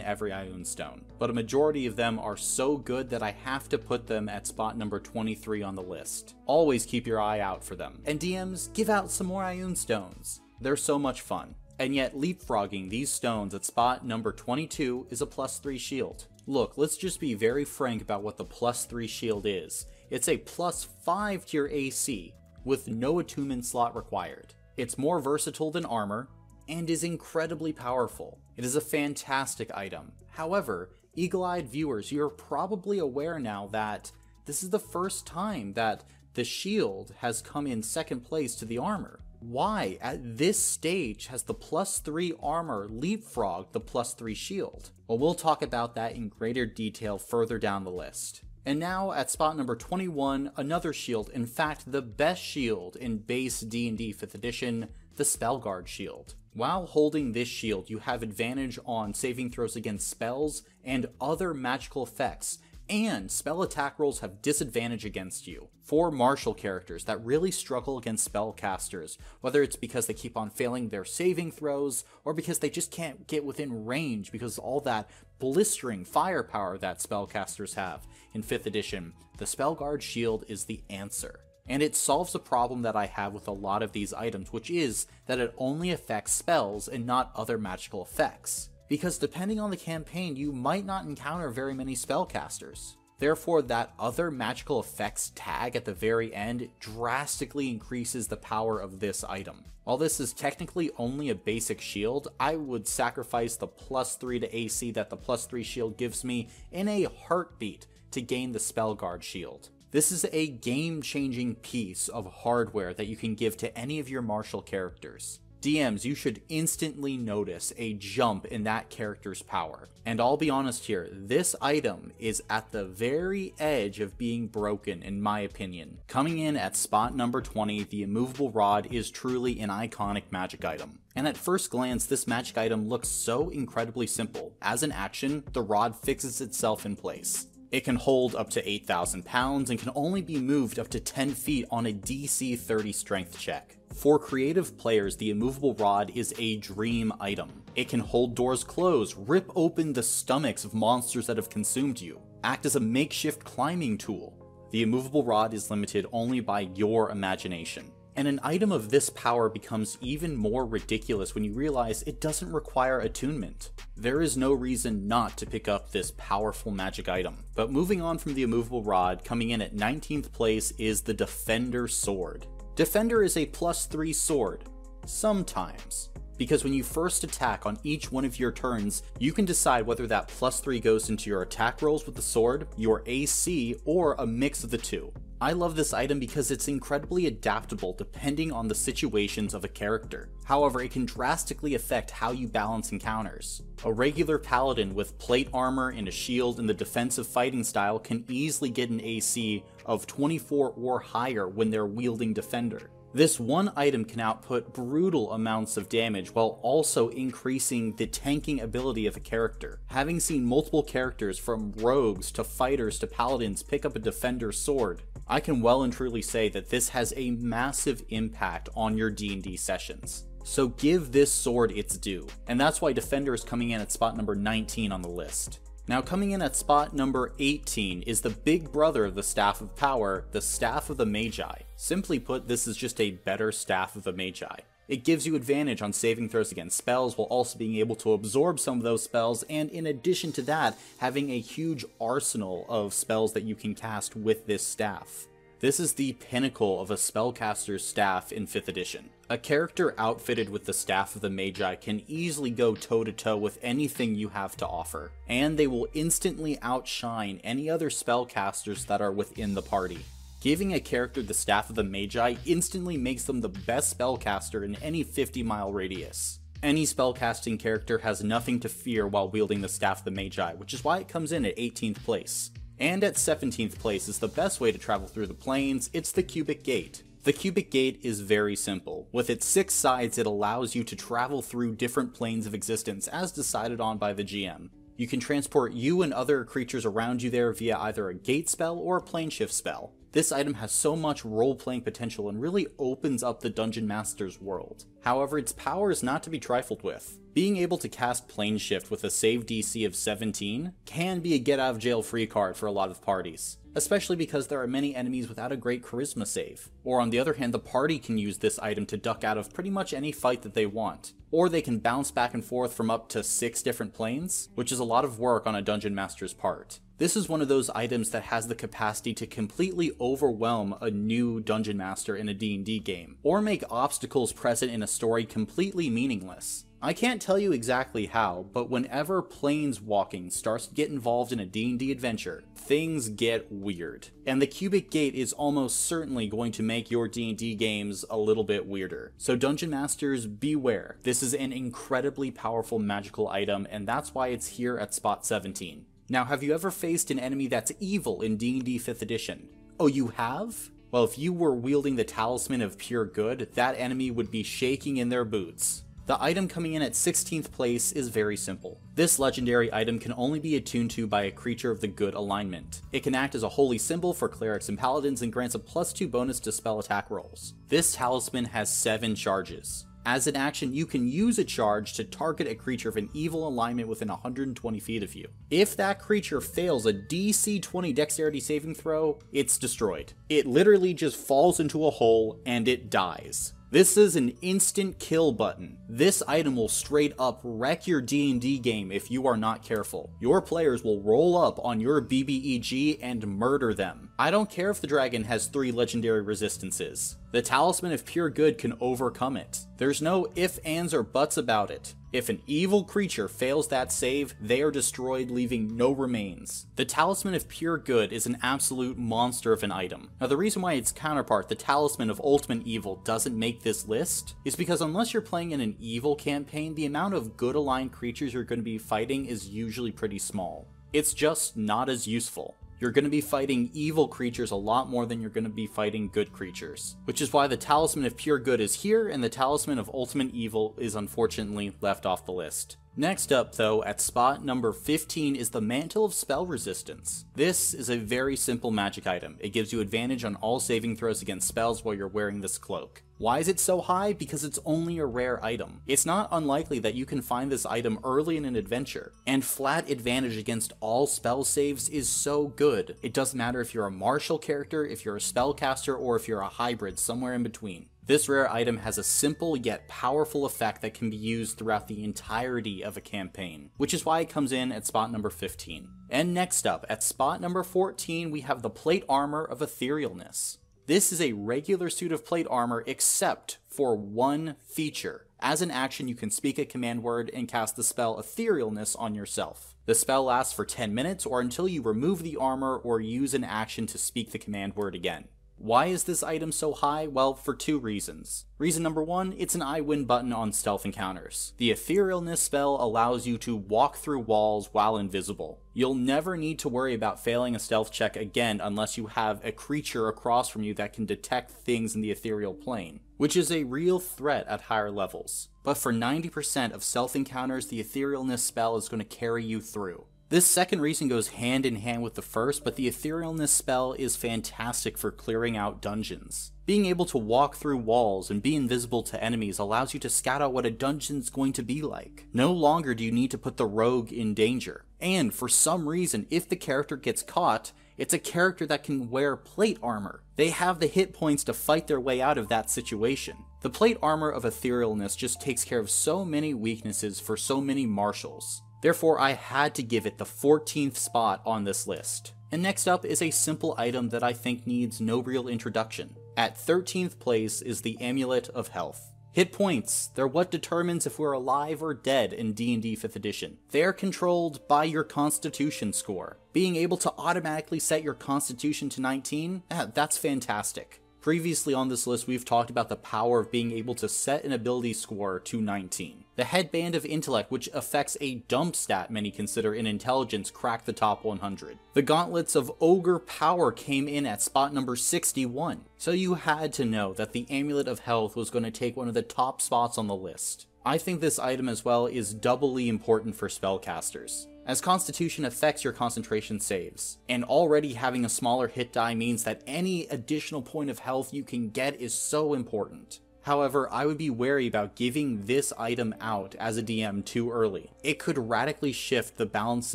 every Ioun Stone, but a majority of them are so good that I have to put them at spot number twenty-three on the list. Always keep your eye out for them. And D Ms, give out some more Ioun Stones. They're so much fun. And yet, leapfrogging these stones at spot number twenty-two is a plus three shield. Look, let's just be very frank about what the plus three shield is. It's a plus five to your A C, with no attunement slot required. It's more versatile than armor, and is incredibly powerful. It is a fantastic item. However, eagle-eyed viewers, you're probably aware now that this is the first time that the shield has come in second place to the armor. Why, at this stage, has the plus three armor leapfrogged the plus three shield? Well, we'll talk about that in greater detail further down the list. And now, at spot number twenty-one, another shield, in fact the best shield in base D and D fifth edition, the Spellguard Shield. While holding this shield, you have advantage on saving throws against spells and other magical effects, and spell attack rolls have disadvantage against you. For martial characters that really struggle against spellcasters, whether it's because they keep on failing their saving throws, or because they just can't get within range because of all that blistering firepower that spellcasters have in fifth edition, the Spellguard Shield is the answer. And it solves a problem that I have with a lot of these items, which is that it only affects spells and not other magical effects. Because depending on the campaign, you might not encounter very many spellcasters. Therefore, that other magical effects tag at the very end drastically increases the power of this item. While this is technically only a basic shield, I would sacrifice the plus three to A C that the plus three shield gives me in a heartbeat to gain the Spellguard Shield. This is a game-changing piece of hardware that you can give to any of your martial characters. D Ms, you should instantly notice a jump in that character's power. And I'll be honest here, this item is at the very edge of being broken, in my opinion. Coming in at spot number twenty, the Immovable Rod is truly an iconic magic item. And at first glance, this magic item looks so incredibly simple. As an action, the rod fixes itself in place. It can hold up to eight thousand pounds and can only be moved up to ten feet on a D C thirty strength check. For creative players, the Immovable Rod is a dream item. It can hold doors closed, rip open the stomachs of monsters that have consumed you, act as a makeshift climbing tool. The Immovable Rod is limited only by your imagination. And an item of this power becomes even more ridiculous when you realize it doesn't require attunement. There is no reason not to pick up this powerful magic item. But moving on from the Immovable Rod, coming in at nineteenth place is the Defender Sword. Defender is a plus three sword, sometimes. Because when you first attack on each one of your turns, you can decide whether that plus three goes into your attack rolls with the sword, your A C, or a mix of the two. I love this item because it's incredibly adaptable depending on the situations of a character. However, it can drastically affect how you balance encounters. A regular paladin with plate armor and a shield in the defensive fighting style can easily get an A C of twenty-four or higher when they're wielding Defender. This one item can output brutal amounts of damage while also increasing the tanking ability of a character. Having seen multiple characters from rogues to fighters to paladins pick up a Defender Sword, I can well and truly say that this has a massive impact on your D and D sessions. So give this sword its due, and that's why Defender is coming in at spot number nineteen on the list. Now coming in at spot number eighteen is the big brother of the Staff of Power, the Staff of the Magi. Simply put, this is just a better Staff of the Magi. It gives you advantage on saving throws against spells while also being able to absorb some of those spells, and in addition to that, having a huge arsenal of spells that you can cast with this staff. This is the pinnacle of a spellcaster's staff in fifth edition. A character outfitted with the Staff of the Magi can easily go toe-to-toe with anything you have to offer, and they will instantly outshine any other spellcasters that are within the party. Giving a character the Staff of the Magi instantly makes them the best spellcaster in any fifty mile radius. Any spellcasting character has nothing to fear while wielding the Staff of the Magi, which is why it comes in at eighteenth place. And at seventeenth place is the best way to travel through the plains, it's the Cubic Gate. The Cubic Gate is very simple. With its six sides, it allows you to travel through different planes of existence as decided on by the G M. You can transport you and other creatures around you there via either a gate spell or a plane shift spell. This item has so much role-playing potential and really opens up the Dungeon Master's world. However, its power is not to be trifled with. Being able to cast Plane Shift with a save D C of seventeen can be a get-out-of-jail-free card for a lot of parties, especially because there are many enemies without a great charisma save. Or on the other hand, the party can use this item to duck out of pretty much any fight that they want. Or they can bounce back and forth from up to six different planes, which is a lot of work on a Dungeon Master's part. This is one of those items that has the capacity to completely overwhelm a new Dungeon Master in a D and D game, or make obstacles present in a story completely meaningless. I can't tell you exactly how, but whenever planeswalking starts to get involved in a D and D adventure, things get weird. And the cubic gate is almost certainly going to make your D and D games a little bit weirder. So Dungeon Masters, beware. This is an incredibly powerful magical item, and that's why it's here at spot seventeen. Now, have you ever faced an enemy that's evil in D and D fifth edition? Oh, you have? Well, if you were wielding the Talisman of Pure Good, that enemy would be shaking in their boots. The item coming in at sixteenth place is very simple. This legendary item can only be attuned to by a creature of the good alignment. It can act as a holy symbol for clerics and paladins and grants a plus two bonus to spell attack rolls. This talisman has seven charges. As an action, you can use a charge to target a creature of an evil alignment within one hundred twenty feet of you. If that creature fails a D C twenty dexterity saving throw, it's destroyed. It literally just falls into a hole and it dies. This is an instant kill button. This item will straight up wreck your D and D game if you are not careful. Your players will roll up on your B B E G and murder them. I don't care if the dragon has three legendary resistances. The Talisman of Pure Good can overcome it. There's no ifs, ands, or buts about it. If an evil creature fails that save, they are destroyed, leaving no remains. The Talisman of Pure Good is an absolute monster of an item. Now, the reason why its counterpart, the Talisman of Ultimate Evil, doesn't make this list is because unless you're playing in an evil campaign, the amount of good-aligned creatures you're going to be fighting is usually pretty small. It's just not as useful. You're going to be fighting evil creatures a lot more than you're going to be fighting good creatures. Which is why the Talisman of Pure Good is here, and the Talisman of Ultimate Evil is unfortunately left off the list. Next up though, at spot number fifteen is the Mantle of Spell Resistance. This is a very simple magic item. It gives you advantage on all saving throws against spells while you're wearing this cloak. Why is it so high? Because it's only a rare item. It's not unlikely that you can find this item early in an adventure, and flat advantage against all spell saves is so good. It doesn't matter if you're a martial character, if you're a spellcaster, or if you're a hybrid somewhere in between. This rare item has a simple yet powerful effect that can be used throughout the entirety of a campaign, which is why it comes in at spot number fifteen. And next up, at spot number fourteen, we have the Plate Armor of Etherealness. This is a regular suit of plate armor except for one feature. As an action, you can speak a command word and cast the spell Etherealness on yourself. The spell lasts for ten minutes or until you remove the armor or use an action to speak the command word again. Why is this item so high? Well, for two reasons. Reason number one, it's an I win button on stealth encounters. The Etherealness spell allows you to walk through walls while invisible. You'll never need to worry about failing a stealth check again unless you have a creature across from you that can detect things in the ethereal plane, which is a real threat at higher levels. But for ninety percent of stealth encounters, the Etherealness spell is going to carry you through. This second reason goes hand in hand with the first, but the Etherealness spell is fantastic for clearing out dungeons. Being able to walk through walls and be invisible to enemies allows you to scout out what a dungeon's going to be like. No longer do you need to put the rogue in danger. And for some reason, if the character gets caught, it's a character that can wear plate armor. They have the hit points to fight their way out of that situation. The Plate Armor of Etherealness just takes care of so many weaknesses for so many martials. Therefore, I had to give it the fourteenth spot on this list. And next up is a simple item that I think needs no real introduction. At thirteenth place is the Amulet of Health. Hit points, they're what determines if we're alive or dead in D and D fifth edition. They're controlled by your constitution score. Being able to automatically set your constitution to nineteen, that's fantastic. Previously on this list, we've talked about the power of being able to set an ability score to nineteen. The Headband of Intellect, which affects a dump stat many consider in intelligence, cracked the top one hundred. The Gauntlets of Ogre Power came in at spot number sixty-one. So you had to know that the Amulet of Health was going to take one of the top spots on the list. I think this item as well is doubly important for spellcasters, as Constitution affects your concentration saves, and already having a smaller hit die means that any additional point of health you can get is so important. However, I would be wary about giving this item out as a D M too early. It could radically shift the balance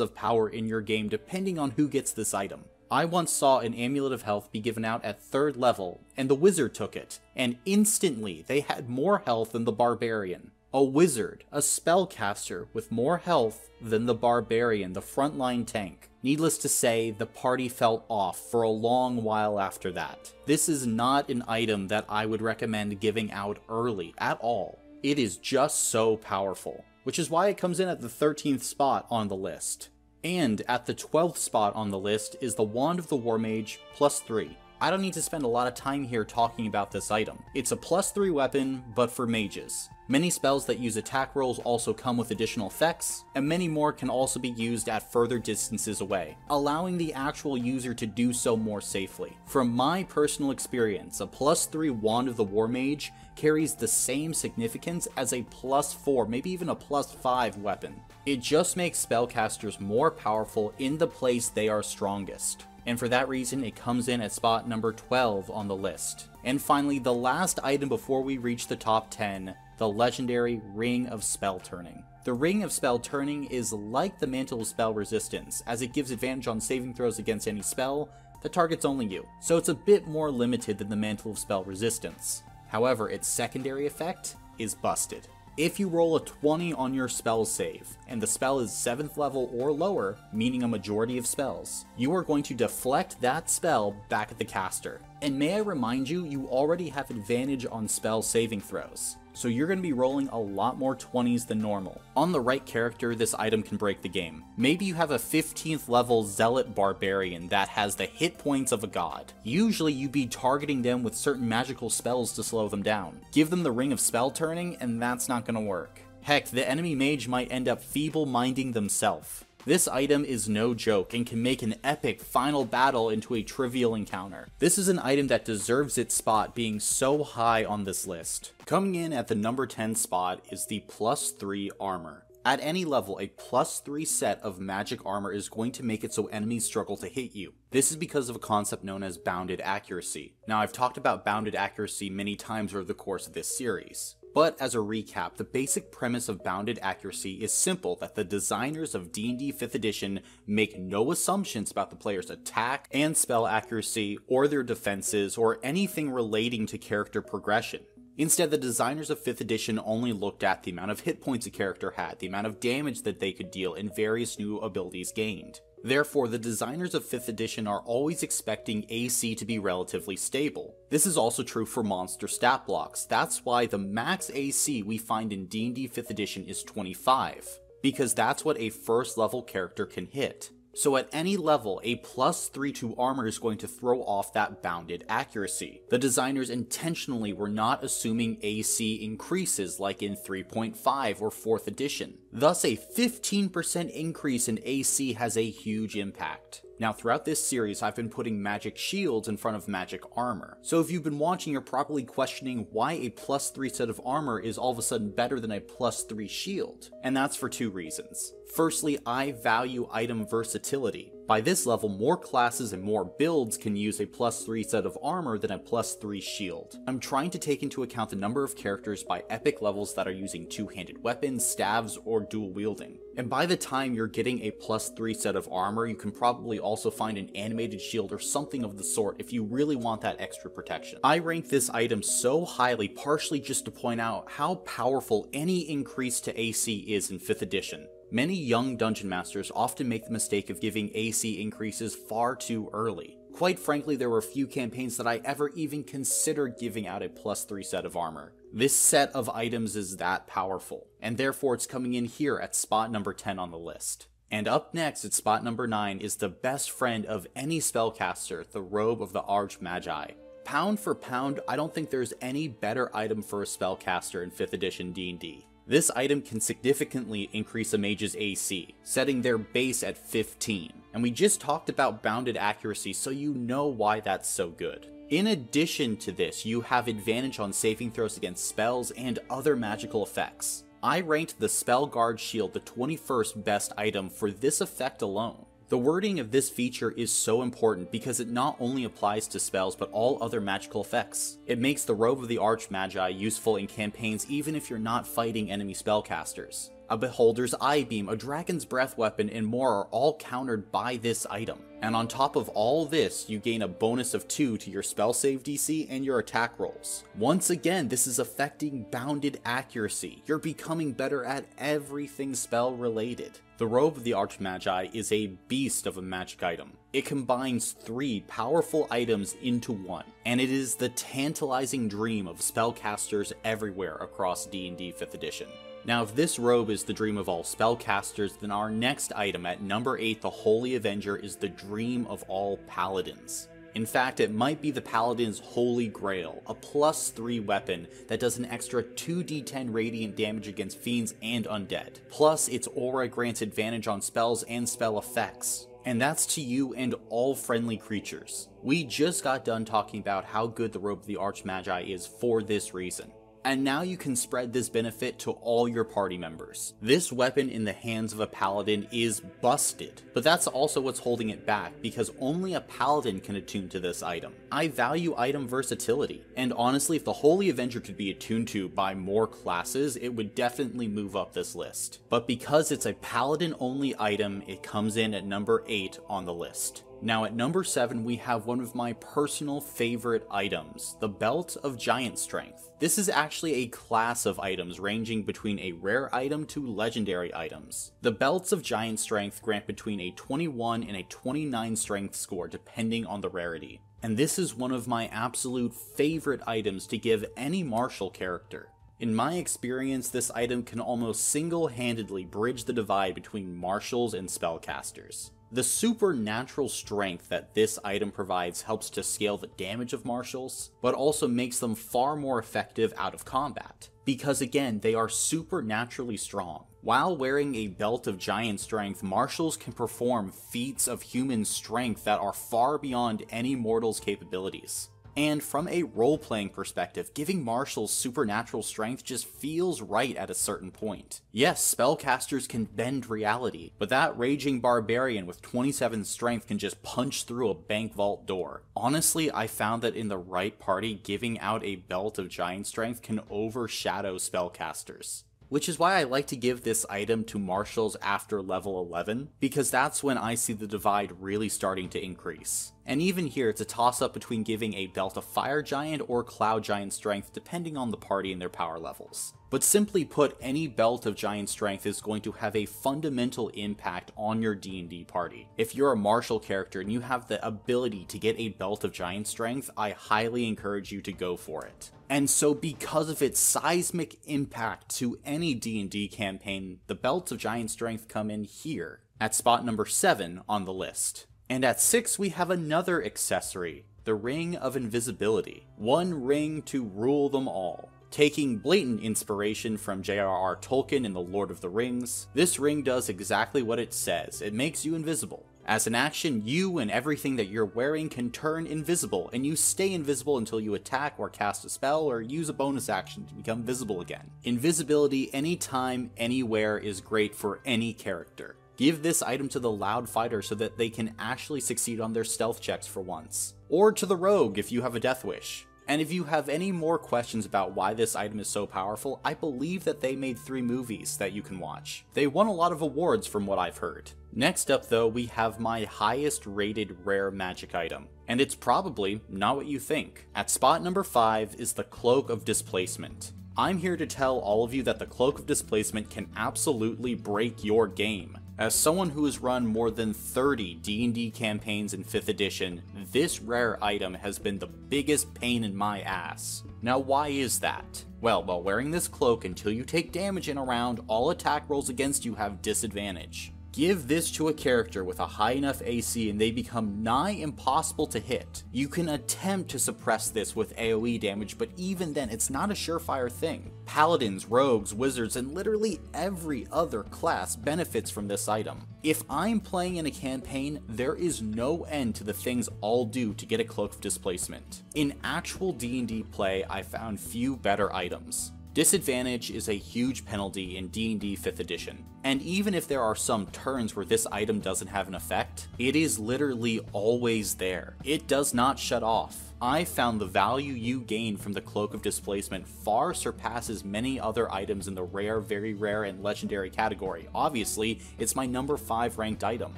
of power in your game depending on who gets this item. I once saw an Amulet of Health be given out at third level, and the Wizard took it, and instantly they had more health than the Barbarian. A wizard, a spellcaster with more health than the barbarian, the frontline tank. Needless to say, the party fell off for a long while after that. This is not an item that I would recommend giving out early at all. It is just so powerful, which is why it comes in at the thirteenth spot on the list. And at the twelfth spot on the list is the Wand of the Warmage, plus three. I don't need to spend a lot of time here talking about this item. It's a plus three weapon, but for mages. Many spells that use attack rolls also come with additional effects, and many more can also be used at further distances away, allowing the actual user to do so more safely. From my personal experience, a plus three Wand of the Warmage carries the same significance as a plus four, maybe even a plus five weapon. It just makes spellcasters more powerful in the place they are strongest, and for that reason it comes in at spot number twelve on the list. And finally, the last item before we reach the top ten, the legendary Ring of Spell Turning. The Ring of Spell Turning is like the Mantle of Spell Resistance, as it gives advantage on saving throws against any spell that targets only you, so it's a bit more limited than the Mantle of Spell Resistance. However, its secondary effect is busted. If you roll a twenty on your spell save, and the spell is seventh level or lower, meaning a majority of spells, you are going to deflect that spell back at the caster. And may I remind you, you already have advantage on spell saving throws, so you're going to be rolling a lot more twenties than normal. On the right character, this item can break the game. Maybe you have a fifteenth level Zealot Barbarian that has the hit points of a god. Usually you'd be targeting them with certain magical spells to slow them down. Give them the Ring of Spell Turning and that's not going to work. Heck, the enemy mage might end up feeble-minding themselves. This item is no joke and can make an epic final battle into a trivial encounter. This is an item that deserves its spot being so high on this list. Coming in at the number ten spot is the plus three armor. At any level, a plus three set of magic armor is going to make it so enemies struggle to hit you. This is because of a concept known as bounded accuracy. Now, I've talked about bounded accuracy many times over the course of this series. But as a recap, the basic premise of bounded accuracy is simple, that the designers of D and D fifth edition make no assumptions about the player's attack and spell accuracy or their defenses or anything relating to character progression. Instead, the designers of fifth edition only looked at the amount of hit points a character had, the amount of damage that they could deal, and various new abilities gained. Therefore, the designers of fifth edition are always expecting A C to be relatively stable. This is also true for monster stat blocks. That's why the max A C we find in D and D fifth edition is twenty-five, because that's what a first level character can hit. So at any level, a plus three to armor is going to throw off that bounded accuracy. The designers intentionally were not assuming A C increases like in three point five or fourth edition. Thus, a fifteen percent increase in A C has a huge impact. Now, throughout this series, I've been putting magic shields in front of magic armor. So if you've been watching, you're probably questioning why a plus three set of armor is all of a sudden better than a plus three shield. And that's for two reasons. Firstly, I value item versatility. By this level, more classes and more builds can use a plus three set of armor than a plus three shield. I'm trying to take into account the number of characters by epic levels that are using two-handed weapons, staves, or dual wielding. And by the time you're getting a plus three set of armor, you can probably also find an animated shield or something of the sort if you really want that extra protection. I rank this item so highly partially just to point out how powerful any increase to A C is in fifth edition. Many young dungeon masters often make the mistake of giving A C increases far too early. Quite frankly, there were few campaigns that I ever even considered giving out a plus three set of armor. This set of items is that powerful, and therefore it's coming in here at spot number ten on the list. And up next at spot number nine is the best friend of any spellcaster, the Robe of the Archmage. Pound for pound, I don't think there's any better item for a spellcaster in fifth edition D and D. This item can significantly increase a mage's A C, setting their base at fifteen. And we just talked about bounded accuracy, so you know why that's so good. In addition to this, you have advantage on saving throws against spells and other magical effects. I ranked the Spell Guard Shield the twenty-first best item for this effect alone. The wording of this feature is so important because it not only applies to spells but all other magical effects. It makes the Robe of the Archmage useful in campaigns even if you're not fighting enemy spellcasters. A Beholder's Eye Beam, a Dragon's Breath weapon, and more are all countered by this item. And on top of all this, you gain a bonus of two to your spell save D C and your attack rolls. Once again, this is affecting bounded accuracy. You're becoming better at everything spell related. The Robe of the Archmage is a beast of a magic item. It combines three powerful items into one, and it is the tantalizing dream of spellcasters everywhere across D and D fifth edition. Now, if this robe is the dream of all spellcasters, then our next item at number eight, the Holy Avenger, is the dream of all paladins. In fact, it might be the paladin's holy grail, a plus three weapon that does an extra two d ten radiant damage against fiends and undead. Plus, its aura grants advantage on spells and spell effects. And that's to you and all friendly creatures. We just got done talking about how good the robe of the Archmagi is for this reason. And now you can spread this benefit to all your party members. This weapon in the hands of a paladin is busted, but that's also what's holding it back, because only a paladin can attune to this item. I value item versatility, and honestly, if the Holy Avenger could be attuned to by more classes, it would definitely move up this list. But because it's a paladin-only item, it comes in at number eight on the list. Now at number seven, we have one of my personal favorite items, the Belt of Giant Strength. This is actually a class of items ranging between a rare item to legendary items. The Belts of Giant Strength grant between a twenty-one and a twenty-nine strength score depending on the rarity. And this is one of my absolute favorite items to give any martial character. In my experience, this item can almost single-handedly bridge the divide between martials and spellcasters. The supernatural strength that this item provides helps to scale the damage of martials, but also makes them far more effective out of combat, because again, they are supernaturally strong. While wearing a Belt of Giant Strength, martials can perform feats of human strength that are far beyond any mortal's capabilities. And from a role-playing perspective, giving martials supernatural strength just feels right at a certain point. Yes, spellcasters can bend reality, but that raging barbarian with twenty-seven strength can just punch through a bank vault door. Honestly, I found that in the right party, giving out a Belt of Giant Strength can overshadow spellcasters. Which is why I like to give this item to martials after level eleven, because that's when I see the divide really starting to increase. And even here, it's a toss-up between giving a Belt of Fire Giant or Cloud Giant Strength depending on the party and their power levels. But simply put, any Belt of Giant Strength is going to have a fundamental impact on your D and D party. If you're a martial character and you have the ability to get a Belt of Giant Strength, I highly encourage you to go for it. And so because of its seismic impact to any D and D campaign, the Belts of Giant Strength come in here, at spot number seven on the list. And at six, we have another accessory, the Ring of Invisibility. One ring to rule them all. Taking blatant inspiration from J R R Tolkien in The Lord of the Rings, this ring does exactly what it says. It makes you invisible. As an action, you and everything that you're wearing can turn invisible, and you stay invisible until you attack or cast a spell or use a bonus action to become visible again. Invisibility anytime, anywhere is great for any character. Give this item to the loud fighter so that they can actually succeed on their stealth checks for once. Or to the rogue if you have a death wish. And if you have any more questions about why this item is so powerful, I believe that they made three movies that you can watch. They won a lot of awards from what I've heard. Next up though, we have my highest rated rare magic item. And it's probably not what you think. At spot number five is the Cloak of Displacement. I'm here to tell all of you that the Cloak of Displacement can absolutely break your game. As someone who has run more than thirty D and D campaigns in fifth edition, this rare item has been the biggest pain in my ass. Now why is that? Well, while wearing this cloak, until you take damage in a round, all attack rolls against you have disadvantage. Give this to a character with a high enough A C and they become nigh impossible to hit. You can attempt to suppress this with AoE damage, but even then it's not a surefire thing. Paladins, rogues, wizards, and literally every other class benefits from this item. If I'm playing in a campaign, there is no end to the things I'll do to get a Cloak of Displacement. In actual D and D play, I found few better items. Disadvantage is a huge penalty in D and D fifth edition, and even if there are some turns where this item doesn't have an effect, it is literally always there. It does not shut off. I found the value you gain from the Cloak of Displacement far surpasses many other items in the rare, very rare, and legendary category. Obviously, it's my number five ranked item,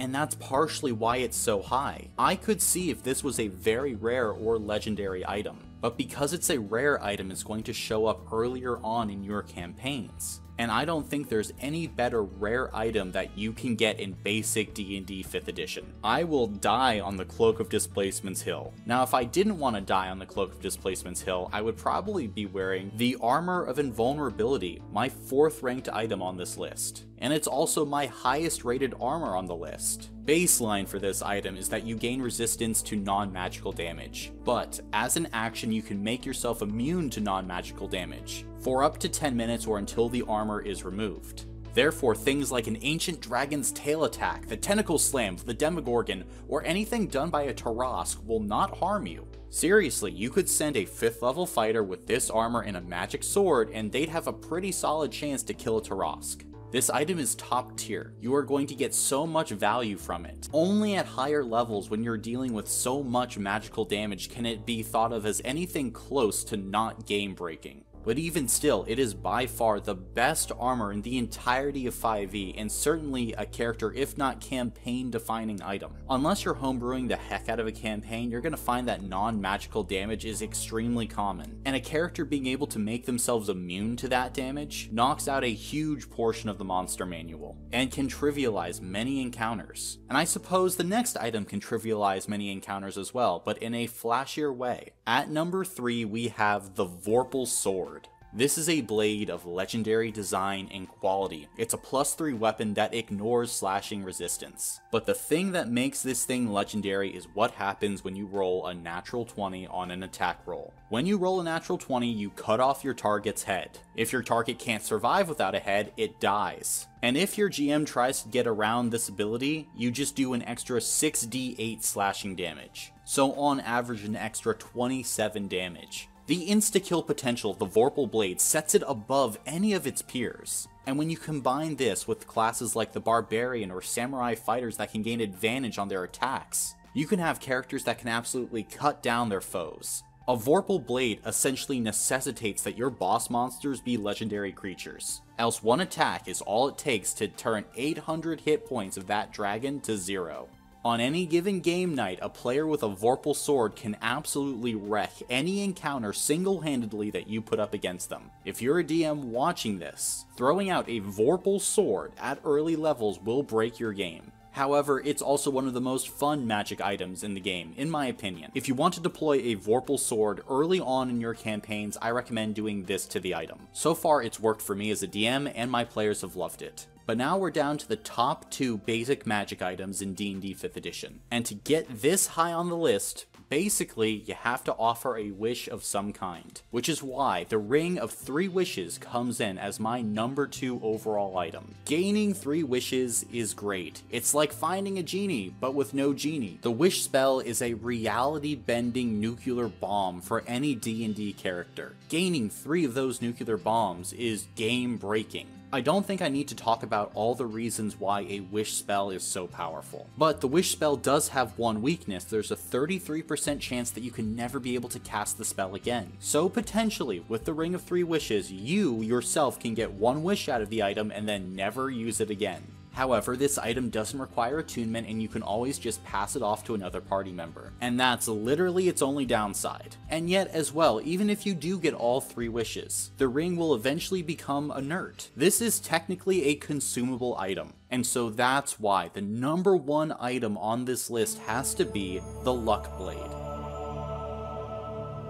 and that's partially why it's so high. I could see if this was a very rare or legendary item. But because it's a rare item, it's going to show up earlier on in your campaigns. and I don't think there's any better rare item that you can get in basic D and D fifth edition. I will die on the Cloak of Displacement's Hill. Now, if I didn't want to die on the Cloak of Displacement's Hill, I would probably be wearing the Armor of Invulnerability, my fourth ranked item on this list. And it's also my highest rated armor on the list. Baseline for this item is that you gain resistance to non-magical damage, but as an action you can make yourself immune to non-magical damage for up to ten minutes or until the armor is removed. Therefore, things like an Ancient Dragon's Tail attack, the Tentacle Slam for the Demogorgon, or anything done by a Tarrasque will not harm you. Seriously, you could send a fifth level fighter with this armor and a magic sword and they'd have a pretty solid chance to kill a Tarrasque. This item is top tier. You are going to get so much value from it. Only at higher levels, when you're dealing with so much magical damage, can it be thought of as anything close to not game breaking. But even still, it is by far the best armor in the entirety of five E, and certainly a character if not campaign defining item. Unless you're homebrewing the heck out of a campaign, you're going to find that non-magical damage is extremely common, and a character being able to make themselves immune to that damage knocks out a huge portion of the Monster Manual, and can trivialize many encounters. And I suppose the next item can trivialize many encounters as well, but in a flashier way. At number three we have the Vorpal Sword. This is a blade of legendary design and quality. It's a plus three weapon that ignores slashing resistance. But the thing that makes this thing legendary is what happens when you roll a natural twenty on an attack roll. When you roll a natural twenty, you cut off your target's head. If your target can't survive without a head, it dies. And if your G M tries to get around this ability, you just do an extra six d eight slashing damage. So on average, an extra twenty-seven damage. The insta-kill potential of the Vorpal Blade sets it above any of its peers, and when you combine this with classes like the Barbarian or Samurai fighters that can gain advantage on their attacks, you can have characters that can absolutely cut down their foes. A Vorpal Blade essentially necessitates that your boss monsters be legendary creatures, else one attack is all it takes to turn eight hundred hit points of that dragon to zero. On any given game night, a player with a Vorpal Sword can absolutely wreck any encounter single-handedly that you put up against them. If you're a D M watching this, throwing out a Vorpal Sword at early levels will break your game. However, it's also one of the most fun magic items in the game, in my opinion. If you want to deploy a Vorpal Sword early on in your campaigns, I recommend doing this to the item. So far, it's worked for me as a D M, and my players have loved it. But now we're down to the top two basic magic items in D and D fifth edition. And to get this high on the list, basically you have to offer a wish of some kind. Which is why the Ring of Three Wishes comes in as my number two overall item. Gaining three wishes is great. It's like finding a genie, but with no genie. The wish spell is a reality-bending nuclear bomb for any D and D character. Gaining three of those nuclear bombs is game-breaking. I don't think I need to talk about all the reasons why a wish spell is so powerful. But the wish spell does have one weakness. There's a thirty-three percent chance that you can never be able to cast the spell again. So potentially, with the Ring of Three Wishes, you yourself can get one wish out of the item and then never use it again. However, this item doesn't require attunement and you can always just pass it off to another party member. And that's literally its only downside. And yet as well, even if you do get all three wishes, the ring will eventually become inert. This is technically a consumable item. And so that's why the number one item on this list has to be the Luck Blade.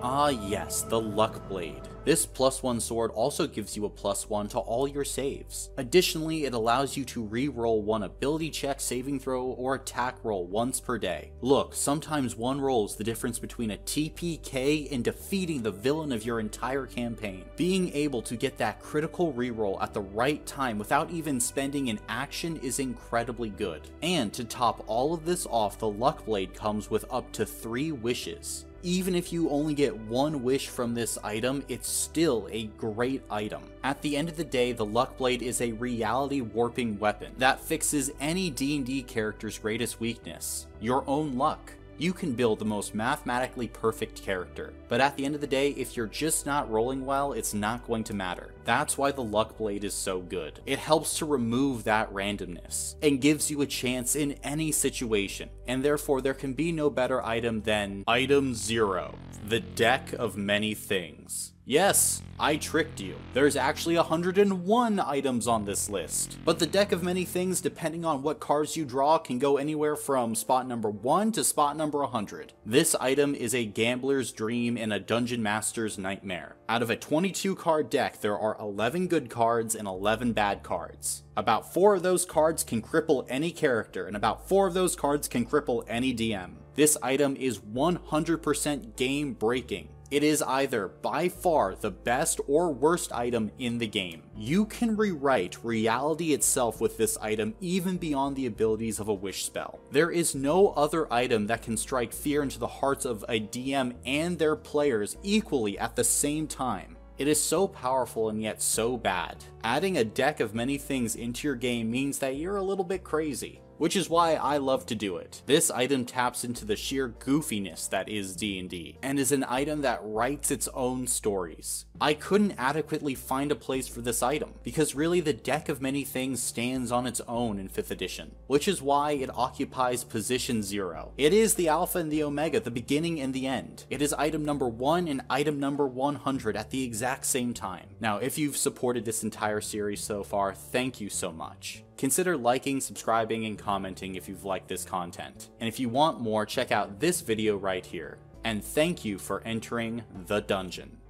Ah yes, the Luck Blade. This plus one sword also gives you a plus one to all your saves. Additionally, it allows you to re-roll one ability check, saving throw, or attack roll once per day. Look, sometimes one roll is the difference between a T P K and defeating the villain of your entire campaign. Being able to get that critical re-roll at the right time without even spending an action is incredibly good. And to top all of this off, the Luck Blade comes with up to three wishes. Even if you only get one wish from this item, it's still a great item. At the end of the day, the Luck Blade is a reality warping weapon that fixes any D and D character's greatest weakness, your own luck. You can build the most mathematically perfect character, but at the end of the day, if you're just not rolling well, it's not going to matter. That's why the Luck Blade is so good. It helps to remove that randomness and gives you a chance in any situation. and therefore there can be no better item than item zero, the deck of many things. Yes, I tricked you. There's actually one hundred and one items on this list. But the deck of many things, depending on what cards you draw, can go anywhere from spot number one to spot number one hundred. This item is a gambler's dream and a dungeon master's nightmare. Out of a twenty-two card deck, there are eleven good cards and eleven bad cards. About four of those cards can cripple any character, and about four of those cards can cripple any D M. This item is one hundred percent game breaking. It is either by far the best or worst item in the game. You can rewrite reality itself with this item even beyond the abilities of a wish spell. There is no other item that can strike fear into the hearts of a D M and their players equally at the same time. It is so powerful and yet so bad. Adding a deck of many things into your game means that you're a little bit crazy, which is why I love to do it. This item taps into the sheer goofiness that is D and D, and is an item that writes its own stories. I couldn't adequately find a place for this item, because really the deck of many things stands on its own in fifth edition, which is why it occupies position zero. It is the alpha and the omega, the beginning and the end. It is item number one and item number one hundred at the exact same time. Now, if you've supported this entire series so far, thank you so much. Consider liking, subscribing, and commenting if you've liked this content. And if you want more, check out this video right here. And thank you for entering the dungeon.